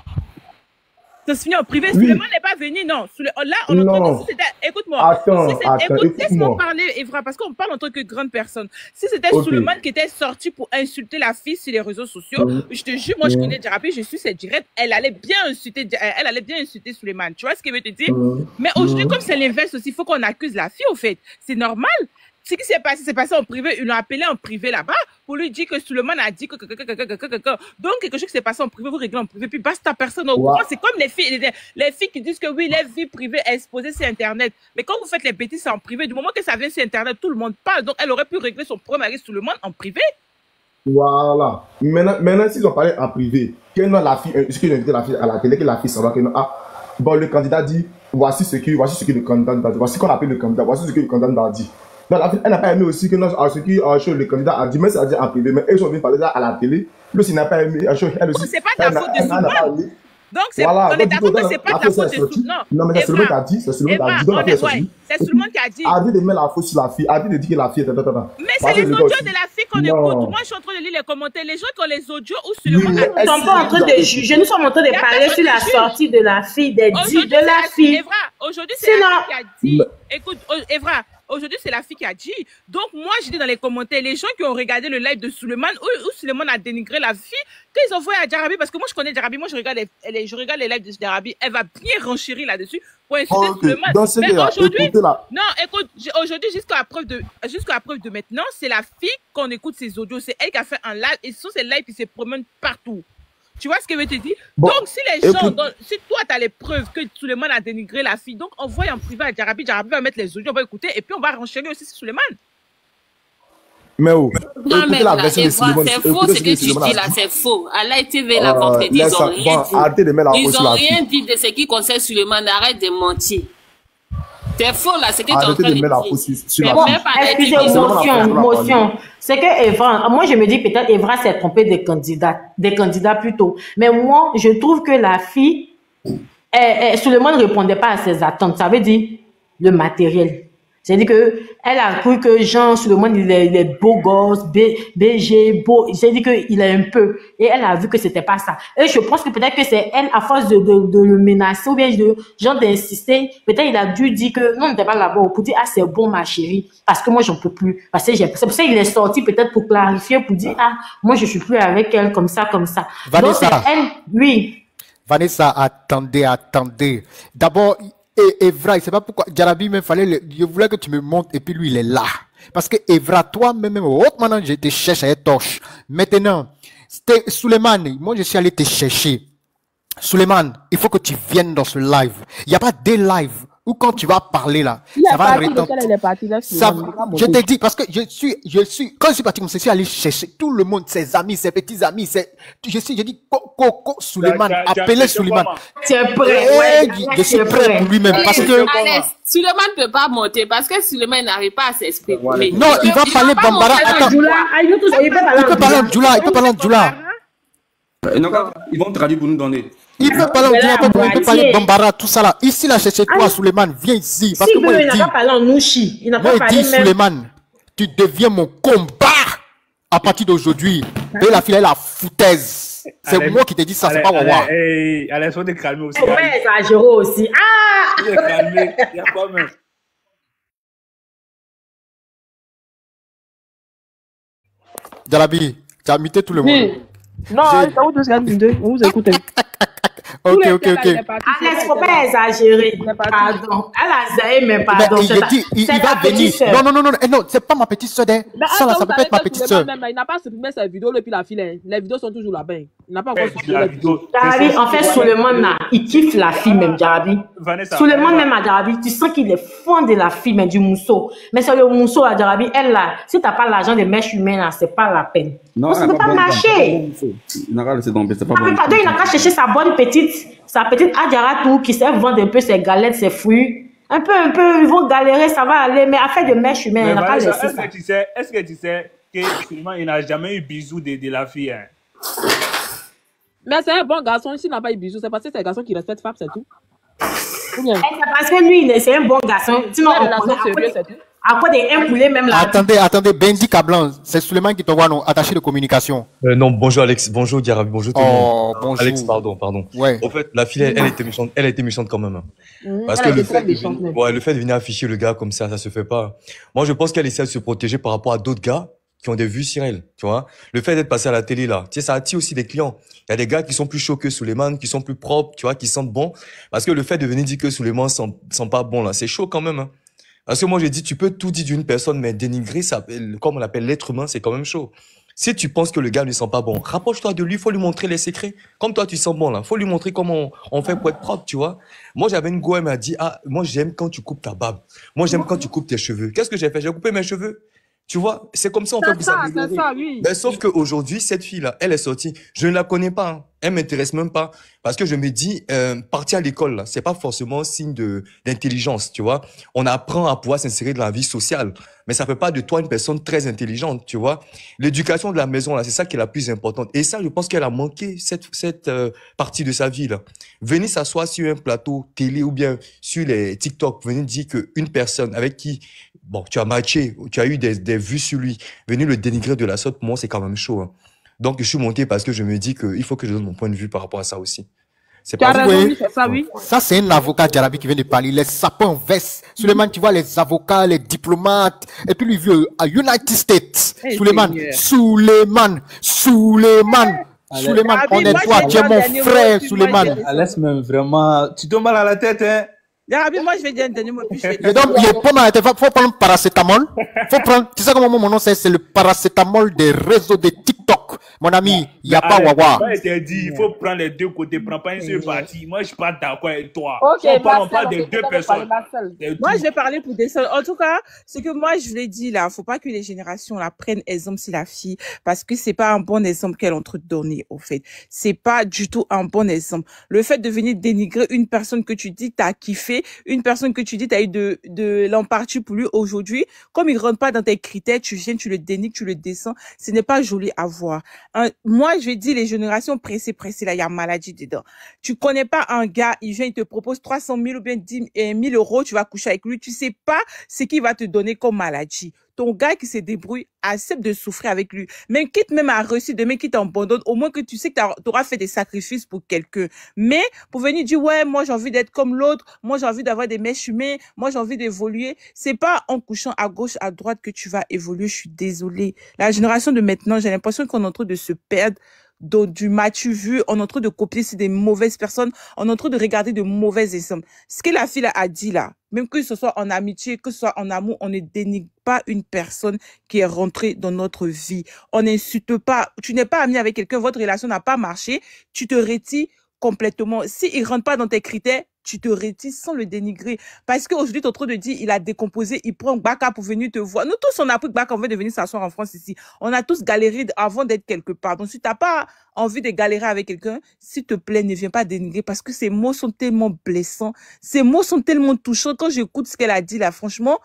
Ça se finit en privé, oui. Souleymane n'est pas venu, non. Là, on entend. Si écoute-moi. Si écoute, laisse-moi parler, Evra, parce qu'on parle en tant que grande personne. Si c'était okay. Souleymane qui était sorti pour insulter la fille sur les réseaux sociaux, mmh. je te jure, moi, mmh. je connais Djarabi, je suis cette directe. Elle allait bien insulter, elle allait bien insulter Souleymane. Tu vois ce qu'elle veut te dire? Mmh. Mais aujourd'hui, mmh. comme c'est l'inverse aussi, il faut qu'on accuse la fille, au fait. C'est normal. Ce qui s'est passé, c'est passé en privé. Ils l'ont appelé en privé là-bas pour lui dire que Souleymane a dit que, que, que, que, que, que, que, que. Donc, quelque chose qui s'est passé en privé, vous réglez en privé. Puis, basta, personne au courant. Wow. C'est comme les filles, les, les filles qui disent que oui, les vies privées exposées sur Internet. Mais quand vous faites les bêtises en privé, du moment que ça vient sur Internet, tout le monde parle. Donc, elle aurait pu régler son problème avec Souleymane en privé. Voilà. Maintenant, maintenant s'ils ont parlé en privé, que non, la fille, ce qu'ils ont invité la fille à la télé, que la fille saura que non, ah, bon, le candidat dit, voici ce que, voici ce que le candidat a dit, voici qu'on appelle le candidat, voici ce que le candidat a dit. Donc, la fille, elle n'a pas aimé aussi que non, à ce qui uh, le candidat a dit, mais ça a dit en privé, mais elles sont venues parler là à la télé. Lui aussi n'a pas aimé, elle aussi. Oh, c'est pas ta faute de Souleymane. Donc, c'est voilà. Pas ta faute de Souleymane. Non, mais c'est Souleymane qui a dit, c'est Souleymane qui a dit. Donc, la fille c'est Souleymane qui a dit. A dit de mettre la faute sur la fille, a dit de dire que la fille était. Mais c'est les audios de la fille qu'on écoute. Moi, je suis en train de lire les commentaires. Les gens qui ont les audios ou Souleymane a dit. Nous sommes pas en train de juger, nous sommes en train de parler sur la sortie de la fille, des dits de la fille. Aujourd'hui, c'est la fille qui a dit. Écoute, Evra. Aujourd'hui, c'est la fille qui a dit. Donc, moi, j'ai dit dans les commentaires, les gens qui ont regardé le live de Souleymane, où, où Souleymane a dénigré la fille, qu'ils ont envoyé à Djarabi, parce que moi, je connais Djarabi, moi, je regarde les, les, je regarde les lives de Djarabi, elle va bien renchérir là-dessus pour insulter okay. Souleymane. Mais aujourd'hui, non, écoute, aujourd'hui, jusqu'à preuve de, jusqu'à preuve de maintenant, c'est la fille qu'on écoute ses audios, c'est elle qui a fait un live, et ce sont ces lives qui se promènent partout. Tu vois ce que je veux te dire? Bon, donc, si les gens, puis, donc, si toi, tu as les preuves que Souleymane a dénigré la fille, donc on voit en privé à Djarabi, Djarabi va mettre les audios, on va écouter, et puis on va renchaîner aussi sur Souleymane. Mais où? Non, mais là, c'est faux ce que tu dis là, c'est faux. À la T V, la contre ils n'ont rien dit. Ils n'ont rien dit de ce qui concerne Souleymane, arrête de mentir. C'est faux là, c'est que tu es en train de dire. Excusez-moi, motion. C'est que Evra, moi je me dis peut-être Evra s'est trompée des candidats, des candidats plutôt. Mais moi, je trouve que la fille, Souleymane ne répondait pas à ses attentes. Ça veut dire le matériel. C'est-à-dire qu'elle a cru que Jean, Souleymane, il est, il est beau gosse, B G, beau. C'est-à-dire qu'il est un peu. Et elle a vu que c'était pas ça. Et je pense que peut-être que c'est elle, à force de, de, de le menacer ou bien de Jean d'insister, peut-être il a dû dire que non, on n'était pas là-bas pour dire ah, c'est bon, ma chérie, parce que moi, j'en peux plus. Parce que c'est pour ça qu'il est sorti peut-être pour clarifier, pour dire ah, moi, je suis plus avec elle comme ça, comme ça. Vanessa. Donc, c'est elle, oui. Vanessa, attendez, attendez. D'abord, Evra, je ne sais pas pourquoi. Djarabi, il fallait, le, je voulais que tu me montres et puis lui, il est là. Parce que Evra, toi-même, oh, maintenant, je te cherche à être torche. Maintenant, c'était Souleymane, moi, je suis allé te chercher. Souleymane, il faut que tu viennes dans ce live. Il n'y a pas des lives où quand tu vas parler là, il ça va arrêter. Je te dis, parce que je suis, je suis, quand je suis parti, je suis allé chercher tout le monde, ses amis, ses petits amis, ses, je suis, je dis, Coco, Souleymane, appelez Souleymane. Tu es prêt, ouais, je suis prêt pour lui-même, parce que... Souleymane ne peut pas monter parce que Souleymane n'arrive pas à s'exprimer. Voilà. Non, il, il va parler Bambara. Attends. Il peut parler en Djoula. Il peut parler en Djoula. Ils vont traduire pour nous donner. Il peut parler en Djoula, il peut parler Bambara, tout ça là. Ici, là, cherchez-toi, Souleymane. Viens ici. Parce si que moi, il, il n'a pas parlé en Nouchi. Il n'a pas parlé en Nouchi. Souleymane, tu deviens mon combat à partir d'aujourd'hui. Et la fille, elle a foutaise. C'est moi qui t'ai dit ça, c'est pas Wawa. Allez, allez, soyez calmés aussi. Ouais, ça gère aussi. Ah! Il est calmé, il n'y a pas même. Djarabi, tu as muté tout le monde. Non, ça vous donne deux, vous vous écoutez. Ok, ok, ok. Alex, faut pas exagérer. Pardon. Elle a mais pardon. Il va venir. Non, non, non, non, non, c'est pas ma petite soeur. Ça, là, ça peut pas être ma petite soeur. Il n'a pas supprimé sa vidéo depuis la fille. Les vidéos sont toujours là-bas. Il n'a pas encore supprimé la vidéo. Djarabi, en fait, Souleymane, il kiffe la fille même, Djarabi. Souleymane, même à Djarabi, tu sens qu'il est fan de la fille, mais du Mousseau. Mais sur le Mousseau à Djarabi, elle, là, si t'as pas l'argent des mèches humaines, c'est pas la peine. Non, ça ne peut pas marcher. Il n'a pas cherché sa bonne petite. Sa petite Adjaratou qui sait vendre un peu ses galettes, ses fruits. Un peu, un peu, ils vont galérer, ça va aller, mais affaire de mèche humaine, elle n'a pas laissé ça. Est-ce que tu sais, est-ce que tu sais qu'il n'a jamais eu bisous de, de la fille hein? Mais c'est un bon garçon, s'il n'a pas eu bisous, c'est parce que c'est un garçon qui respecte femme, c'est tout. C'est parce que lui, c'est un bon garçon. Sinon, on relation sérieuse, c'est tout. Après des un poulet même là. Attendez, attendez, Bendy Cablan, c'est Souleymane qui t'envoie un attaché de communication. Euh, non, bonjour Alex, bonjour Djarabi, bonjour tout le monde. Oh, bonjour. Alex, pardon, pardon. Ouais. Au fait, la fille, elle, elle était méchante, elle était méchante quand même. Mmh, parce que le fait, méchante, venir, ouais, le fait de venir afficher le gars comme ça, ça se fait pas. Moi, je pense qu'elle essaie de se protéger par rapport à d'autres gars qui ont des vues sur elle, tu vois. Le fait d'être passé à la télé là, tu sais, ça attire aussi des clients. Il y a des gars qui sont plus chauds que Souleymane, qui sont plus propres, tu vois, qui sentent bon. Parce que le fait de venir dire que Souleymane sent, sent pas bon là, c'est chaud quand même. Hein. Parce que moi, j'ai dit, tu peux tout dire d'une personne, mais dénigrer, ça, comme on l'appelle l'être humain, c'est quand même chaud. Si tu penses que le gars ne sent pas bon, rapproche-toi de lui, faut lui montrer les secrets. Comme toi, tu sens bon, là. Faut lui montrer comment on fait pour être propre, tu vois. Moi, j'avais une go, elle m'a dit, ah, moi, j'aime quand tu coupes ta barbe. Moi, j'aime quand tu coupes tes cheveux. Qu'est-ce que j'ai fait? J'ai coupé mes cheveux. Tu vois, c'est comme ça, on fait pour ça. Mais sauf qu'aujourd'hui, cette fille-là, elle est sortie. Je ne la connais pas. Hein. Elle m'intéresse même pas. Parce que je me dis, euh, partir à l'école, là, c'est pas forcément signe de, d'intelligence, tu vois. On apprend à pouvoir s'insérer dans la vie sociale. Mais ça fait pas de toi une personne très intelligente, tu vois. L'éducation de la maison, là, c'est ça qui est la plus importante. Et ça, je pense qu'elle a manqué cette, cette, euh, partie de sa vie, là. Venez s'asseoir sur un plateau télé ou bien sur les TikTok. Venez dire qu'une personne avec qui, bon, tu as matché, tu as eu des, des vues sur lui. Venir le dénigrer de la sorte, pour moi, c'est quand même chaud. Hein. Donc, je suis monté parce que je me dis qu'il faut que je donne mon point de vue par rapport à ça aussi. C'est pas vrai. Ça, oui. Ça c'est un avocat Djarabi qui vient de parler. Les sapins en veste. Mm. Souleymane, tu vois, les avocats, les diplomates. Et puis, lui, vieux, à United States. Hey, Souleymane, Souleymane, Souleymane. Souleymane, on est toi, tu es mon frère, Souleymane. Laisse même vraiment, tu donnes mal à la tête, hein. Djarabi, moi je vais dire un dernier mot. Il faut prendre paracétamol. Faut prendre. Tu sais comment mon nom c'est? C'est le paracétamol des réseaux de TikTok. Mon ami, il n'y a pas Wawa. Je t'ai dit, il faut prendre les deux côtés. Prends pas une seule partie. Moi je suis pas d'accord avec toi. On parle pas des deux personnes. Moi je vais parler pour des seuls. En tout cas, ce que moi je voulais dire là, faut pas que les générations la prennent exemple sur la fille parce que c'est pas un bon exemple qu'elle ont donné au fait. C'est pas du tout un bon exemple. Le fait de venir dénigrer une personne que tu dis t'as kiffé. Une personne que tu dis, tu as eu de, de l'empathie pour lui aujourd'hui, comme il ne rentre pas dans tes critères, tu viens, tu le dénigres, tu le descends, ce n'est pas joli à voir. Hein? Moi, je dis, les générations pressées, pressées, là, il y a maladie dedans. Tu connais pas un gars, il vient, il te propose trois cent mille ou bien dix mille euros, tu vas coucher avec lui, tu sais pas ce qu'il va te donner comme maladie. Ton gars qui se débrouille, accepte de souffrir avec lui. Même quitte même à reçu demain, quitte en abandonne, au moins que tu sais que tu auras fait des sacrifices pour quelqu'un. Mais pour venir dire, ouais, moi j'ai envie d'être comme l'autre, moi j'ai envie d'avoir des mèches humaines, moi j'ai envie d'évoluer. C'est pas en couchant à gauche, à droite que tu vas évoluer, je suis désolée. La génération de maintenant, j'ai l'impression qu'on est en train de se perdre de, du matu vu, on est en train de copier sur des mauvaises personnes, on est en train de regarder de mauvaises exemples. Ce que la fille là, a dit là, même que ce soit en amitié, que ce soit en amour, on ne dénigre pas une personne qui est rentrée dans notre vie. On n'insulte pas, tu n'es pas ami avec quelqu'un, votre relation n'a pas marché, tu te retires complètement. S'il ne rentre pas dans tes critères, tu te retires sans le dénigrer. Parce qu'aujourd'hui, tu es en train de dire, il a décomposé, il prend Gbaka pour venir te voir. Nous tous, on a pris Gbaka, on veut venir s'asseoir en France ici. On a tous galéré avant d'être quelque part. Donc, si tu n'as pas envie de galérer avec quelqu'un, s'il te plaît, ne viens pas dénigrer parce que ces mots sont tellement blessants. Ces mots sont tellement touchants. Quand j'écoute ce qu'elle a dit là, franchement,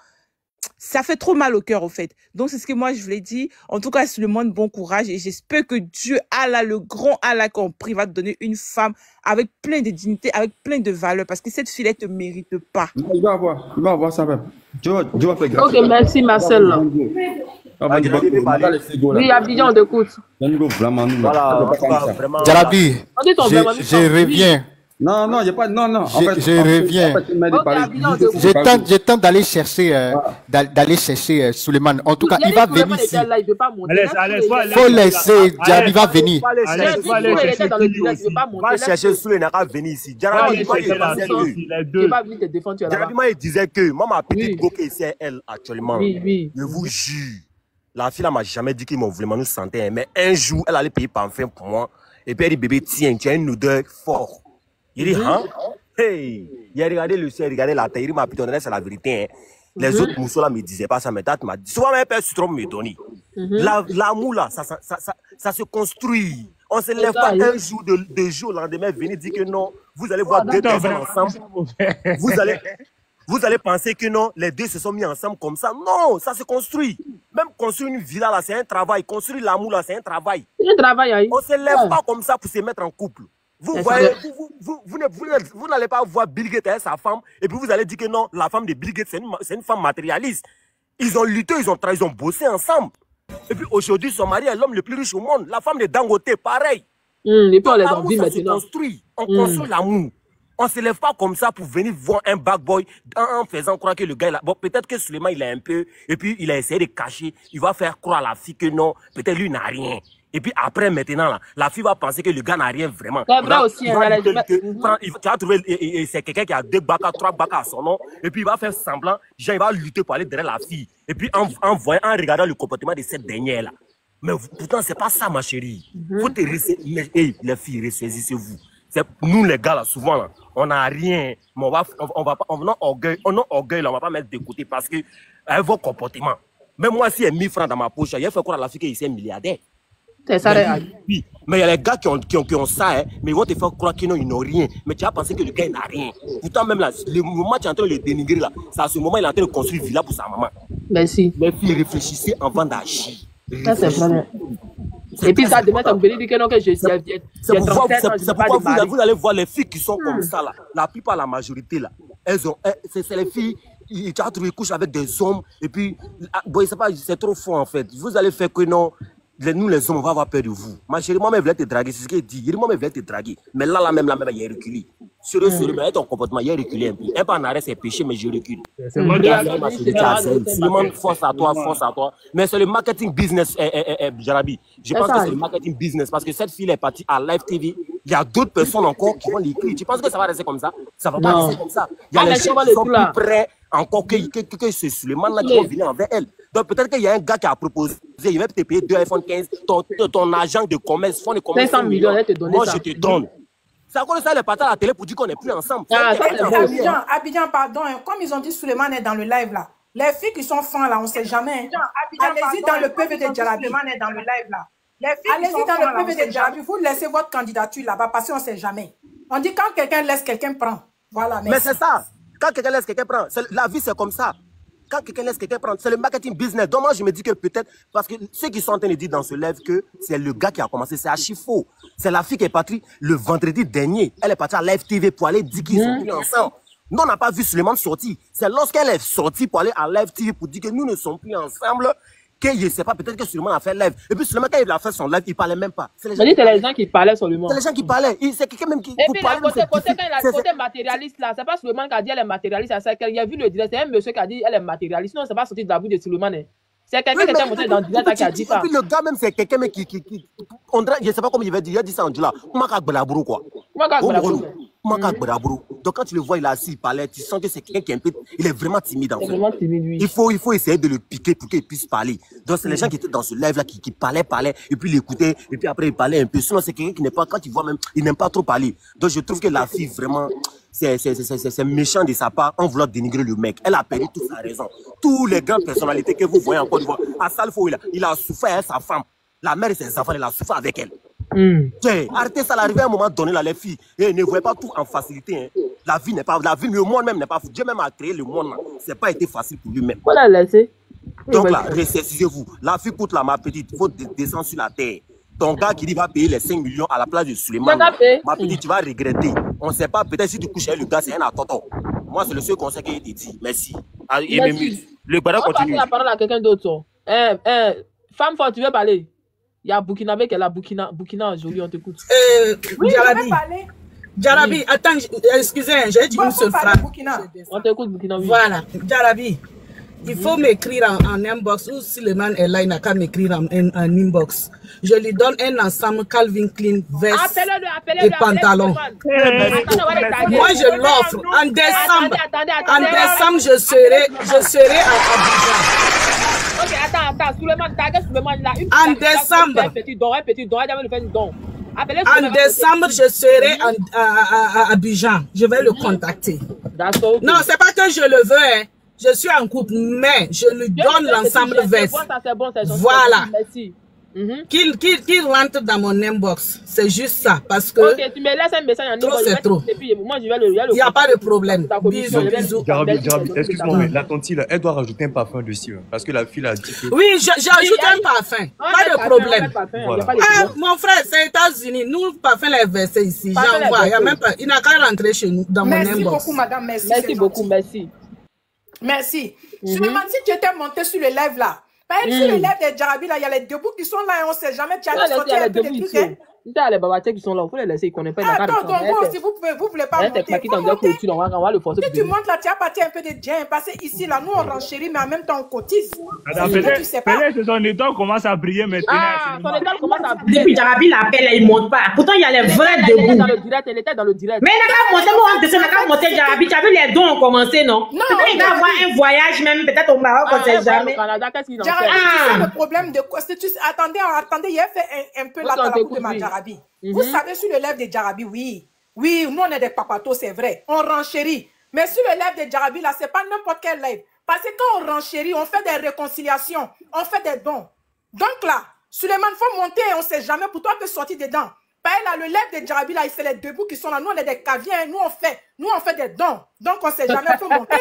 ça fait trop mal au cœur, au fait. Donc, c'est ce que moi, je voulais dire. En tout cas, Souleymane, bon courage. Et j'espère que Dieu, Allah, le grand Allah compris, va te donner une femme avec plein de dignité, avec plein de valeur. Parce que cette fille, elle ne te mérite pas. Il va avoir, il va avoir ça même. Dieu va faire grâce. Ok, merci, Marcel. Oui, Abidjan, on t'écoute. Voilà, Djarabi, je reviens. Non, non, il n'y a pas... Non, non. En fait, je reviens. Je tente d'aller chercher, euh, ah. d'aller chercher euh, Souleymane. En tout vous cas, il va venir ici. Il faut laisser. Djarabi va venir. Va chercher Souleymane, va venir ici. Djarabi, moi, il disait que... Moi, ma petite coquille, c'est elle, actuellement. Je vous jure. La fille, elle m'a jamais dit qu'ils m'ont voulu nous sentir. Mais un jour, elle allait payer parfum pour moi. Et puis, elle dit, bébé, tiens, tu as une odeur forte. Il dit, hein? Hey! Il a regardé le ciel, il a regardé la terre, il m'a dit, c'est la vérité. Hein. Les mm-hmm. autres mousseaux là me disaient pas ça, mais Tata m'a dit, souvent mes pères se trompent, me donnent. Mm-hmm. L'amour là, ça, ça, ça, ça, ça se construit. On ne se lève pas un jour, deux de jours, le lendemain, venez dire que non, vous allez voir oh, deux personnes ensemble. Vous allez, vous allez penser que non, les deux se sont mis ensemble comme ça. Non, ça se construit. Même construire une villa là, c'est un travail. Construire l'amour là, c'est un travail. Un travail hein. On ne se lève ouais. pas comme ça pour se mettre en couple. Vous voyez, vous, vous, vous, vous, vous n'allez pas voir Bill Gates et sa femme, et puis vous allez dire que non, la femme de Bill Gates, c'est une, une femme matérialiste. Ils ont lutté, ils ont travaillé, ils ont bossé ensemble. Et puis aujourd'hui, son mari est l'homme le plus riche au monde. La femme de Dangote, pareil. Mmh, les Donc, les amour, ça se construit. On mmh. construit l'amour. On ne se lève pas comme ça pour venir voir un bad boy en, en faisant croire que le gars... Là, bon, peut-être que Souleymane, il est un peu... Et puis, il a essayé de cacher. Il va faire croire à la fille que non, peut-être lui n'a rien. Et puis après, maintenant, là, la fille va penser que le gars n'a rien vraiment. C'est vrai aussi. Tu vas trouver, c'est quelqu'un qui a deux Gbaka, trois Gbaka à son nom. Et puis il va faire semblant, genre, il va lutter pour aller derrière la fille. Et puis en, en voyant, en regardant le comportement de cette dernière-là. Mais pourtant, c'est pas ça, ma chérie. Mm-hmm. Faut te mais, hey, les filles, ressaisissez-vous. Nous, les gars, là, souvent, là, on n'a rien. Mais on va, on, on va pas, on a orgueil, on a orgueil, là, on va pas mettre de côté parce que, avec vos comportements. Même moi, si j'ai mille francs dans ma poche, il fait croire à la fille qu'il est milliardaire. Ça mais, oui, mais il y a les gars qui ont, qui ont, qui ont ça, hein, mais ils vont te faire croire qu'ils n'ont rien. Mais tu vas penser que le gars n'a rien. Pourtant, même là, le moment où tu es en train de le dénigrer, c'est à ce moment où il est en train de construire une villa pour sa maman. Merci. Mais puis réfléchissez avant d'agir. Ça, c'est vrai. Et puis ça, demain, ça me dit que non, que je suis à Viette. C'est pourquoi vous, vous allez voir les filles qui sont hmm. comme ça, là. La plupart, la majorité, là. Elles ont. C'est les filles. Tu as trouvé couche avec des hommes. Et puis, bon, c'est trop fort, en fait. Vous allez faire que non. Nous les hommes, on va avoir peur de vous. Ma chérie, moi-même, je voulais te draguer, c'est ce qu'elle dit. Moi-même, je voulais te draguer. Mais là, là même, là, même, il y a reculé. Sérieux, sérieux, mais ton comportement, il y a reculé un peu. Elle pas en arrêt, c'est péché, mais je recule. C'est moi qui ai force à toi, force à toi. Mais c'est le marketing business, Djarabi. Je pense que c'est le marketing business parce que cette fille est partie à Live T V. Il y a d'autres personnes encore qui vont l'écrire. Tu penses que ça va rester comme ça? Ça va pas rester comme ça. Il y a les gens qui sont plus prêts encore que ce Souleymane-là qui vont venir envers elle. Donc peut-être qu'il y a un gars qui a proposé, il va te payer deux iPhone quinze, ton, ton agent de commerce, fonds de commerce. cinq cents millions, elle te donne ça. Moi, je te donne. C'est à cause de ça, les patas à la télé pour dire qu'on n'est plus ensemble. Ah, Abidjan, Abidjan, pardon, hein, comme ils ont dit, Souleymane est dans le live là. Les filles qui sont fans là, on ne sait jamais. Allez-y dans le P V de Djarabi. Souleymane est dans le live là. Allez-y dans le P V de Djarabi, vous laissez votre candidature là-bas parce qu'on ne sait jamais. On dit quand quelqu'un laisse, quelqu'un prend. Voilà. Mais c'est ça. Quand quelqu'un laisse, quelqu'un prend. La vie, c'est comme ça. Quand quelqu'un laisse quelqu'un prendre, c'est le marketing business. Donc moi, je me dis que peut-être, parce que ceux qui sont en train de dire dans ce live que c'est le gars qui a commencé, c'est archi faux. C'est la fille qui est partie le vendredi dernier. Elle est partie à Live T V pour aller dire qu'ils sont plus ensemble. Nous, on n'a pas vu Souleymane sortir. C'est lorsqu'elle est sortie pour aller à Live T V pour dire que nous ne sommes plus ensemble, que je ne sais pas, peut-être que Souleymane a fait live. Et puis Souleymane, quand il a fait son live, il ne parlait même pas. C'est les, les, les gens qui parlaient seulement. C'est les gens qui parlaient. C'est quelqu'un même qui... Et puis le côté, côté, côté matérialiste, là, c'est pas Souleymane qui a dit elle est matérialiste. Il y a vu le direct, c'est un monsieur qui a dit elle est matérialiste. Non, c'est pas sorti de la bouche de Souleymane. C'est quelqu'un qui a monté dans Dula, qui a dit ça. Le gars même, c'est quelqu'un qui, qui, qui, on dirait, je sais pas comment il va dire, il a dit ça en Dula. Makak Balabourou quoi. Makak Balabourou. Makak Balabourou. Donc quand tu le vois, il est assis, il parlait, tu sens que c'est quelqu'un qui est un peu, il est vraiment timide en fait. Vraiment timide, oui. Il faut, il faut essayer de le piquer pour qu'il puisse parler. Donc c'est les gens qui étaient dans ce live là qui, qui parlaient, parlaient, et puis l'écoutaient, et puis après il parlait un peu. Sinon c'est quelqu'un qui n'est pas, quand tu vois même, il n'aime pas trop parler. Donc je trouve que la fille vraiment. C'est méchant de sa part en voulant dénigrer le mec. Elle a perdu toute sa raison. Toutes les grandes personnalités que vous voyez en Côte d'Ivoire, à Salfo, il, il a souffert avec sa femme. La mère et ses enfants, il a souffert avec elle. Mm. Tiens, arrêtez ça, l'arrivée à un moment donné, là, les filles, et ne voyez pas tout en facilité. Hein. La vie n'est pas. La vie, le monde même n'est pas. Dieu même a créé le monde. Ce n'est pas été facile pour lui-même. Voilà, laissez. Donc là, ressaisissez-vous. La fille coûte la ma petite. Il faut descendre sur la terre. Ton gars qui dit va payer les cinq millions à la place de Souleymane. Ma petite, tu vas regretter. On ne sait pas, peut-être si tu couches avec le gars, c'est un attentat. Moi, c'est le seul conseil qu'il te dit. Merci. Ah, il m'émuse. Le gars continue. On va passer la parole à quelqu'un d'autre. Eh, eh, femme forte, tu veux parler? Il y a Burkinabé qui est là. Burkina, Burkina aujourd'hui, on t'écoute. Euh, oui, Djarabi. Je veux parler. Djarabi, oui. Attends, excusez, j'ai dit bon, une seule phrase. On t'écoute, Burkina. Oui. Voilà, Djarabi. Il faut m'écrire en, en inbox ou si le man est là, il n'a qu'à m'écrire en, en, en inbox. Je lui donne un ensemble Calvin Klein, veste et pantalon. Moi, je l'offre. En décembre, attendez, attendez, en décembre, je serai, je serai à Abidjan. Ok, attends, attends. Souleymane, taguez Souleymane là. En décembre. Un petit don, un petit don, elle va le don. En décembre, je serai en, à, à, à Abidjan. Je vais le contacter. Non, c'est pas que je le veux, hein. Je suis en couple, mais je lui donne l'ensemble veste. Bon, bon, voilà. Mm-hmm. Qu'il qu'il qu'il rentre dans mon inbox. C'est juste ça. Parce que. Okay, tu me laisses un message en trop, c'est trop. Il n'y a pas de problème. Bisous, bisous. Djarabi, Djarabi, excuse-moi, mais la tontille, elle doit rajouter un parfum dessus. Parce que la fille a dit que. Oui, j'ajoute un parfum. Pas de problème. Voilà. Ah, mon frère, c'est États-Unis. Nous, parfum les versets ici. J'envoie. Il n'a qu'à rentrer chez nous dans mon inbox. Merci beaucoup, madame. Merci. Merci beaucoup, merci. Merci. Mm-hmm. Souleymane, si tu étais monté sur le live là, par exemple, mm. sur le live de Djarabi, là, il y a les deux bouts qui sont là et on ne sait jamais. Tu as les sorties avec les trucs. Il y a les babatets qui sont là, il faut les laisser, ils ne connaissent pas. Attends, donc vous aussi, vous ne voulez pas monter. Si tu montes là, tu as parti un peu de djihad, parce que ici, là, nous on renchérit, mais en même temps on cotise. Attends, peut-être que son étoile commence à briller maintenant. Ah, son étoile commence à briller. Depuis Djarabi l'appelle, il ne monte pas. Pourtant, il y a les vrais debout. Elle était dans le direct. Mais il n'a pas monté, moi, on descend, il n'a pas monté Djarabi. Tu as vu, les dons ont commencé, non? Non. Il va avoir un voyage, même peut-être au Maroc, on ne sait jamais. Djarabi, tu sais le problème de quoi? Attendez, attendez, il a fait un peu la trappe de Madjarabi. Mm-hmm. Vous savez, sur le lèvre de Djarabi, oui. Oui, nous, on est des papatos, c'est vrai. On renchérit. Mais sur le lèvre de Djarabi, là, c'est pas n'importe quel lèvre. Parce que quand on renchérit, on fait des réconciliations, on fait des dons. Donc là, Souleymane, faut monter, on ne sait jamais pour toi que sortir dedans. Pareil, là, le lèvre de Djarabi, là, c'est les deux bouts qui sont là. Nous, on est des caviens, nous, on fait, nous, on fait des dons. Donc, on ne sait jamais, faut monter.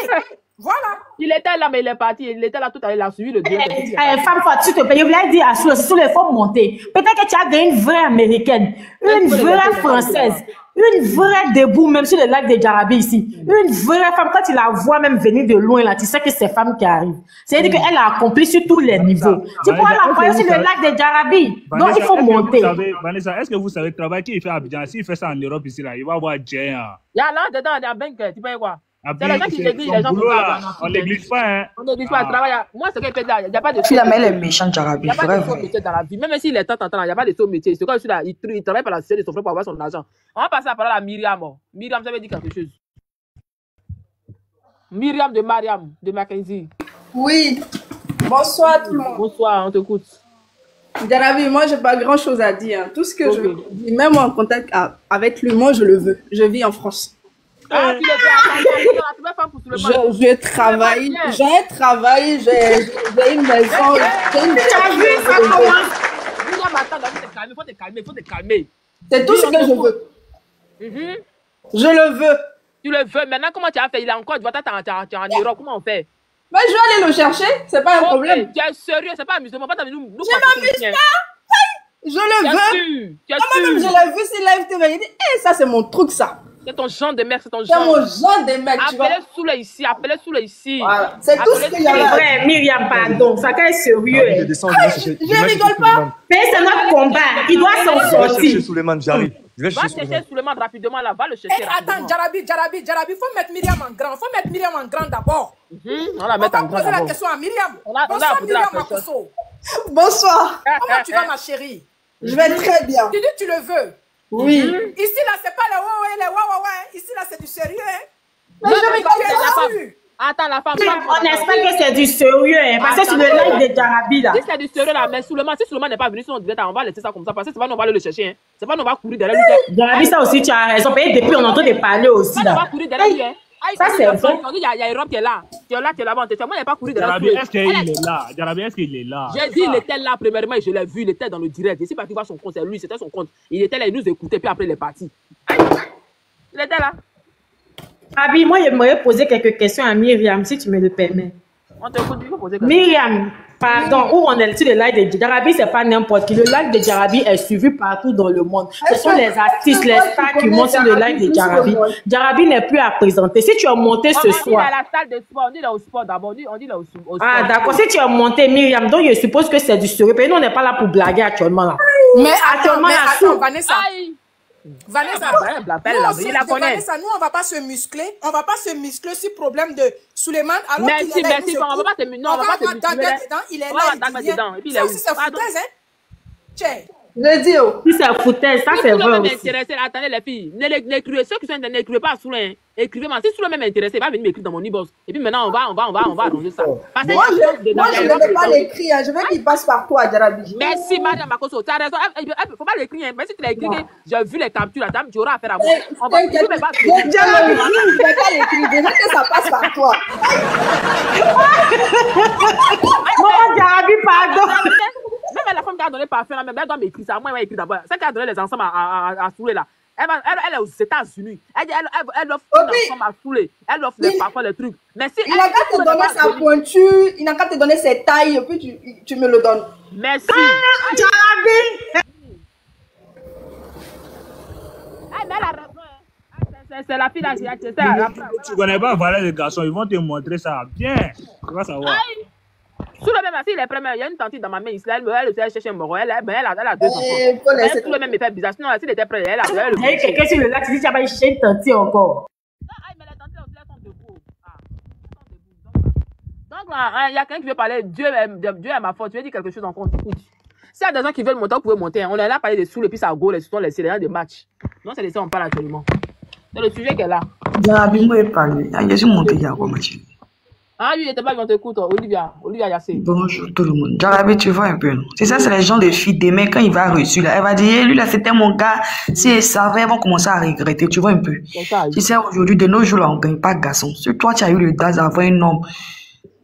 Voilà. Il était là, mais il est parti. Il était là tout à l'heure. Il a suivi le dieu. Femme, tu te payes. Je voulais dire à Souleymane, faut monter. Peut-être que tu as gagné une vraie américaine, une vraie française, une vraie debout, même sur le lac de Djarabi ici. Une vraie femme. Quand tu la vois même venir de loin, là, tu sais que c'est femme qui arrive. C'est-à-dire qu'elle a accompli sur tous les niveaux. Tu pourras la voir sur le lac de Djarabi. Donc, il faut monter. Vanessa, est-ce que vous savez le travail qu'il fait à Abidjan? S'il fait ça en Europe ici, là, il va voir Jay. Là, dedans, il y a Ben, tu peux voir. C'est les gens qui négligent, les gens qui négligent. On néglige pas, hein. On néglige pas, travail. Moi, ce que je fais là, il n'y a pas de. Celui-là, mais elle est méchante, Djarabi. Il n'y a pas de faux métier dans la vie. Même s'il est temps, il n'y a pas de faux métier. C'est comme celui-là, il travaille par la société de son frère pour avoir son argent. On va passer la parole à Myriam. Myriam, ça veut dire quelque chose. Myriam de Mariam, de Mackenzie. Oui. Bonsoir, tout le monde. Bonsoir, on t'écoute. Djarabi, moi, j'ai pas grand chose à dire. Tout ce que je dis, même en contact avec lui, moi, je le veux. Je vis en France. Ah, tu le je, je travaille, j'ai un travail, j'ai une maison. C'est tout ce que je veux. Mm-hmm. Je le veux. Tu le veux. Maintenant, comment tu as fait? Il est encore, tu vois, tu es en Europe. Comment on fait? Mais je vais aller le chercher. C'est pas un okay. problème. Tu es sérieux? C'est pas amusant. Je m'amuse pas. Je le veux. Moi-même, je l'ai vu sur Live T V. Il dit, eh, ça, c'est mon truc, ça. C'est ton genre de mec, c'est ton genre. C'est mon genre de mec, tu vois. Appelez Souley ici, appelez Souley ici. Voilà. C'est tout ce qu'il y a là. Vrai, Myriam, pardon, ça quand est sérieux. Ah, je, descends, ah, je, je, je rigole pas. Mais c'est notre combat, il doit s'en sortir. Je vais chercher Souleymane, j'arrive. Je vais va chercher Souleymane. Souleymane rapidement là, va le chercher. Et attends, Djarabi, Djarabi, Djarabi, faut mettre Myriam en grand, faut mettre Myriam en grand d'abord. Mm -hmm. On la met en grand. On va poser la question à Myriam. On a, bonsoir on a Myriam Makosso. Bonsoir. Comment tu vas ma chérie? Je vais très bien. Tu dis tu le veux? Oui. Mm-hmm. Ici là c'est pas les ouais les ouais ouais. Ici là c'est du sérieux. Hein? Non, mais je vais attends, la femme. On espère que c'est du sérieux, hein, parce que c'est le live de Djarabi là. Si c'est du sérieux là, mais Souleymane, si Souleymane n'est pas venu, si on devait, on va laisser ça comme ça, parce que c'est pas nous, on va aller le chercher, hein. C'est pas nous, on va courir derrière lui. Djarabi, ça aussi, tu as raison. Depuis, on est en train de parler aussi là. On va courir derrière lui, hein. Ça c'est vrai. Il y a Europe qui est là, qui est là, qui est là. Moi, il n'est pas couru derrière lui. Est-ce qu'il est là? Djarabi, est-ce qu'il est là? J'ai dit, il était là premièrement, je l'ai vu, il était dans le direct. Il s'est parti voir son compte, c'est lui, c'était son compte. Il était là, il nous écoutait, puis après il est parti. Il était là. Abi, moi, j'aimerais poser quelques questions à Myriam, si tu me le permets. On te pose, poser Myriam, pardon, où on est-tu le live de Djarabi? C'est pas n'importe qui. Le live de Djarabi est suivi partout dans le monde. Ce sont les artistes, les stars qui montent sur le live de Djarabi. Djarabi n'est plus à présenter. Si tu as monté ce soir... On dit à la salle de sport, on dit là au sport d'abord, on dit là au sport. Ah, d'accord. Si tu as monté, Myriam, donc je suppose que c'est du sérieux. Nous, on n'est pas là pour blaguer actuellement. Là. Mais actuellement, attends, Vanessa... Vanessa, ah, bah, bah, nous, aussi, la Vanessa, nous on va pas se muscler, on va pas se muscler sur problème de Souleymane. Alors merci, il est merci, là, on va pas se muscler, on va pas se muscler. Il est là, il vient. Ça aussi c'est foutaise, hein? Je dis, oh. Si c'est foutaise, ça c'est vrai aussi. M'intéressé, attendez les filles, n'écrivez, ceux qui sont intéressés, n'écrivez pas Souleymane. Écrivez-moi, si Souleymane m'intéresse, il va venir m'écrire dans mon e-box. Et puis maintenant on va, on va, on va, on va arranger ça. Moi je ne veux pas l'écrire, je veux qu'il passe par toi, Djarabi. Merci madame Makosso, tu as raison, il ne faut pas l'écrire, mais si tu l'as écrit, j'ai vu les captures, dame, tu auras affaire à moi. On va l'écrire, mais pas l'écrire. Je ne vais pas l'écrire, déjà que ça passe par toi. Bon, Djarabi, pardon. Même la femme qui a donné parfum, elle doit m'écrire ça, moi elle va écrire d'abord. Celle qui a donné les ensembles à Souley là. Elle, elle, elle est aux États-Unis. Elle, elle, elle, elle offre oh, des enfants à Souley. Elle offre des parfois des trucs. Mais si il n'a qu'à te donner sa pointure, il n'a qu'à te donner ses tailles, et puis tu, tu me le donnes. Merci. Ah, Djarabi. Ah, mais elle a raison. C'est la fille là, j'ai acheté. Tu ne connais pas Valet les garçons, ils vont te montrer ça bien. Tu vas savoir. Aïe. Souleymane, ma fille, il est première. Il y a une tante dans ma main ici. Elle elle cherche un moro. Elle a deux enfants. Souleymane, il fait bizarre. Sinon, s'il était prêt, elle a deux. Il y a quelqu'un sur le lac qui dit qu'il va chercher une tante encore. Non, mais les tantes, elles sont debout. Donc, il y a quelqu'un qui veut parler. Dieu est ma faute. Tu veux dire quelque chose encore, écoute. S'il y a des gens qui veulent monter, vous pouvez monter. On est là à parler de Souley, puis ça gaule. Ce sont les célébrants des matchs. Non, c'est de ça qu'on parle actuellement. C'est le sujet qui est là. Moi, il parle. Je suis monté hier, ma chérie. Ah, lui, il était pas bien, t'écoute, Olivia, Olivia Yassé. Bonjour tout le monde. Djarabi, tu vois un peu, non? C'est ça, c'est les gens de filles. Demain, quand il va reçu, là, elle va dire, eh, lui, là, c'était mon gars. Si elle savait, ils vont commencer à regretter, tu vois un peu. Ça, tu sais, aujourd'hui, de nos jours, là, on ne gagne pas de garçon. Si toi, tu as eu le daz d'avoir un homme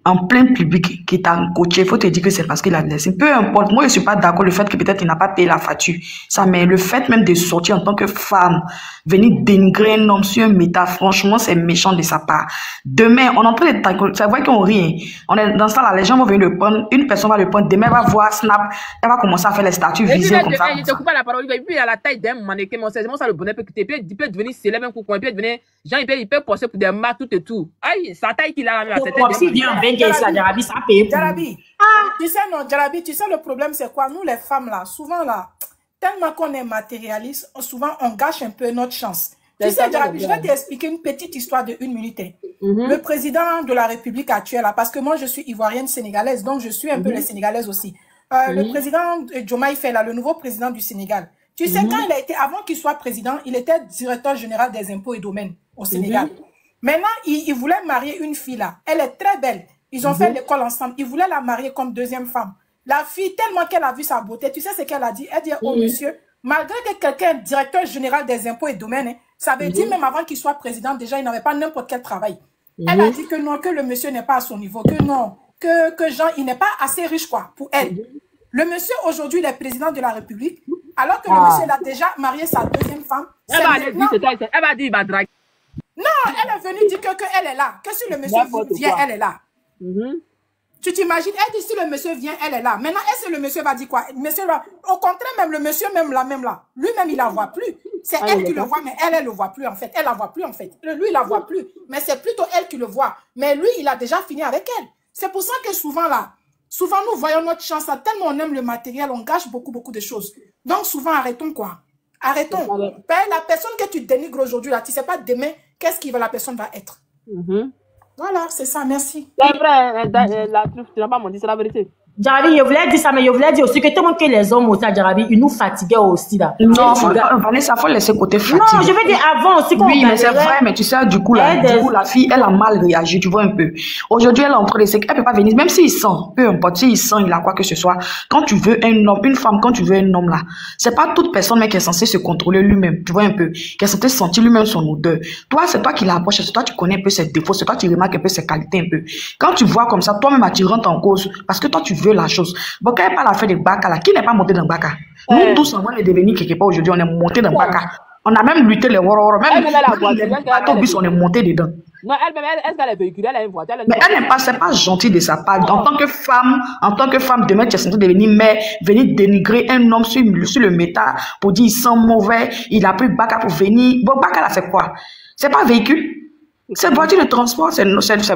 en plein public qui t'a coaché, il faut te dire que c'est parce qu'il a laissé. Peu importe, moi, je ne suis pas d'accord le fait que peut-être il n'a pas payé la facture. Ça, mais le fait même de sortir en tant que femme, venir dénigrer un homme sur un méta, franchement, c'est méchant de sa part. Demain, on en peut être, ça voit qu'on rit. On est dans ça là, les gens vont venir le prendre, une personne va le prendre, demain, elle va voir Snap, elle va commencer à faire les statuts visuels comme ça. Il te coupe la parole, il peut à la taille d'un mannequin, mon c'est ça le bonheur, il peut devenir célèbre, il peut devenir, genre, il peut poster pour des marques, tout et tout. Aïe, sa taille qu'il a là, c'est Djarabi, ça paye. Djarabi, ah. tu sais, non, Djarabi, tu sais, le problème, c'est quoi? Nous, les femmes, là, souvent, là, tellement qu'on est matérialiste, souvent, on gâche un peu notre chance. Tu sais, Djarabi, je vais t'expliquer une petite histoire de une minute. Mm -hmm. Le président de la République actuelle, là, parce que moi, je suis ivoirienne sénégalaise, donc je suis un mm -hmm. peu les Sénégalaises aussi. Euh, mm -hmm. Le président Diomaye Faye, là, le nouveau président du Sénégal, tu sais, mm -hmm. quand il a été, avant qu'il soit président, il était directeur général des impôts et domaines au Sénégal. Mm -hmm. Maintenant, il, il voulait marier une fille, là. Elle est très belle. Ils ont mmh. fait l'école ensemble. Ils voulaient la marier comme deuxième femme. La fille, tellement qu'elle a vu sa beauté, tu sais ce qu'elle a dit? Elle dit, oh mmh. monsieur, malgré que quelqu'un est directeur général des impôts et domaines, hein, ça veut mmh. dire même avant qu'il soit président, déjà, il n'avait pas n'importe quel travail. Mmh. Elle a dit que non, que le monsieur n'est pas à son niveau, que non, que, que Jean, il n'est pas assez riche, quoi, pour elle. Mmh. Le monsieur, aujourd'hui, il est président de la République, alors que ah. le monsieur, il a déjà marié sa deuxième femme. Elle va dire, il va draguer. Non, elle est venue dire que, que elle est là, que si le monsieur vient, elle est là. Mm-hmm. Tu t'imagines, elle dit si le monsieur vient, elle est là. Maintenant, est-ce que le monsieur va dire quoi? Monsieur, au contraire, même le monsieur, même là, même là, lui-même, il la voit plus. C'est ah, elle qui le voit, mais elle, elle le voit plus en fait. Elle la voit plus en fait. Lui, il la voit plus, mais c'est plutôt elle qui le voit. Mais lui, il a déjà fini avec elle. C'est pour ça que souvent là, souvent nous voyons notre chance. Tellement on aime le matériel, on gâche beaucoup, beaucoup de choses. Donc souvent, arrêtons quoi. Arrêtons. Ben, la personne que tu dénigres aujourd'hui, là, tu ne sais pas demain qu'est-ce que la personne va être. Mm-hmm. Voilà, c'est ça, merci. C'est vrai, la truc, tu n'as pas menti, c'est la vérité. Djarabi, je voulais dire ça, mais je voulais dire aussi que tellement que les hommes aussi à Djarabi, ils nous fatiguaient aussi là. Non, Vanessa, il faut laisser côté fatigué. Non, je veux dire avant aussi qu'on... Oui, mais c'est vrai, mais tu sais, du coup, là, du coup, la fille, elle a mal réagi, tu vois un peu. Aujourd'hui, elle est en train de se... Elle ne peut pas venir, même s'il sent, peu importe, s'il sent, il a quoi que ce soit. Quand tu veux un homme, une femme, quand tu veux un homme là, c'est pas toute personne mais qui est censée se contrôler lui-même, tu vois un peu, qui est censée sentir lui-même son odeur. Toi, c'est toi qui l'approches, c'est toi qui connais un peu ses défauts, c'est toi qui remarques un peu ses qualités un peu. Quand tu vois comme ça, toi-même, tu rentres en cause, parce que toi, tu veux la chose. Bon, quand elle parle à faire des Gbaka là, qui n'est pas monté dans Gbaka? Nous ouais. tous, on est devenus quelque part aujourd'hui, on est monté dans Gbaka. Ouais. On a même lutté les Wororo, même les bateaux bus, on est monté dedans. Non, elle-même, elle, elle, elle est véhiculée, elle a une voiture. Mais elle n'est pas, c'est pas gentil de sa part. En tant que femme, en tant que femme, demain, tu es censée devenir mère, venir dénigrer un homme sur, sur le méta pour dire il sent mauvais, il a pris Gbaka pour venir. Bon, Gbaka là, c'est quoi? C'est pas un véhicule. C'est voiture de transport, c'est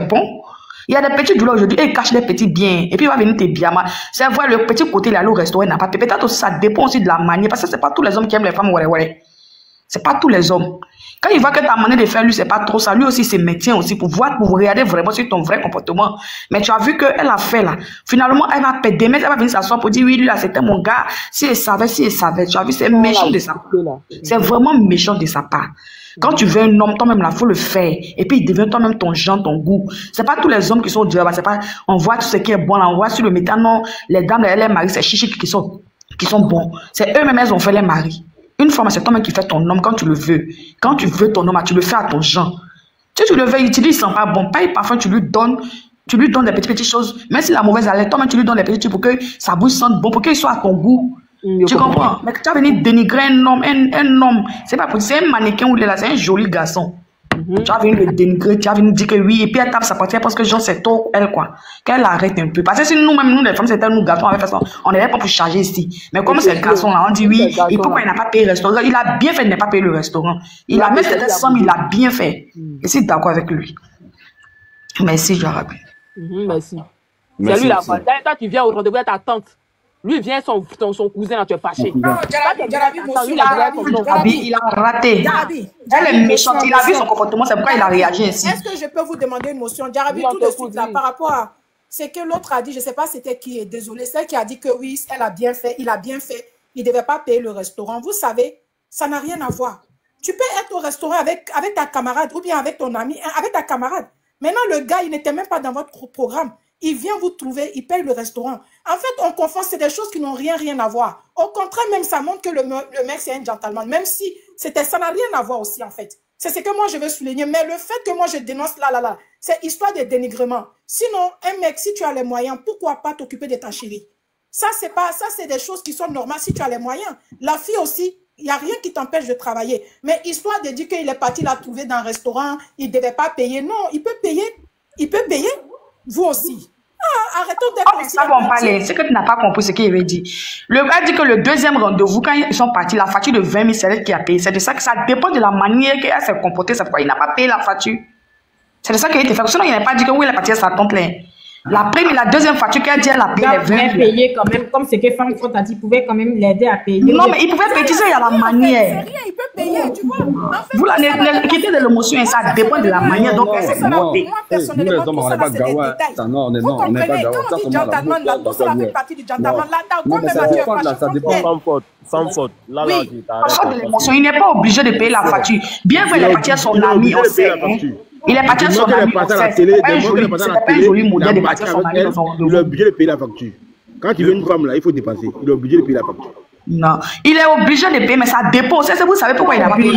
bon. Il y a des petits douleurs aujourd'hui, et ils cachent les petits biens, et puis il va venir tes biamas. C'est vrai, le petit côté, il est allé au restaurant, il n'a pas de peut-être ça dépend aussi de la manière, parce que c'est pas tous les hommes qui aiment les femmes, ouais, ouais. C'est pas tous les hommes. Quand il voit que ta manière de faire, lui, c'est pas trop ça, lui aussi, se maintient aussi pour voir, pour regarder vraiment sur ton vrai comportement. Mais tu as vu qu'elle a fait là. Finalement, elle va péter, mais elle va venir s'asseoir pour dire, oui, lui là, c'était mon gars, si elle savait, si elle savait. Tu as vu, c'est méchant de sa part. C'est vraiment méchant de sa part. Quand tu veux un homme, toi-même, là, il faut le faire. Et puis, il devient toi-même ton genre, ton goût. C'est pas tous les hommes qui sont au diable. C'est pas, on voit tout ce qui est bon, là, on voit sur le métal. Non, les dames, elles, les maris, c'est chichi qui sont, qui sont bons. C'est eux-mêmes, elles ont fait les maris. Une femme, c'est toi-même qui fais ton homme quand tu le veux. Quand tu veux ton homme, tu le fais à ton genre. Si tu le veux, il te dit, il sent pas bon. Pas, parfois, tu lui donnes, tu lui donnes des petites, petites choses. Même si la mauvaise allait, toi-même, tu lui donnes des petites choses pour que sa bouche sente bon, pour qu'il soit à ton goût. Mmh, tu comprends? Mais tu vas venir dénigrer un homme, un, un homme. C'est pas pour dire, c'est un mannequin ou là, c'est un joli garçon. Mmh. Tu vas venir le dénigrer, tu vas venir dire que oui, et puis elle tape sa partie parce que genre c'est tôt, elle quoi. Qu'elle arrête un peu. Parce que si nous-mêmes, nous les femmes, c'était nous garçons, avec façon, on n'est pas pour charger ici. Mais comme c'est le garçon là, on dit oui, et pourquoi il n'a pas payé le restaurant? Il a bien fait de ne pas payer le restaurant. Il a mis cette somme, il a bien fait. Mmh. Et c'est d'accord avec lui. Merci, Djarabi. Mmh, merci. C'est lui la fois. Toi, tu viens au rendez-vous avec ta tante. Lui vient son, son, son cousin, là, tu es fâché. Non, Djarabi, il a raté. Elle est méchante, il a vu son comportement, c'est pourquoi il a réagi ainsi. Est-ce que je peux vous demander une motion, Djarabi, tout de suite, là, par rapport à ce que l'autre a dit, je ne sais pas c'était qui, est désolé, celle qui a dit que oui, elle a bien fait, il a bien fait, il ne devait pas payer le restaurant. Vous savez, ça n'a rien à voir. Tu peux être au restaurant avec, avec ta camarade ou bien avec ton ami, avec ta camarade. Maintenant, le gars, il n'était même pas dans votre programme. Il vient vous trouver, il paye le restaurant. En fait, on confond, c'est des choses qui n'ont rien, rien à voir. Au contraire, même ça montre que le, le mec, c'est un gentleman. Même si c'était ça n'a rien à voir aussi, en fait. C'est ce que moi, je veux souligner. Mais le fait que moi, je dénonce là, là, là, c'est histoire de dénigrement. Sinon, un mec, si tu as les moyens, pourquoi pas t'occuper de ta chérie? Ça, c'est pas, ça, c'est des choses qui sont normales si tu as les moyens. La fille aussi, il n'y a rien qui t'empêche de travailler. Mais histoire de dire qu'il est parti la trouver dans un restaurant, il ne devait pas payer. Non, il peut payer. Il peut payer. Vous aussi. Ah, arrêtons d'être aussi. Ça, on parlait. C'est que tu n'as pas compris ce qu'il avait dit. Le gars dit que le deuxième rendez-vous, quand ils sont partis, la facture de vingt mille, c'est elle qui a payé. C'est de ça que ça dépend de la manière qu'elle s'est comportée. C'est pourquoi il n'a pas payé la facture. C'est de ça qu'il était fait. Sinon, il n'a pas dit que oui, la facture, ça tombe plein. La première, la deuxième facture qu'elle a dit, elle a payé les vingt mille. Il pouvait payer quand même, comme c'est que Franck Font a dit, il pouvait quand même l'aider à payer. Non, mais il pouvait payer, tu sais, il y a la manière. C'est rien, il peut payer, tu vois. Vous la quittez de l'émotion et ça dépend de la manière dont elle s'est comportée. Nous, les hommes, on n'est pas gawa. Non, on n'est pas gawa. Quand on dit gentleman, là, tout ça fait partie du gentleman. Là, ça dépend pas encore. Sans faute. Là, là, oui, par contre, l'émotion, il n'est pas obligé de payer la facture. Bien vrai, il est parti à son ami au sein. Il est parti à son ami au sein. C'est pas un joli modèle de partir à son ami. Il est obligé de payer la facture. Quand il veut une femme, là, il faut dépenser. Il est obligé de payer la facture. Non, il est obligé de payer, mais ça dépend. Vous savez pourquoi il n'a pas payé?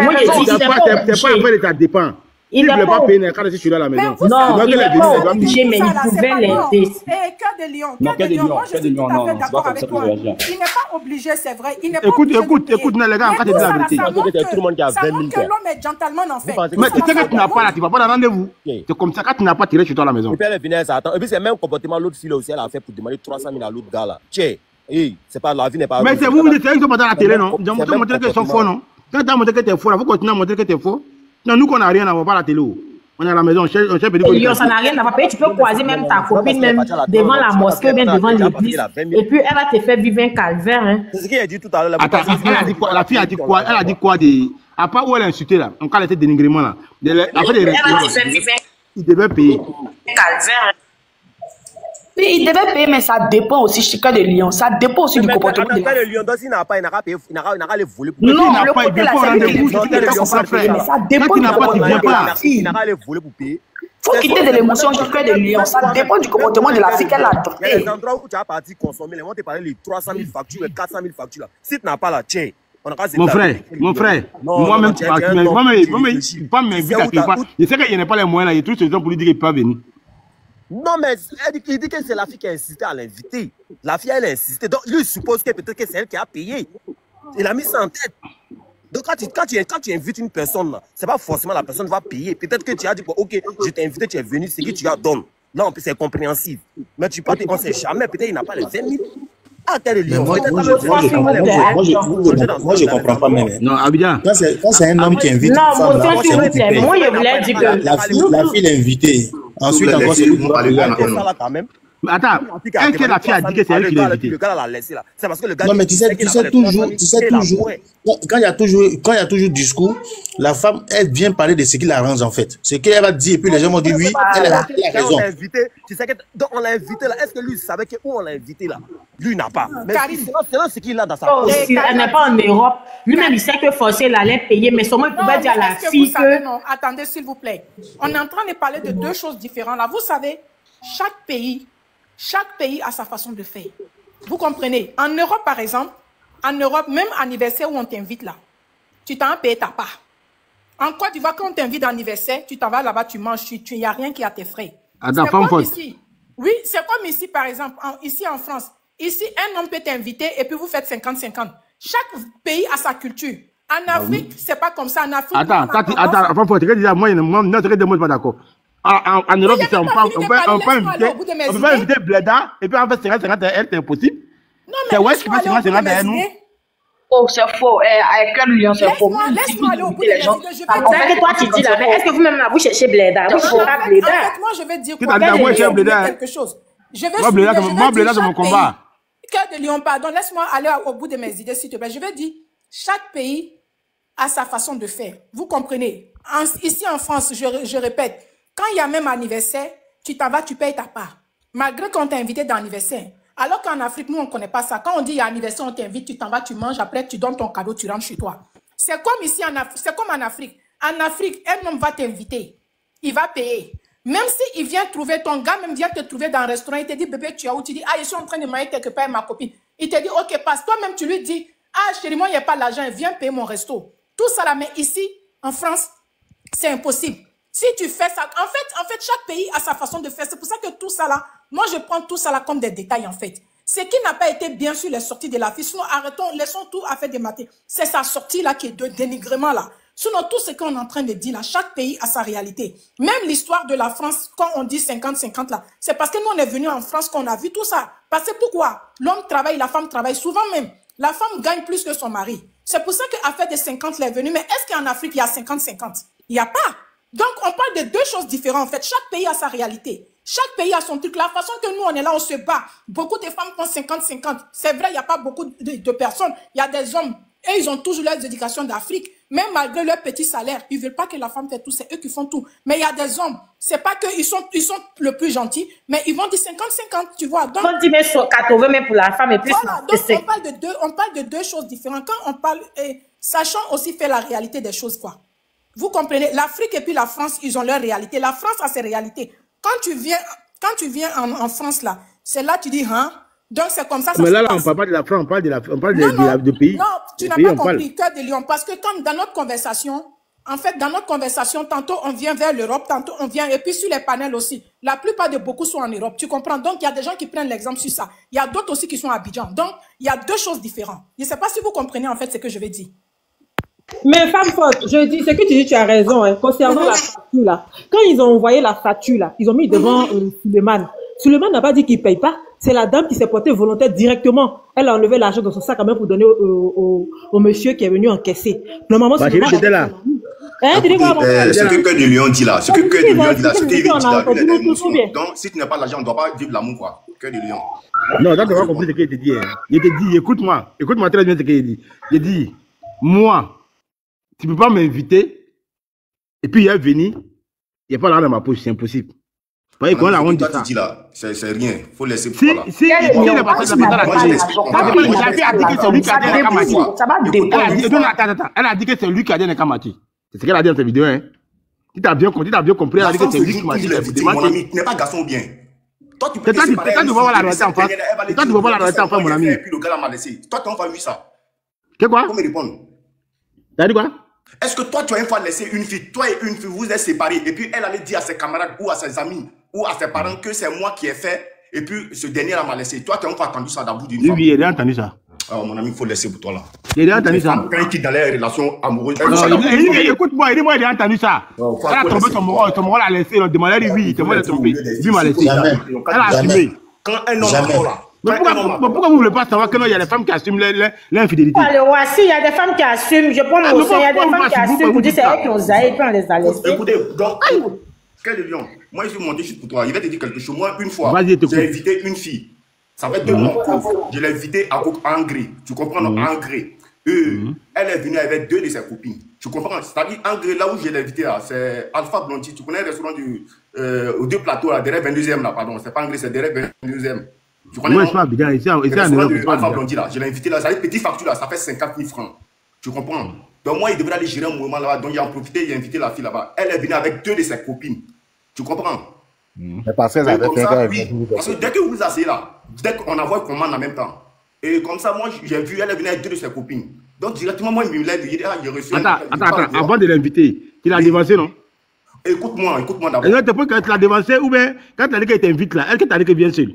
Moi, je dis, c'est pas un vrai état de dépense. Il ne voulait pas payer les cartes si je suis là à la maison. Non, il n'est pas obligé, mais il pouvait l'aider. Eh, Cœur de Lyon, Cœur de Lyon, moi je suis tout à fait d'accord avec toi. Il n'est pas obligé, c'est vrai. Écoute, écoute, écoute, les gars, en cas de vérité. Ça montre que l'homme est gentleman en fait. Mais tu sais que tu n'as pas là, tu vas pas dans le rendez-vous. C'est comme ça, quand tu n'as pas tiré chez toi à la maison. Et puis elle est venue, elle s'attend. Et puis c'est même comportement, l'autre fille aussi, elle a fait pour demander trois cent mille à l'autre gars là. Tiens, c'est pas la vie n'est pas. Mais c'est vous, vous dites qu'ils sont pas dans la télé, non? Ils ont montré qu'ils sont faux, non? Quand tu as montré que tu es faux, il faut continuer à montrer que tu es faux. Non, nous qu'on n'a rien à voir par la télé. On est à la maison, on cherche, on cherche. Et ça n'a rien à voir. Tu peux croiser même ta copine, même devant la mosquée, même devant l'église. Et puis elle va te faire vivre un calvaire. Hein. C'est ce qu'elle a dit tout à l'heure. Attends, elle a dit quoi? La fille a dit quoi? Elle a dit quoi des... À part où elle a insulté là, en cas de dénigrement là. Après les résultats, il devait payer. Calvaire. Il devait payer, mais ça dépend aussi Chicas de Lyon. Ça dépend aussi du comportement de Lyon. Donc, il n'a pas, il n'a pas payé, il n'a pas les voler. Non, le côté là, c'est le mais ça dépend du comportement. Il n'a pas les voler pour payer. Il faut quitter de l'émotion Chicas de Lyon. Ça dépend du comportement de la fille qu'elle a adopté. Il y a des endroits où tu as parti consommer. Les gens te parlaient les trois cent mille factures, les quatre cent mille factures. Si tu n'as pas la tienne, mon frère, mon frère, moi-même, pas m'invite à quelque part. Je sais qu'il n'y a pas les moyens là. Il y a tous ces gens pour lui dire qu'il ne peut pas venir. Non, mais elle, il dit que c'est la fille qui a insisté à l'inviter. La fille, elle a insisté. Donc, lui, il suppose que peut-être que c'est elle qui a payé. Il a mis ça en tête. Donc, quand tu, quand tu, quand tu invites une personne, c'est pas forcément la personne qui va payer. Peut-être que tu as dit, ok, je t'ai invité, tu es venu, c'est qui tu as donné. Non, c'est compréhensif. Mais tu ne peux pas te jamais. Peut-être qu'il n'a pas les vingt mille. Ah, t'as le lion. Moi, moi, je ne comprends pas même. Non, Abidjan. Quand c'est un homme qui invite une femme, moi, je voulais dire que... La fille l'a invitée. Ensuite, on va se dire. Attends, est-ce que la fille a dit que c'est elle qui l'a invitée? Le gars l'a laissé là. C'est parce que le gars. Non, mais tu sais, tu sais toujours, tu sais toujours. Quand il y a toujours, quand il y a toujours discours, la femme, elle vient parler de ce qui l'arrange en fait. Ce qu'elle va dire, et puis les gens vont dire oui, elle a raison. On l'a invité, tu sais que donc on l'a invité là. Est-ce que lui savait que où on l'a invité là? Lui n'a pas. Mais c'est là ce qu'il a dans sa poche. Elle n'est pas en Europe. Lui-même, il sait que forcé, elle allait payer, mais sûrement il pouvait dire à la fille que. Non, attendez s'il vous plaît. On est en train de parler de deux choses différentes là. Vous savez, chaque pays. Chaque pays a sa façon de faire. Vous comprenez? En Europe, par exemple, en Europe, même anniversaire où on t'invite là, tu t'en payes ta part. En Côte d'Ivoire, quand on t'invite d'anniversaire, tu t'en vas là-bas, tu manges, tu n'y a rien qui a tes frais. Ah, c'est comme ici. Oui, c'est comme ici, par exemple, en, ici en France. Ici, un homme peut t'inviter et puis vous faites cinquante cinquante. Chaque pays a sa culture. En Afrique, ah, oui. C'est pas comme ça. En Afrique, attends, en attends, attends, attends, déjà, moi, notre rédémo n'est pas d'accord. En, en Europe, on peut, on, peut, on, peut inviter, on peut inviter Bleda et puis en fait, c'est impossible. C'est ouais, tu peux faire nous. Oh, c'est faux. Avec Cœur de Lyon, c'est faux. Laisse-moi aller au bout de mes idées. Attends, que toi tu dis là, mais est-ce que vous-même là, vous cherchez Bleda? Vous cherchez Bleda? En fait, moi, je vais dire quoi? Je vais dire Bleda, moi, Bleda, c'est mon combat. Cœur de Lyon, pardon, laisse-moi aller au bout de mes idées, s'il te plaît. Je vais dire, chaque pays a sa façon de faire. Vous comprenez? Ici en France, je répète, quand il y a même anniversaire, tu t'en vas, tu payes ta part. Malgré qu'on t'a invité d'anniversaire. Alors qu'en Afrique, nous, on ne connaît pas ça. Quand on dit il y a anniversaire, on t'invite, tu t'en vas, tu manges, après tu donnes ton cadeau, tu rentres chez toi. C'est comme ici, c'est comme en Afrique. En Afrique, un homme va t'inviter. Il va payer. Même s'il vient trouver, ton gars même vient te trouver dans un restaurant, il te dit, bébé, tu es où? Tu dis, ah, je suis en train de marier quelque part avec ma copine. Il te dit, ok, passe. Toi-même, tu lui dis, ah, chérie, moi, il n'y a pas l'argent, viens payer mon resto. Tout ça là, mais ici, en France, c'est impossible. Si tu fais ça, en fait, en fait, chaque pays a sa façon de faire. C'est pour ça que tout ça là, moi je prends tout ça là comme des détails en fait. Ce qui n'a pas été bien sûr les sorties de la fille, sinon arrêtons, laissons tout à faire des matins. C'est sa sortie là qui est de dénigrement là. Sinon tout ce qu'on est en train de dire là, chaque pays a sa réalité. Même l'histoire de la France, quand on dit cinquante cinquante là, c'est parce que nous on est venus en France qu'on a vu tout ça. Parce que pourquoi? L'homme travaille, la femme travaille, souvent même. La femme gagne plus que son mari. C'est pour ça qu'à faire des cinquante, elle est venue. Mais est-ce qu'en Afrique, il y a cinquante cinquante? Il n'y a pas. Donc, on parle de deux choses différentes. En fait, chaque pays a sa réalité. Chaque pays a son truc. La façon que nous, on est là, on se bat. Beaucoup de femmes font cinquante cinquante. C'est vrai, il n'y a pas beaucoup de, de personnes. Il y a des hommes. Et ils ont toujours leurs éducations d'Afrique. Même malgré leur petit salaire, ils ne veulent pas que la femme fasse tout. C'est eux qui font tout. Mais il y a des hommes. Ce n'est pas qu'ils sont, ils sont le plus gentils, mais ils vont dire cinquante cinquante, tu vois. Donc, on dit même quatre-vingts, mais pour la femme et plus. Voilà, donc on parle, de deux, on parle de deux choses différentes. Quand on parle, eh, sachons aussi faire la réalité des choses, quoi. Vous comprenez, l'Afrique et puis la France, ils ont leur réalité. La France a ses réalités. Quand tu viens, quand tu viens en, en France, là, c'est là tu dis, hein? Donc, c'est comme ça. ça Mais là, là on ne parle pas de la France, on parle de, la, on parle non, de, non, de, la, de pays. Non, tu n'as pas compris, Cœur de Lyon. Parce que comme dans notre conversation, en fait, dans notre conversation, tantôt, on vient vers l'Europe, tantôt, on vient, et puis sur les panels aussi. La plupart de beaucoup sont en Europe, tu comprends? Donc, il y a des gens qui prennent l'exemple sur ça. Il y a d'autres aussi qui sont à Abidjan. Donc, il y a deux choses différentes. Je ne sais pas si vous comprenez, en fait, ce que je vais dire. Mais femme faute, je dis, c'est que tu dis, tu as raison, hein, concernant la facture là. Quand ils ont envoyé la facture là, ils ont mis devant euh, Souleymane. Souleymane n'a pas dit qu'il paye pas. C'est la dame qui s'est portée volontaire directement. Elle a enlevé l'argent dans son sac quand même pour donner au, au, au, au monsieur qui est venu encaisser. Normalement, bah, Souleymane... Hein, euh, ce que Cœur de Lyon dit là, ce que Cœur de Lyon dit là, ce que dit là. Donc, si tu n'as pas l'argent, on ne doit pas vivre l'amour, quoi. Cœur de Lyon. Non, donc, tu n'as pas compris ce qu'il te dit. Il te dit, écoute-moi, écoute-moi très bien ce qu'il dit. Il dit, moi, tu ne peux pas m'inviter, et puis il est venu, il n'y a pas l'argent dans ma poche, c'est impossible. Vous voyez, la honte de ça. C'est rien, il faut laisser. Si, si, il n'y a pas de l'argent. Elle a dit que c'est lui qui a dit Nekamati. C'est ce qu'elle a dit dans cette vidéo, hein. Tu t'as bien compris, tu as bien compris, elle a dit que c'est lui qui m'a dit. Mon ami, tu n'es pas garçon bien. Toi, tu peux te séparer. Toi, tu vas voir la réalité en face. Toi, tu vas voir la réalité en face, mon ami. Et puis le gars m'a laissé. Toi, tu n'as pas vu ça. Qu'est-ce quoi? Faut me répondre. T'as dit quoi? Est-ce que toi, tu as une fois laissé une fille, toi et une fille, vous êtes séparés, et puis elle allait dire à ses camarades ou à ses amis ou à ses parents que c'est moi qui ai fait, et puis ce dernier m'a laissé. Toi, tu n'as pas entendu ça d'abord d'une femme. Oui, il a entendu ça. Alors, mon ami, il faut laisser pour toi là. Il a entendu ça. Quand il quitte dans les relations amoureuses. Écoute-moi, il a entendu ça. Elle a trompé son moral, son moral l'a laissé, il a demandé, oui, il a trompé. Lui m'a laissé. Elle a assumé. Quand un homme est là. Mais pourquoi, pourquoi vous ne voulez pas savoir qu'il y a des femmes qui assument l'infidélité? Si il y a des femmes qui assument, je prends le il y a des femmes qui assument, vous dites c'est elles qui ont zaï, puis on les a laissés. Écoutez, donc, Cœur de Lyon, moi je suis monté juste pour toi, je vais te dire quelque chose. Moi, une fois, j'ai invité une fille, ça va être de mon pauvre, je l'ai invitée à Angry, tu comprends, Angry. Elle est venue avec deux de ses copines, tu comprends? C'est-à-dire, Angry, là où je l'ai invitée, c'est Alpha Blondie, tu connais le restaurant du deux plateaux, derrière vingt-deuxième, là, pardon, c'est pas Angry, c'est derrière vingt-deuxième. Tu connais? Moi, je parle bien. Ici, ici, je l'ai invité là. Ça a une petite facture là. Ça fait cinquante mille francs. Tu comprends? Donc, moi, il devrait aller gérer un moment là-bas. Donc, il a profité, il a invité la fille là-bas. Elle est venue avec deux de ses copines. Tu comprends? Mais parce que dès que vous vous asseyez là, dès qu'on envoie une commande en même temps. Et comme ça, moi, j'ai vu, elle est venue avec deux de ses copines. Donc, directement, moi, il me lève. Il dit, ah, j'ai reçu. Attends, attends, avant de l'inviter, il a dévancé, non? Écoute-moi, écoute-moi d'abord. Et quand tu l'as dévancé, ou bien quand tu as dit qu'elle t'invite là, elle t'a dit qu'elle vient seule.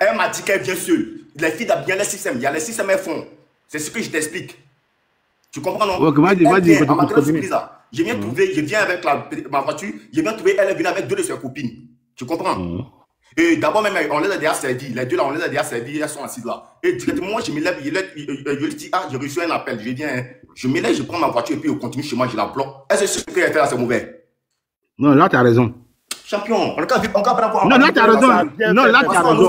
Elle m'a dit qu'elle vient seule. Les filles d'Abidjan, les systèmes, il y a les systèmes, elles font. C'est ce que je t'explique. Tu comprends, non? Ouais, vas-y, vas-y. À ma grande surprise, je viens trouver, je viens avec la, ma voiture, je viens trouver, elle est venue avec deux de ses copines. Tu comprends? Mmh. Et d'abord, même, on les a déjà servis. Les deux là, on les a déjà servis, elles sont assises là. Et directement, moi, je me lève, je, je, je lui dis, ah, j'ai reçu un appel, je viens, je me lève, je prends ma voiture et puis on continue chez moi, je la bloque. Est-ce que ce qu'elle fait là, c'est mauvais? Non, là, tu as raison. Champion, on ne peut pas avoir un. Non, là, tu as raison. Non, là, tu as raison.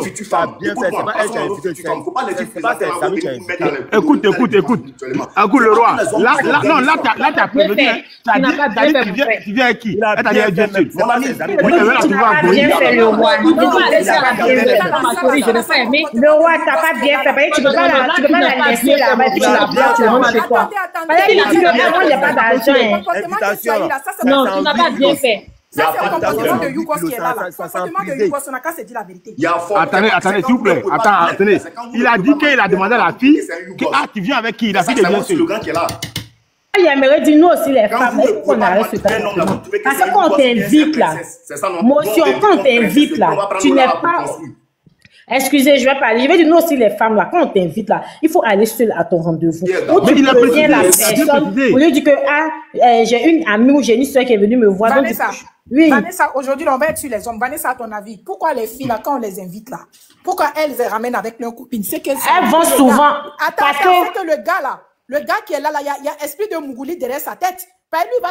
Écoute, écoute, écoute. Écoute, le roi. Non, là, tu as prévenu. Tu viens avec qui? Elle t'a dit, elle vient seule. Mon ami, bien fait, le roi. Le roi, tu n'as pas bien fait. Tu ne peux pas la laisser là-bas. Tu la bloques, tu la manges chez toi. Il n'y a pas d'argent. Non, tu n'as pas bien fait. Ça, c'est le comportement de Yougos qui est là. Le comportement de Yougos, on n'a qu'à se dire la vérité. Attendez, attendez, s'il vous plaît. Attends, attendez. Il a dit qu'il a demandé à la fille que, ah, tu viens avec qui? La fille devient seule. Il aimerait dire, nous aussi, les femmes, qu'on arrête ce temps. Parce que quand on t'invite là, motion, quand on t'invite là, tu n'es pas. Excusez, je vais parler. Je vais dire, nous aussi, les femmes, là, quand on t'invite, là, il faut aller seul à ton rendez-vous. Ou tu préviens la personne, au lieu de dire que, ah, j'ai une amie ou j'ai une soeur qui est venue me voir. Oui. Vanessa, aujourd'hui, on va être sur les hommes. Vanessa, à ton avis, pourquoi les filles, là, quand on les invite, là, pourquoi elles les ramènent avec leurs copines? C'est qu'elles vont souvent. Attends, c'est que le gars, là, le gars qui est là, là, il y a esprit de Mougouli derrière sa tête.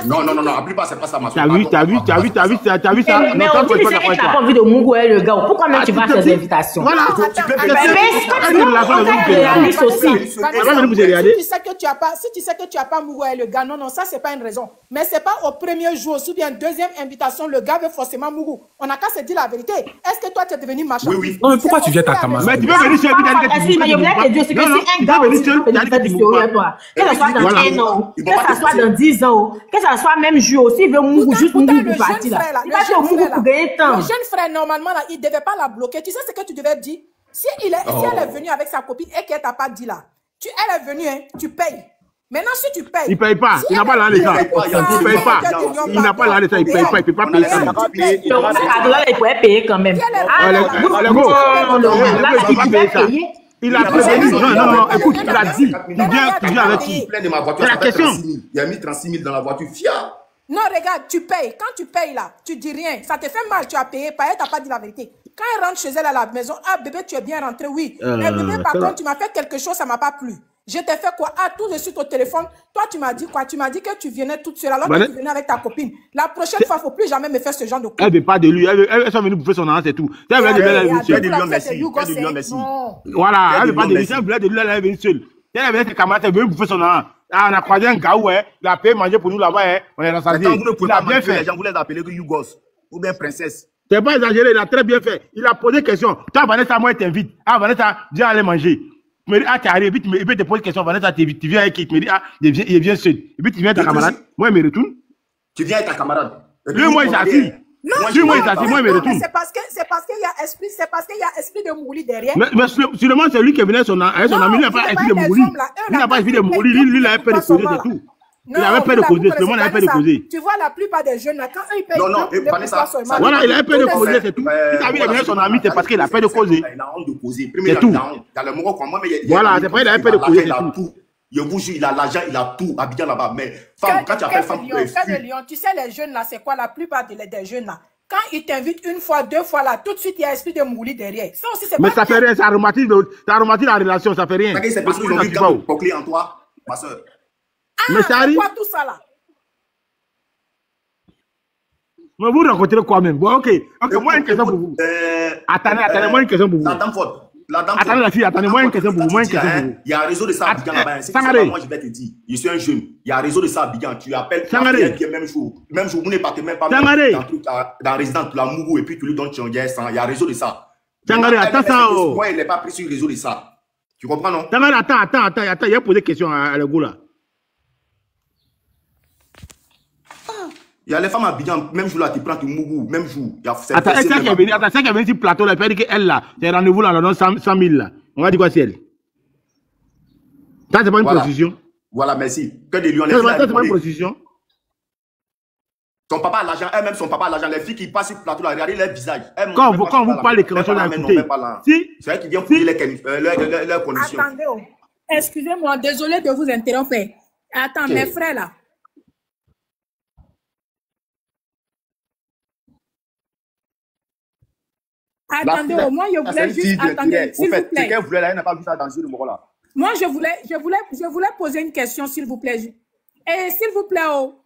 Non, non, non, non, plus pas, c'est pas ça, ma soeur. T'as vu, t'as vu, t'as vu, t'as vu, t'as vu ça. Mais on dit que c'est qu'elle n'a pas envie de Mungu, le gars. Pourquoi même tu vas à ces invitations? Voilà, tu peux faire ça. Mais est-ce que tu sais que tu as pas, si tu sais que tu as pas Mungu, le gars, non, non, ça, c'est pas une raison. Mais c'est pas au premier jour, ou bien deuxième invitation, le gars veut forcément Mungu. On n'a qu'à se dire la vérité. Est-ce que toi, tu es devenu machin? Oui, oui. Non, mais pourquoi tu viens ta camarade? Mais tu veux venir chez lui, que ça soit même jour aussi, il veut Mungu, juste Mungu pour partir là. Il va dire Mungu pour gagner temps. Le jeune frère, normalement, là, il ne devait pas la bloquer. Tu sais ce que tu devais dire? Si, il est, oh. si elle est venue avec sa copine et qu'elle t'a pas dit là, tu, elle est venue, hein, tu payes. Maintenant, si tu payes. Il ne paye pas. Si il n'a pas l'argent. Il ne paye pas. Il n'a pas l'argent. Il ne paye pas. Il ne peut pas payer ça. Il pourrait payer quand même. Là, il ne peut pas payer. Il a prévenu. Non, non, non, écoute, il a dit. Tu viens, tu viens avec qui? C'est la question. Il a mis trente-six mille dans la voiture. Fia. Non, regarde, tu payes. Quand tu payes là, tu dis rien. Ça te fait mal, tu as payé. Payé, tu n'as pas dit la vérité. Quand elle rentre chez elle à la maison, ah bébé, tu es bien rentré, oui. Mais bébé, par contre, tu m'as fait quelque chose, ça ne m'a pas plu. Je t'ai fait quoi? Ah, tout de suite au téléphone. Toi, tu m'as dit quoi? Tu m'as dit que tu venais toute seule alors que tu venais avec ta copine. La prochaine fois, il ne faut plus jamais me faire ce genre de coup. Elle ne veut pas de lui. Elle est venue bouffer son argent, c'est tout. Elle veut de lui, merci. Voilà, elle ne veut pas de lui. Elle veut de lui, elle est venue seule. Elle veut ses camarades, elle veut bouffer son argent. Ah, on a croisé un gars où il a payé manger pour nous là-bas. On est dans sa vie. Vous ne pouvez pas bien faire. Les gens voulaient appeler que Yougos ou bien princesse. C'est pas exagéré, il a très bien fait. Il a posé question. Toi, Vanessa, moi, je t'invite. Ah, Vanessa, viens aller manger. Tu me dis, ah, tu arrives, et puis tu poses question. Vanessa, tu viens avec qui? Tu me dis, ah, il vient seul. Et puis tu viens avec ta camarade. Moi, je me retourne. Tu viens avec ta camarade. Lui, moi, j'assure. Non, moi, j'assure, moi, je me retourne. C'est parce qu'il y a esprit, c'est parce qu'il y a esprit de Mouli derrière. Mais sûrement, c'est lui qui venait avec son ami. Il n'a pas esprit de Mouli. Il n'a pas esprit de Mouli. Lui, il avait peur de causer de tout. Non, il avait peur de causer, tout le monde avait peur de causer. Tu vois, la plupart des jeunes, quand eux, ils payent, non, non, ils ne ça. ça. Voilà, il avait peur de causer, c'est tout. Si t'as vu les son ami, c'est parce qu'il a peur de causer. Il a honte de causer. C'est tout. Dans le Maroc, moi, mais il y a. Voilà, c'est vrai, il avait peur de causer. Il a tout. Je vous jure, il a l'argent, il a tout. Abidjan là-bas. Mais femme, quand tu appelles femme, tu sais, les jeunes là, c'est quoi la plupart des jeunes là? Quand ils t'invitent une fois, deux fois là, tout de suite, il y a esprit de Mouli derrière. Ça aussi, c'est. Mais ça fait rien, ça aromatise la relation, ça fait rien. C'est parce qu'ils ont vu un Poclé en toi, ma soeur. Ah, mais ça arrive. Tout ça, là. Mais vous rencontrez quoi même? Bon, ok. Ok, moi une question pour vous. Attendez, attendez, moi une question pour vous. La dame forte. Attendez la fille, attendez, moi une question pour vous. Il y a un réseau de ça à Abidjan là-bas. Sangaré. Moi, je vais te dire, je suis un jeune. Il y a un réseau de ça à Abidjan. Tu appelles Sangaré. Même jour, même jour, vous ne partez même pas dans la résidence de la Mungu et puis tu lui donnes ton gars cent. Il y a un réseau de ça. Sangaré, attends ça. Moi, il n'est pas pris sur le réseau de ça. Tu comprends, non? Sangaré, attends, attends, attends, attends. Il a posé question à le gars là. Il y a les femmes à Abidjan, même jour là, tu prends ton Mougou, même jour. Il y a attends, celle qui est venue, attends, celle qui est venue sur plateau, là, elle dit qu'elle là, c'est un rendez-vous là, on donne cent mille là. On va dire quoi, c'est elle? Ça, c'est pas une voilà. Prostitution. Voilà, merci. Que de Lyon, les ça, filles. Ça, c'est pas une prostitution. Son papa a l'argent, elle-même, son papa a l'argent. Les filles qui passent sur le plateau là, regardez leur visage. Elles quand vous, quand vous parlez de création d'écoutez. Si. C'est elle qui vient fouiller leurs conditions. Attendez, excusez-moi, désolé de vous interrompre. Attends, mes frères là. Attendez, oh, moi je voulais juste attendre, s'il vous plaît. Quelqu'un voulait là, il n'a pas vu ça dans ce numéro là. Moi je voulais, je voulais, je voulais poser une question, s'il vous plaît. Et s'il vous plaît, oh.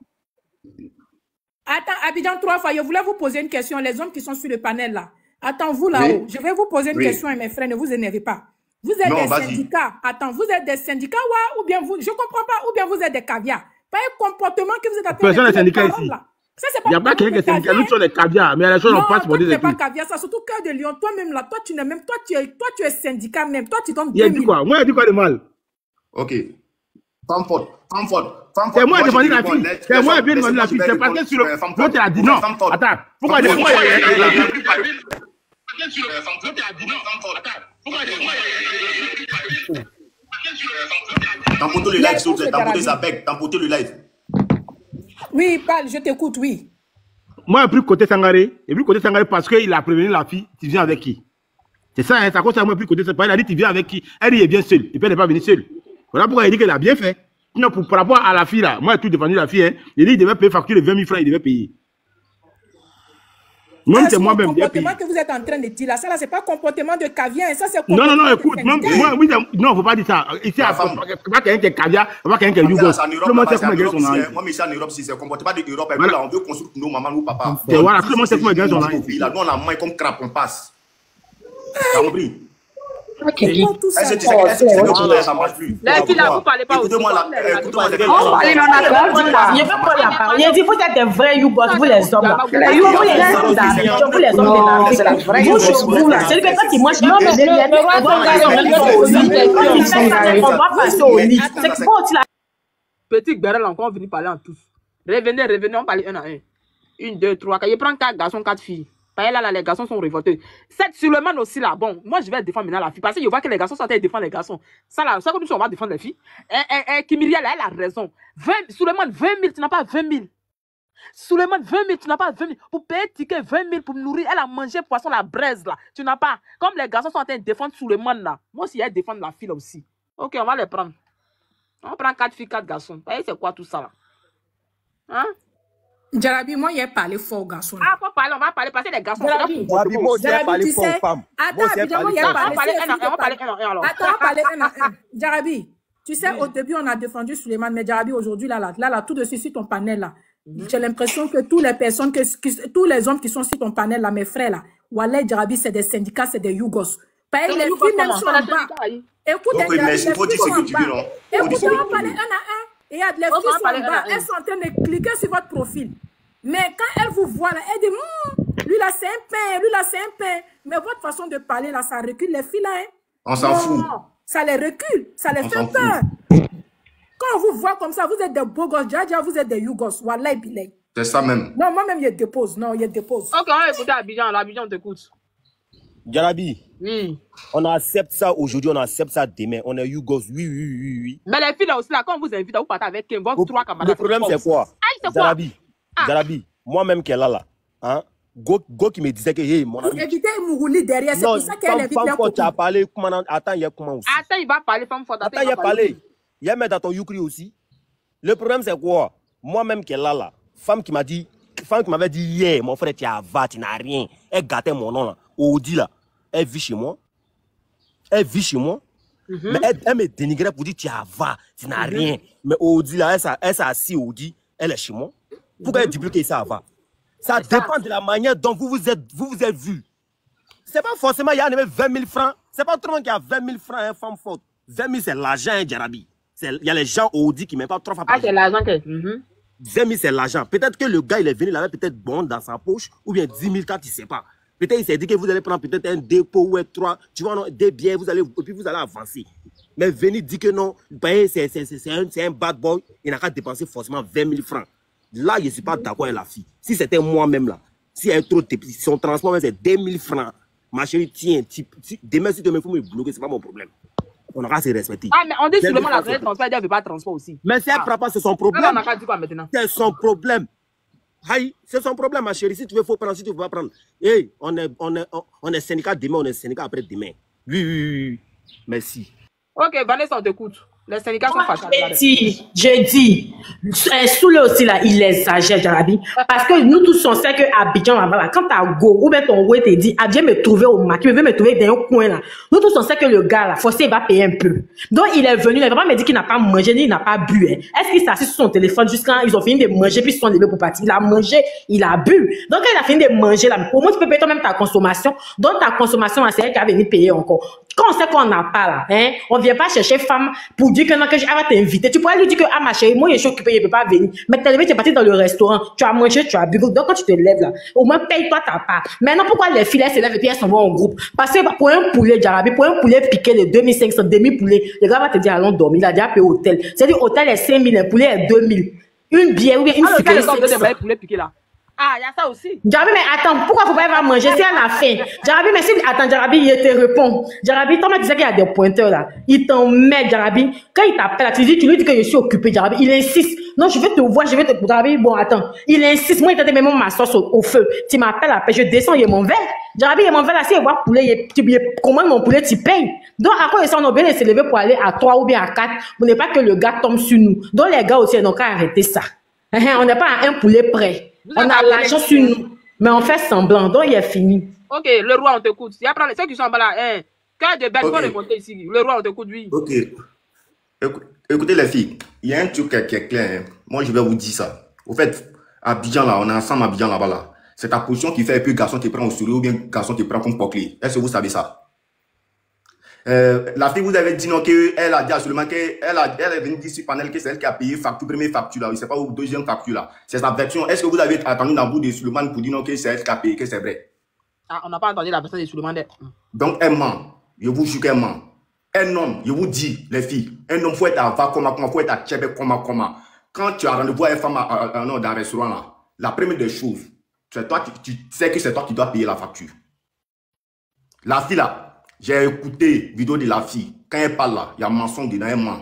Attends, Abidjan trois fois, je voulais vous poser une question. Les hommes qui sont sur le panel là, attends vous là-haut, oui. Je vais vous poser une oui. question, et mes frères, ne vous énervez pas. Vous êtes non, des syndicats. Attends, vous êtes des syndicats, ouais, ou bien vous, je comprends pas, ou bien vous êtes des caviars. Pas un comportement que vous êtes attendu. Personne n'est syndicat ici. Là. Ça, il n'y a pas quelqu'un qui est syndicat, nous sommes des caviar, mais les choses n'ont pas se poser. Non, toi, tu n'es pas caviar, ça, surtout Cœur de Lyon, toi-même là, toi, tu n'es même, toi, tu es, toi, tu es syndicat même, toi, tu donnes. Il a dit quoi? Moi, il a dit quoi de mal? Ok. Femme forte, femme forte, femme forte. C'est moi qui ai demandé la fille, c'est moi qui ai demandé la fille, c'est parce que sur le. Toi, tu as dit non. Attends, pourquoi il a dit non? T'emporter le live, s'il vous plaît, t'emporter les appels, t'emporter le live. Oui, il parle, je t'écoute, oui. Moi, j'ai pris côté Sangaré. J'ai pris côté Sangaré parce qu'il a prévenu la fille, tu viens avec qui? C'est ça, hein, ça cause ça, moi, j'ai pris côté Sangaré. Il a dit, tu viens avec qui? Elle dit, il vient seul. Et puis, elle n'est pas venue seule. Voilà pourquoi il dit qu'elle a bien fait. Sinon, pour, par rapport à la fille, là, moi, j'ai tout défendu la fille. Hein, il dit, il devait payer facture de vingt mille francs, il devait payer. Même c'est moi-même. Le comportement que vous êtes en train de dire là, ça, là, c'est pas comportement de caviar. Ça, c'est. Non, non, non, écoute, même, moi, oui, non, faut pas dire ça. Ici, à France, pas quelqu'un qui est caviar, pas quelqu'un qui est Yougos. Tout le monde sait comment gagner son argent. Moi, mais ça, en Europe, si c'est comportement de l'Europe, on veut construire nos mamans, nos papas. Et voilà, tout le monde sait comment gagner son argent. Là, nous, on a main comme crabe, on passe. T'as compris? Est-ce que tu sais que ça marche plus? Là, qui là, vous parlez pas aussi. Je veux qu'on la parle. Il dit, vous êtes des vrais Yougos, vous les hommes. Vous les hommes, vous chevaux là. C'est le fait que moi, je m'en vais. C'est que bon, tu l'as. Petit Béral, encore venu parler en tous. Revenez, revenez, on parle un à un. Une, deux, trois. Quand il prend quatre garçons, quatre filles. Là, là, les garçons sont révoltés. Cette Souleymane aussi, là, bon, moi, je vais défendre maintenant la fille. Parce que je vois que les garçons sont en train de défendre les garçons. Ça, là, ça, comme si on va défendre les filles. Et, et, et Kimiel, elle a raison. Souleymane, vingt mille, tu n'as pas vingt mille. Souleymane, vingt mille, tu n'as pas vingt mille. Pour payer ticket, vingt mille pour nourrir, elle a mangé poisson, la braise, là. Tu n'as pas. Comme les garçons sont en train de défendre Souleymane, là. Moi aussi, elle défend la fille, là aussi. Ok, on va les prendre. On prend quatre filles, quatre garçons. C'est quoi tout ça, là? Hein? Djarabi, moi, j'ai parlé fort aux garçons. Ah, pas parler, on va parler, parce que les garçons... Djarabi, moi, j'ai parlé fort aux femmes. Attends, évidemment, il y a parlé. On va parler un à un, alors. Attends, on va parler un à un. Djarabi, Tu sais, oui. Au début, on a défendu Souleymane, mais Djarabi, aujourd'hui, là, là, là, là, tout de suite, sur ton panel, là, mm-hmm. j'ai l'impression que toutes les personnes, que, que, tous les hommes qui sont sur ton panel, là, mes frères, là, Wallah, Djarabi, c'est des syndicats, c'est des Yougos. Par exemple, les filles, même sont en bas. Écoute, les filles sont en bas. Écoute, on va parler un à un. Et les filles sont en bas, elles sont en train de cliquer sur votre profil. Mais quand elles vous voient, là, elles disent, lui, là, c'est un pain, lui, là, c'est un pain. Mais votre façon de parler, là, ça recule les filles, là, hein. On s'en fout. Ça les recule, ça les on fait peur. Fout. Quand on vous voit comme ça, vous êtes des beaux gosses, Dja, Dja, vous êtes des Yougos, Wallah, Bilay. C'est ça même. Non, moi-même, je dépose, non, je dépose. Ok, on va écouter Abidjan, Abidjan, on t'écoute. Djarabi, mm. on accepte ça aujourd'hui, on accepte ça demain, on est Yougos, oui, oui, oui, oui. Mais les filles là aussi, là, quand on vous invite, vous partez avec un votre trois camarades. Le problème, c'est quoi? Djarabi, ah. Djarabi, moi-même qui est là, là, hein? Go, go qui me disait que hey, mon ami. Vous évitez Mourouli derrière, c'est pour ça qu'elle évite la coquille. Tu as parlé, attends, il y a comment aussi. Attends, il va parler, femme forte. Attends, il y a parlé. Il y a même dans ton Yukri aussi. Le problème, c'est quoi? Moi-même qui est là, là, femme qui m'a dit, femme qui m'avait dit hier, yeah, mon frère, tu as va, tu n'as rien. Elle gâtait mon nom, là. Audi, là, elle vit chez moi. Elle vit chez moi. Mm-hmm. Mais elle, elle me dénigrait pour dire, tu as va, tu n'as mm-hmm. rien. Mais Audi, là, elle s'est assise, Audi, elle est chez moi. Pourquoi mm-hmm. elle dit plus que ça va? Ça dépend de la manière dont vous vous êtes, vous vous êtes vu. C'est pas forcément, il y a vingt mille francs. C'est pas tout le monde qui a vingt mille francs, hein, femme forte. vingt mille, c'est l'argent, hein, Djarabi. Il y a les gens au dit qui ne mettent pas trop à parler. Ah, c'est l'argent que. Mm-hmm. vingt mille, c'est l'argent. Peut-être que le gars, il est venu, il avait peut-être bon dans sa poche, ou bien dix mille quand il ne sait pas. Peut-être il s'est dit que vous allez prendre peut-être un dépôt ou un trois, tu vois, non, des biens, vous allez, et puis vous allez avancer. Mais venir dire que non, ben, c'est un, un bad boy, il n'a qu'à dépenser forcément vingt mille francs. Là, je ne suis pas d'accord avec la fille. Si c'était moi-même là, si elle est trop si son transport, c'est deux mille francs. Ma chérie, tiens, tu, tu, demain, si demain, il faut me bloquer, ce n'est pas mon problème. On aura à se respecter. Ah, mais on dit seulement la vraie transport, elle ne veut pas transport aussi. Mais c'est ah. pas, c'est son problème. Ah, c'est son problème. Aïe, c'est son problème, ma chérie. Si tu veux, il faut prendre, si tu ne veux pas prendre. Hey, on est, on, est, on est syndicat demain, on est syndicat après demain. Oui, oui, oui. Merci. Ok, Vanessa, on t'écoute. Les syndicats sont fâchés. Je dis, je dis, Souley aussi là, il exagère, Djarabi. Parce que nous tous on sait que Abidjan, là, quand t'as go, ou bien ton ouais te dit, Abidjan me trouver au maquis, il veut me trouver dans un coin là. Nous tous on sait que le gars là, forcément il va payer un peu. Donc il est venu, il va pas me dire qu'il n'a pas mangé, il n'a pas bu. Hein. Est-ce qu'il s'est assis sur son téléphone jusqu'à ils ont fini de manger, puis ils sont levés pour partir. Il a mangé, il a bu. Donc quand il a fini de manger là, au moins tu peux payer toi-même ta consommation. Donc ta consommation, c'est elle qui va venir payer encore. Quand on sait qu'on n'a pas là, hein, on vient pas chercher femme pour dire que non, que je vais t'inviter. Tu pourrais lui dire que, ah, ma chérie, moi, je suis occupée, je ne peux pas venir. Mais t'es levé, tu es parti dans le restaurant, tu as mangé, tu as bu. Donc, quand tu te lèves là, au moins, paye-toi ta part. Maintenant, pourquoi les filles, elles se lèvent et puis elles s'en vont en groupe? Parce que pour un poulet, Djarabi, pour un poulet piqué de deux mille cinq cents, demi-poulet, le gars va te dire, allons dormir, il a déjà payé hôtel. C'est-à-dire, hôtel est cinq mille, un poulet est deux mille. Une bière ou bien une cigarette. Ah, il y a ça aussi. Djarabi, mais attends, pourquoi faut pas aller manger si elle a faim? Djarabi, mais si, attends, Djarabi, il te répond. Djarabi, toi, tu disais qu'il y a des pointeurs là. Il t'en met, Djarabi. Quand il t'appelle, tu, tu lui dis que je suis occupé, Djarabi. Il insiste. Non, je vais te voir, je vais te. Djarabi, bon, attends. Il insiste. Moi, il t'a dit, même ma sauce au, au feu. Tu m'appelles après, je descends, il m'en va. Djarabi, il m'en va là, si il voit poulet, il, il, il commande mon poulet, tu payes. Donc, à quoi ils sont obligés de se lever pour aller à trois ou bien à quatre? Vous n'êtes pas que le gars tombe sur nous. Donc, les gars aussi, ils n'ont qu'à arrêter ça. On n'est pas à un poulet près. Vous on a l'argent sur nous, mais on fait semblant, donc il est fini. Ok, le roi, on t'écoute. Il y a ceux qui sont là, hein. Quand des bêtes vont remonter ici, le roi, on t'écoute, lui. Ok. Écoutez, les filles, il y a un truc qui est clair. Hein. Moi, je vais vous dire ça. Au fait, à Abidjan, là, on est ensemble à Abidjan, là-bas, là. là. C'est ta position qui fait que garçon te prend au sourire ou bien garçon te prend comme Poclé. Est-ce que vous savez ça? Euh, la fille, vous avez dit non, qu'elle a dit absolument qu'elle est venue dire sur le panel que c'est elle qui a payé facture, première facture là, je ne sais pas où, deuxième facture là. C'est sa version. Est-ce que vous avez attendu dans le bout de Souleymane pour dire non, que c'est elle qui a payé, que c'est vrai? Ah, on n'a pas entendu la version de Souleymane. Donc, elle ment. Je vous jure qu'elle ment. Un homme, je vous dis, les filles, un homme, faut être à Vakoma, comment, faut être à Tchèbe, comment, comment. Quand tu as rendez-vous avec une femme à, à, à, non, dans un restaurant là, la première des choses, c'est toi qui, tu sais que c'est toi qui dois payer la facture. La fille là, j'ai écouté vidéo de la fille. Quand elle parle là, il y a mensonge dedans, elle ment.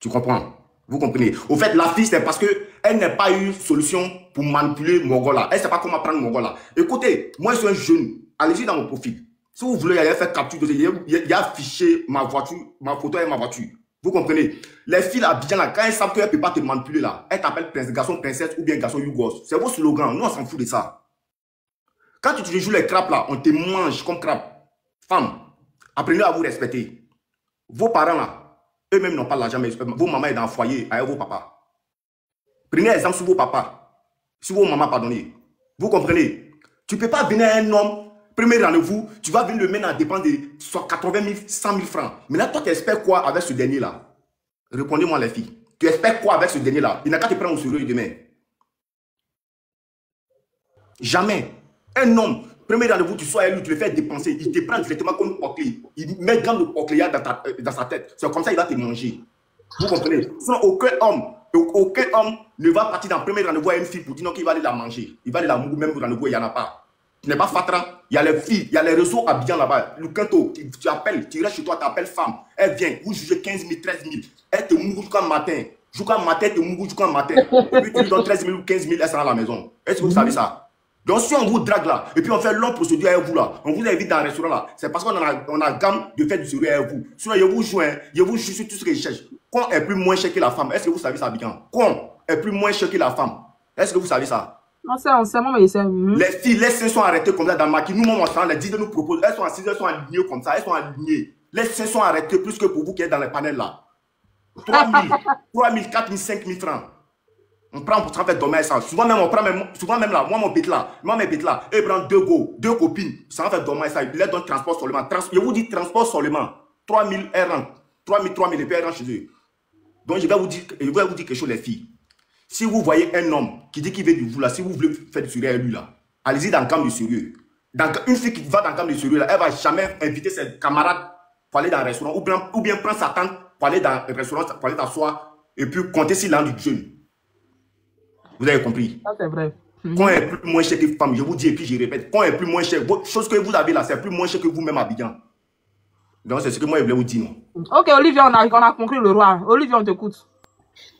Tu comprends? Vous comprenez? Au fait, la fille, c'est parce qu'elle n'a pas eu solution pour manipuler Mongola. Elle ne sait pas comment prendre Mongola. Écoutez, moi, je suis un jeune. Allez-y dans mon profil. Si vous voulez, il y a fait capture, il y a affiché ma voiture, ma photo et ma voiture. Vous comprenez? Les filles à Abidjan, là, quand elles savent qu'elles ne peuvent pas te manipuler là, elles t'appellent prince, garçon, princesse ou bien garçon Yougos. C'est vos slogans. Nous, on s'en fout de ça. Quand tu, tu joues les crapes là, on te mange comme crabe. Femme, apprenez à vous respecter. Vos parents là, Eux-mêmes n'ont pas l'argent, mais vos mamans sont dans le foyer, avec vos papas. Prenez exemple sur vos papas, sur vos mamans, pardonnez. Vous comprenez? Tu ne peux pas venir à un homme, premier rendez-vous, tu vas venir le mettre à dépendre de soit quatre-vingt mille, cent mille francs. Mais là, toi, tu espères quoi avec ce dernier-là? Répondez-moi, les filles. Tu espères quoi avec ce dernier-là? Il n'a qu'à te prendre au sérieux demain. Jamais. Un homme, premier rendez-vous, tu sois à lui, tu le fais dépenser, il te prend directement comme le Poclé. Il met dans le Poclé dans, dans sa tête. C'est comme ça qu'il va te manger. Vous comprenez? Sans aucun homme. Aucun homme ne va partir dans le premier rendez-vous à une fille pour dire non qu'il va aller la manger. Il va aller la manger, même pour rendez-vous, il n'y en a pas. Tu n'es pas fatra. Il y a les filles, il y a les réseaux Abidjan là-bas. Le canto, tu, tu appelles, tu restes chez toi, tu appelles femme. Elle vient, vous jugez quinze mille, treize mille. Elle te mougou jusqu'à matin. Jusqu'à matin, te mougou jusqu'à matin. Et puis tu lui donnes treize mille ou quinze mille, elle sera à la maison. Est-ce que vous savez ça? Donc si on vous drague là, et puis on fait long procédure avec vous là, on vous invite dans un restaurant là, c'est parce qu'on a, on a gamme de faire du sérieux avec vous. Sinon, je vous joins, je vous joue sur tout ce que je cherche. Qu'on est plus moins cher que la femme. Est-ce que vous savez ça, Abidjan? Qu'on est plus moins cher que la femme. Est-ce que vous savez ça? On sait, on sait, mais il sait. Les filles, les seins sont arrêtés comme ça dans le maquis. Nous, on s'en les dix de nous proposent. Elles sont assises, elles sont alignées comme ça, elles sont alignées. Les seins sont arrêtés plus que pour vous qui êtes dans les panels là. trois mille, quatre mille, cinq mille francs. On prend pour travailler domaine ça. Souvent même, on prend même, souvent même là, moi mon bête là, moi mes bêtes là, et prend deux go, deux copines, ça va faire domaine ça. Il leur donne transport seulement. Trans, je vous dis transport seulement. trois mille R un, trois mille, trois mille et puis R un chez eux. Donc je vais vous dire, je vais vous dire quelque chose les filles. Si vous voyez un homme qui dit qu'il veut du vous là, si vous voulez faire du sérieux lui là, allez-y dans le camp du sérieux. Dans, une fille qui va dans le camp du sérieux là, elle va jamais inviter ses camarades pour aller dans un restaurant ou bien, ou bien prendre sa tante pour aller dans un restaurant, pour aller t'asseoir et puis compter si l'an du jeûne. Vous avez compris? Ah, c'est vrai. Quand est plus moins cher que femme, je vous dis et puis je répète, quand est plus moins cher, votre chose que vous avez là, c'est plus moins cher que vous-même Abidjan. Donc c'est ce que moi je voulais vous dire. Non? Ok Olivier, on a, on a compris le roi. Olivier, on t'écoute.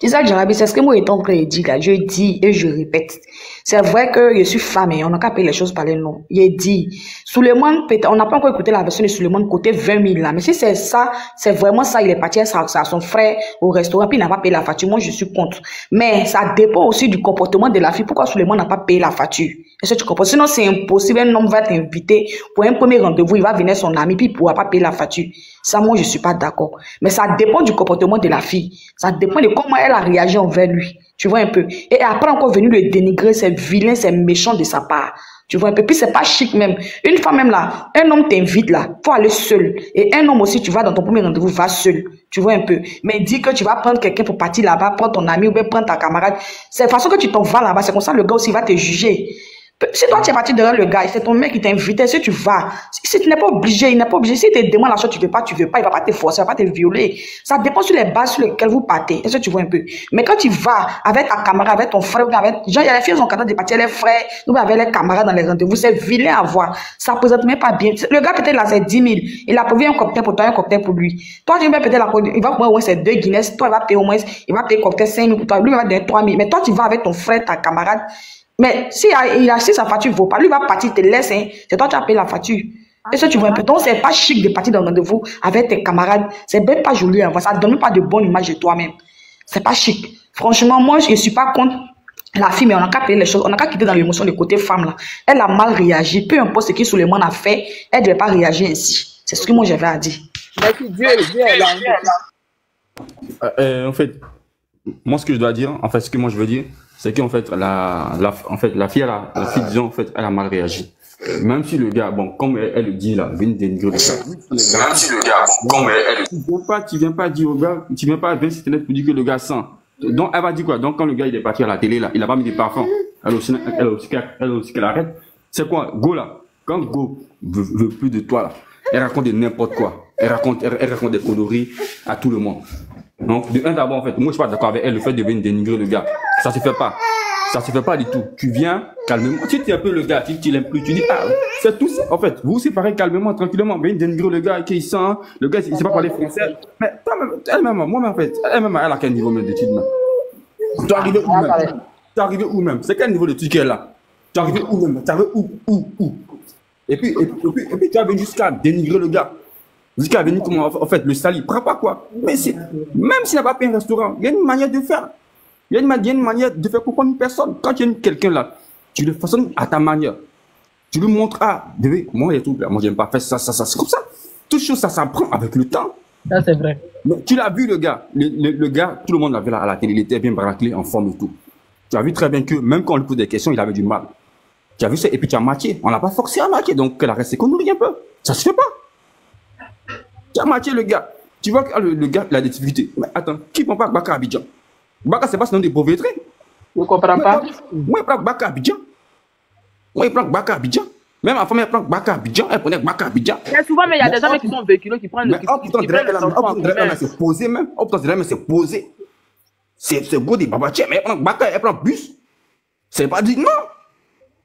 C'est ça Djarabi, c'est ce que moi étant en train de dire là, je dis et je répète. C'est vrai que je suis femme et on n'a qu'à payer les choses par les noms. Il dit, Souleymane, on n'a pas encore écouté la version de Souleymane côté vingt mille là, mais si c'est ça, c'est vraiment ça, il est parti à son frère au restaurant, puis il n'a pas payé la facture, moi je suis contre. Mais ça dépend aussi du comportement de la fille, pourquoi Souleymane n'a pas payé la facture? Est-ce que tu comprends? Sinon c'est impossible, un homme va t'inviter pour un premier rendez-vous, il va venir son ami, puis il ne pourra pas payer la facture. Ça, moi, je ne suis pas d'accord. Mais ça dépend du comportement de la fille. Ça dépend de comment elle a réagi envers lui. Tu vois un peu. Et après, encore venu le dénigrer, c'est vilain, c'est méchant de sa part. Tu vois un peu. Puis, c'est pas chic même. Une femme même là, un homme t'invite là, faut aller seul. Et un homme aussi, tu vas dans ton premier rendez-vous, va seul. Tu vois un peu. Mais dis que tu vas prendre quelqu'un pour partir là-bas, prendre ton ami ou bien prendre ta camarade. C'est la façon que tu t'en vas là-bas. C'est comme ça le gars aussi va te juger. Si toi tu es parti derrière le gars, c'est ton mec qui t'invite, si tu vas, si tu n'es pas obligé, il n'est pas obligé, si tu te demandes la chose, tu ne veux pas, tu ne veux pas, il ne va pas te forcer, il ne va pas te violer. Ça dépend sur les bases sur lesquelles vous partez, est-ce que tu vois un peu. Mais quand tu vas avec ta camarade, avec ton frère, avec, genre, il y a les filles qui sont capables de partir, les frères, nous avec les camarades dans les rendez-vous, c'est vilain à voir, ça ne présente même pas bien. Le gars peut-être là, c'est dix mille, il a payé un cocktail pour toi, un cocktail pour lui. Toi, tu vas peut-être là, il va payer au moins ses deux Guinness, toi, il va payer au moins, il va payer cocktail cinq mille pour toi, lui, il va donner trois mille. Mais toi, tu vas avec ton frère, ta camarade. Mais si il a si sa facture ne vaut pas, lui va partir, te laisse, hein. C'est toi qui as payé la facture. Et ça, tu vois un peu. Donc, c'est pas chic de partir dans le rendez-vous avec tes camarades. C'est même pas joli, hein. Ça ne donne pas de bonne image de toi-même. C'est pas chic. Franchement, moi, je ne suis pas contre la fille, mais on n'a qu'à payer les choses. On n'a qu'à quitter dans l'émotion du côté femme, là. Elle a mal réagi. Peu importe ce que Souleymane a fait, elle ne devait pas réagir ainsi. C'est ce que moi, j'avais à dire. Merci, Dieu, Dieu est là. Euh, euh, en fait, moi, ce que je dois dire, en fait, ce que moi, je veux dire, c'est qu'en fait la, la en fait la fille la, la fille disons en fait elle a mal réagi, même si le gars bon comme elle, elle le dit là vient dénigrer le gars, même si le gars bon comme elle, elle tu viens pas tu viens pas dire au gars tu viens pas vingt s'éteindre pour dire que le gars sent, donc elle va dire quoi, donc quand le gars il est parti à la télé là il a pas mis des parfums, elle aussi elle aussi elle aussi qu'elle arrête, c'est quoi Go là, quand Go veut, veut plus de toi là, elle raconte de n'importe quoi, elle raconte elle, elle raconte des conneries à tout le monde. Donc, de un d'abord, en fait, moi, je suis pas d'accord avec elle, le fait de venir dénigrer le gars. Ça se fait pas. Ça se fait pas du tout. Tu viens, calmement. Si tu es un peu le gars, tu, tu l'aimes plus, tu dis, ah, c'est tout ça. En fait, vous vous séparez calmement, tranquillement. Venir dénigrer le gars, qui sent, le gars, il sait pas parler français. Mais, toi-même, elle-même, moi-même, en fait, elle-même, elle a quel niveau d'études, même? Tu es arrivé où même? Tu es arrivé où même? C'est quel niveau d'études qu'elle a? Tu es arrivé où même? Tu es arrivé où, où, où? Et puis, et puis, et puis, et puis tu es venu jusqu'à dénigrer le gars. Vous avez venu comment en fait le salir, prends pas quoi. Mais même s'il n'a pas payé un restaurant, il y a une manière de faire. Il y a une, il y a une manière de faire comprendre une personne. Quand tu as quelqu'un là, tu le façonnes à ta manière. Tu lui montres, ah, bébé, moi il y a tout, là. Moi j'aime pas faire ça, ça, ça. C'est comme ça. Toute chose, ça s'apprend avec le temps. Ça, c'est vrai. Mais tu l'as vu, le gars. Le, le, le gars, tout le monde l'avait là à la télé. Il était bien baraclé, en forme et tout. Tu as vu très bien que même quand on lui pose des questions, il avait du mal. Tu as vu ça, et puis tu as matché. On l'a pas forcé à matcher, donc la reste, c'est qu'on oublie un peu. Ça se fait pas. Tu as matché le gars. Tu vois que le, le gars, il a des difficultés. Mais attends, qui prend pas Gbaka Abidjan? Gbaka, c'est pas ce nom de pauvre traits. Je ne comprends pas. Moi, il prend Gbaka Abidjan. Moi, il prend Gbaka Abidjan. Même ma femme, elle prend Gbaka Abidjan. Elle prenait Gbaka Abidjan. Mais souvent, mais il y a des gens qui sont véhiculés, qui prennent le. Mais oh putain, Djarabi, c'est posé même. Oh putain, Djarabi, c'est posé. C'est beau des babatiers, mais elle prend Gbaka, elle prend bus. C'est pas dit non.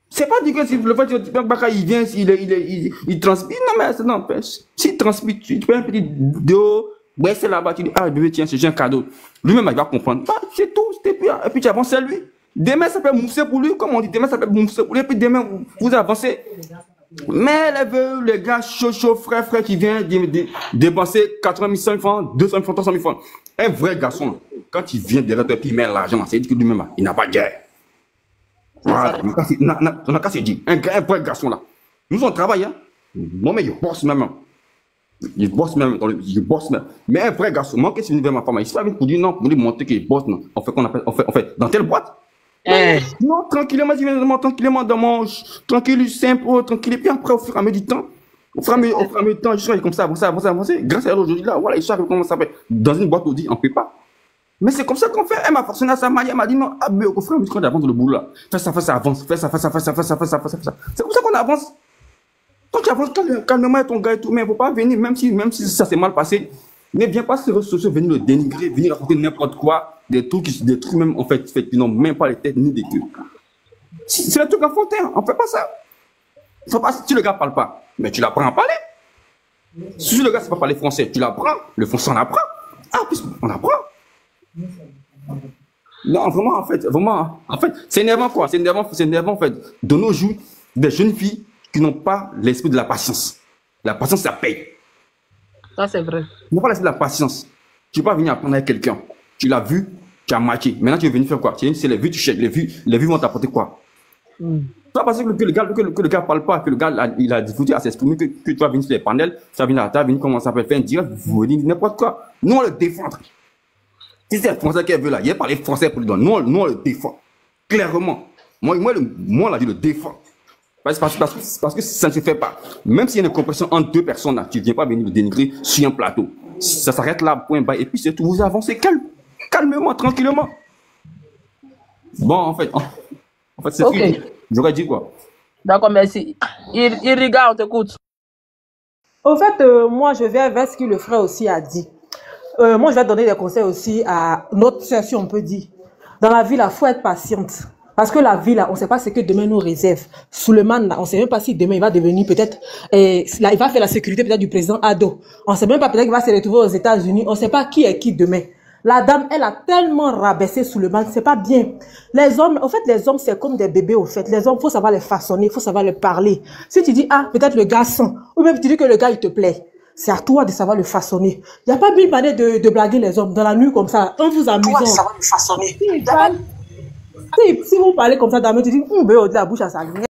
C'est pas dit que si le fait que Gbaka il vient, il, il, il, il transpire. Non, mais ça n'empêche. S'il transpire, tu prends un petit dos, ouais, c'est là-bas, tu dis, ah bébé, tiens, c'est un cadeau. Lui-même, il va comprendre. Ah, c'est tout, c'était bien. Et puis tu avances à lui. Demain, ça peut mousser pour lui. Comme on dit, demain, ça peut mousser pour lui. Et puis demain, vous, vous avancez. Mais les veulent, les gars chaud, chaud, frère, frère, qui vient dépenser quatre-vingt mille francs, deux cent mille francs, trois cent mille francs. Un vrai garçon, quand il vient derrière toi, il met l'argent, c'est dit que lui-même, il n'a pas de guerre. Voilà, on a qu'à se dire, un vrai garçon là. Nous on travaille, hein. Non mais il bosse même. Il bosse même, il bosse même. Mais un vrai garçon, moi qu'est-ce que je dis à ma femme, il se fait pour dire non, pour lui montrer qu'il bosse, non. On fait qu'on appelle, on fait, on fait, dans telle boîte. Eh. Non, tranquillement, tranquillement, dans mon tranquille, simple, tranquille. Et puis après, au fur et à mesure du temps, au fur et à mesure, au fur et à mesure du temps, je suis comme ça, avancer, avancer, avancer. Grâce à elle aujourd'hui là, voilà, il savent comment ça fait. Dans une boîte, on dit, on ne peut pas. Mais c'est comme ça qu'on fait. Elle m'a forcé à sa manière. Elle m'a dit non, ah, mais au frère, on avance dans le boulot là. Fais ça, fais ça, avance. Fais ça, fais ça, fais ça, fais ça, fais ça, fais ça. C'est comme ça qu'on avance. Quand tu avances calmement avec ton gars et tout, mais il ne faut pas venir, même si, même si ça s'est mal passé. Ne viens pas sur les réseaux sociaux, venir le dénigrer, venir raconter n'importe quoi, des trucs qui se détruisent même, en fait, qui n'ont même pas les têtes ni des queues. C'est le truc enfantin, on ne fait pas ça. Faut pas, si le gars ne parle pas, mais tu l'apprends à parler. Si le gars ne sait pas parler français, tu l'apprends, le français on apprend. Ah, on apprend. Non, vraiment, en fait, vraiment, en fait, c'est énervant quoi, c'est énervant, c'est énervant en fait. De nos jours, des jeunes filles qui n'ont pas l'esprit de la patience. La patience, ça paye. Ça, c'est vrai. Il ne faut pas laisser de la patience. Tu ne vas pas venir apprendre avec quelqu'un. Tu l'as vu, tu as matché. Maintenant, tu es venu faire quoi? C'est les vues, tu cherches. Les vues, les vues vont t'apporter quoi? Mm. C'est pas parce que le gars ne parle pas, que le gars il a difficulté à s'exprimer, que, que tu vas venir sur les panels, ça vient à ta, venir comment ça s'appelle, faire un direct, vous venez n'importe quoi. Nous, on le défend. Si c'est le français qu'elle veut là, il a parlé français pour lui donner. Nous, nous, on le défend. Clairement. Moi, moi, le, moi là, je le défends. Parce, parce, parce, parce que ça ne se fait pas. Même s'il y a une compréhension entre deux personnes, là, tu ne viens pas venir le dénigrer sur un plateau. Ça s'arrête là, point bas, et puis c'est tout. Vous avancez calme, calmement, tranquillement. Bon, en fait, en, en fait c'est okay. J'aurais dit quoi? D'accord, merci. Il, il regarde, on t'écoute. En fait, euh, moi, je vais avec ce que le frère aussi a dit. Euh, moi, je vais donner des conseils aussi à notre sœur, si on peut dire. Dans la vie, il faut être patiente. Parce que la vie, là, on ne sait pas ce que demain nous réserve. Souleymane, là, on ne sait même pas si demain il va devenir peut-être, eh, il va faire la sécurité peut-être du président Ado. On ne sait même pas peut-être qu'il va se retrouver aux États-Unis. On ne sait pas qui est qui demain. La dame, elle a tellement rabaissé Souleymane, c'est pas bien. Les hommes, en fait, les hommes, c'est comme des bébés, au fait. Les hommes, faut savoir les façonner, faut savoir les parler. Si tu dis, ah, peut-être le gars sent, ou même tu dis que le gars, il te plaît. C'est à toi de savoir le façonner. Il n'y a pas mille manières de, de blaguer les hommes dans la nuit comme ça, en vous amusant. Toi, savoir le façonner. Si, si vous parlez comme ça, dame, tu dis, on veut au-delà de la bouche à sa lumière.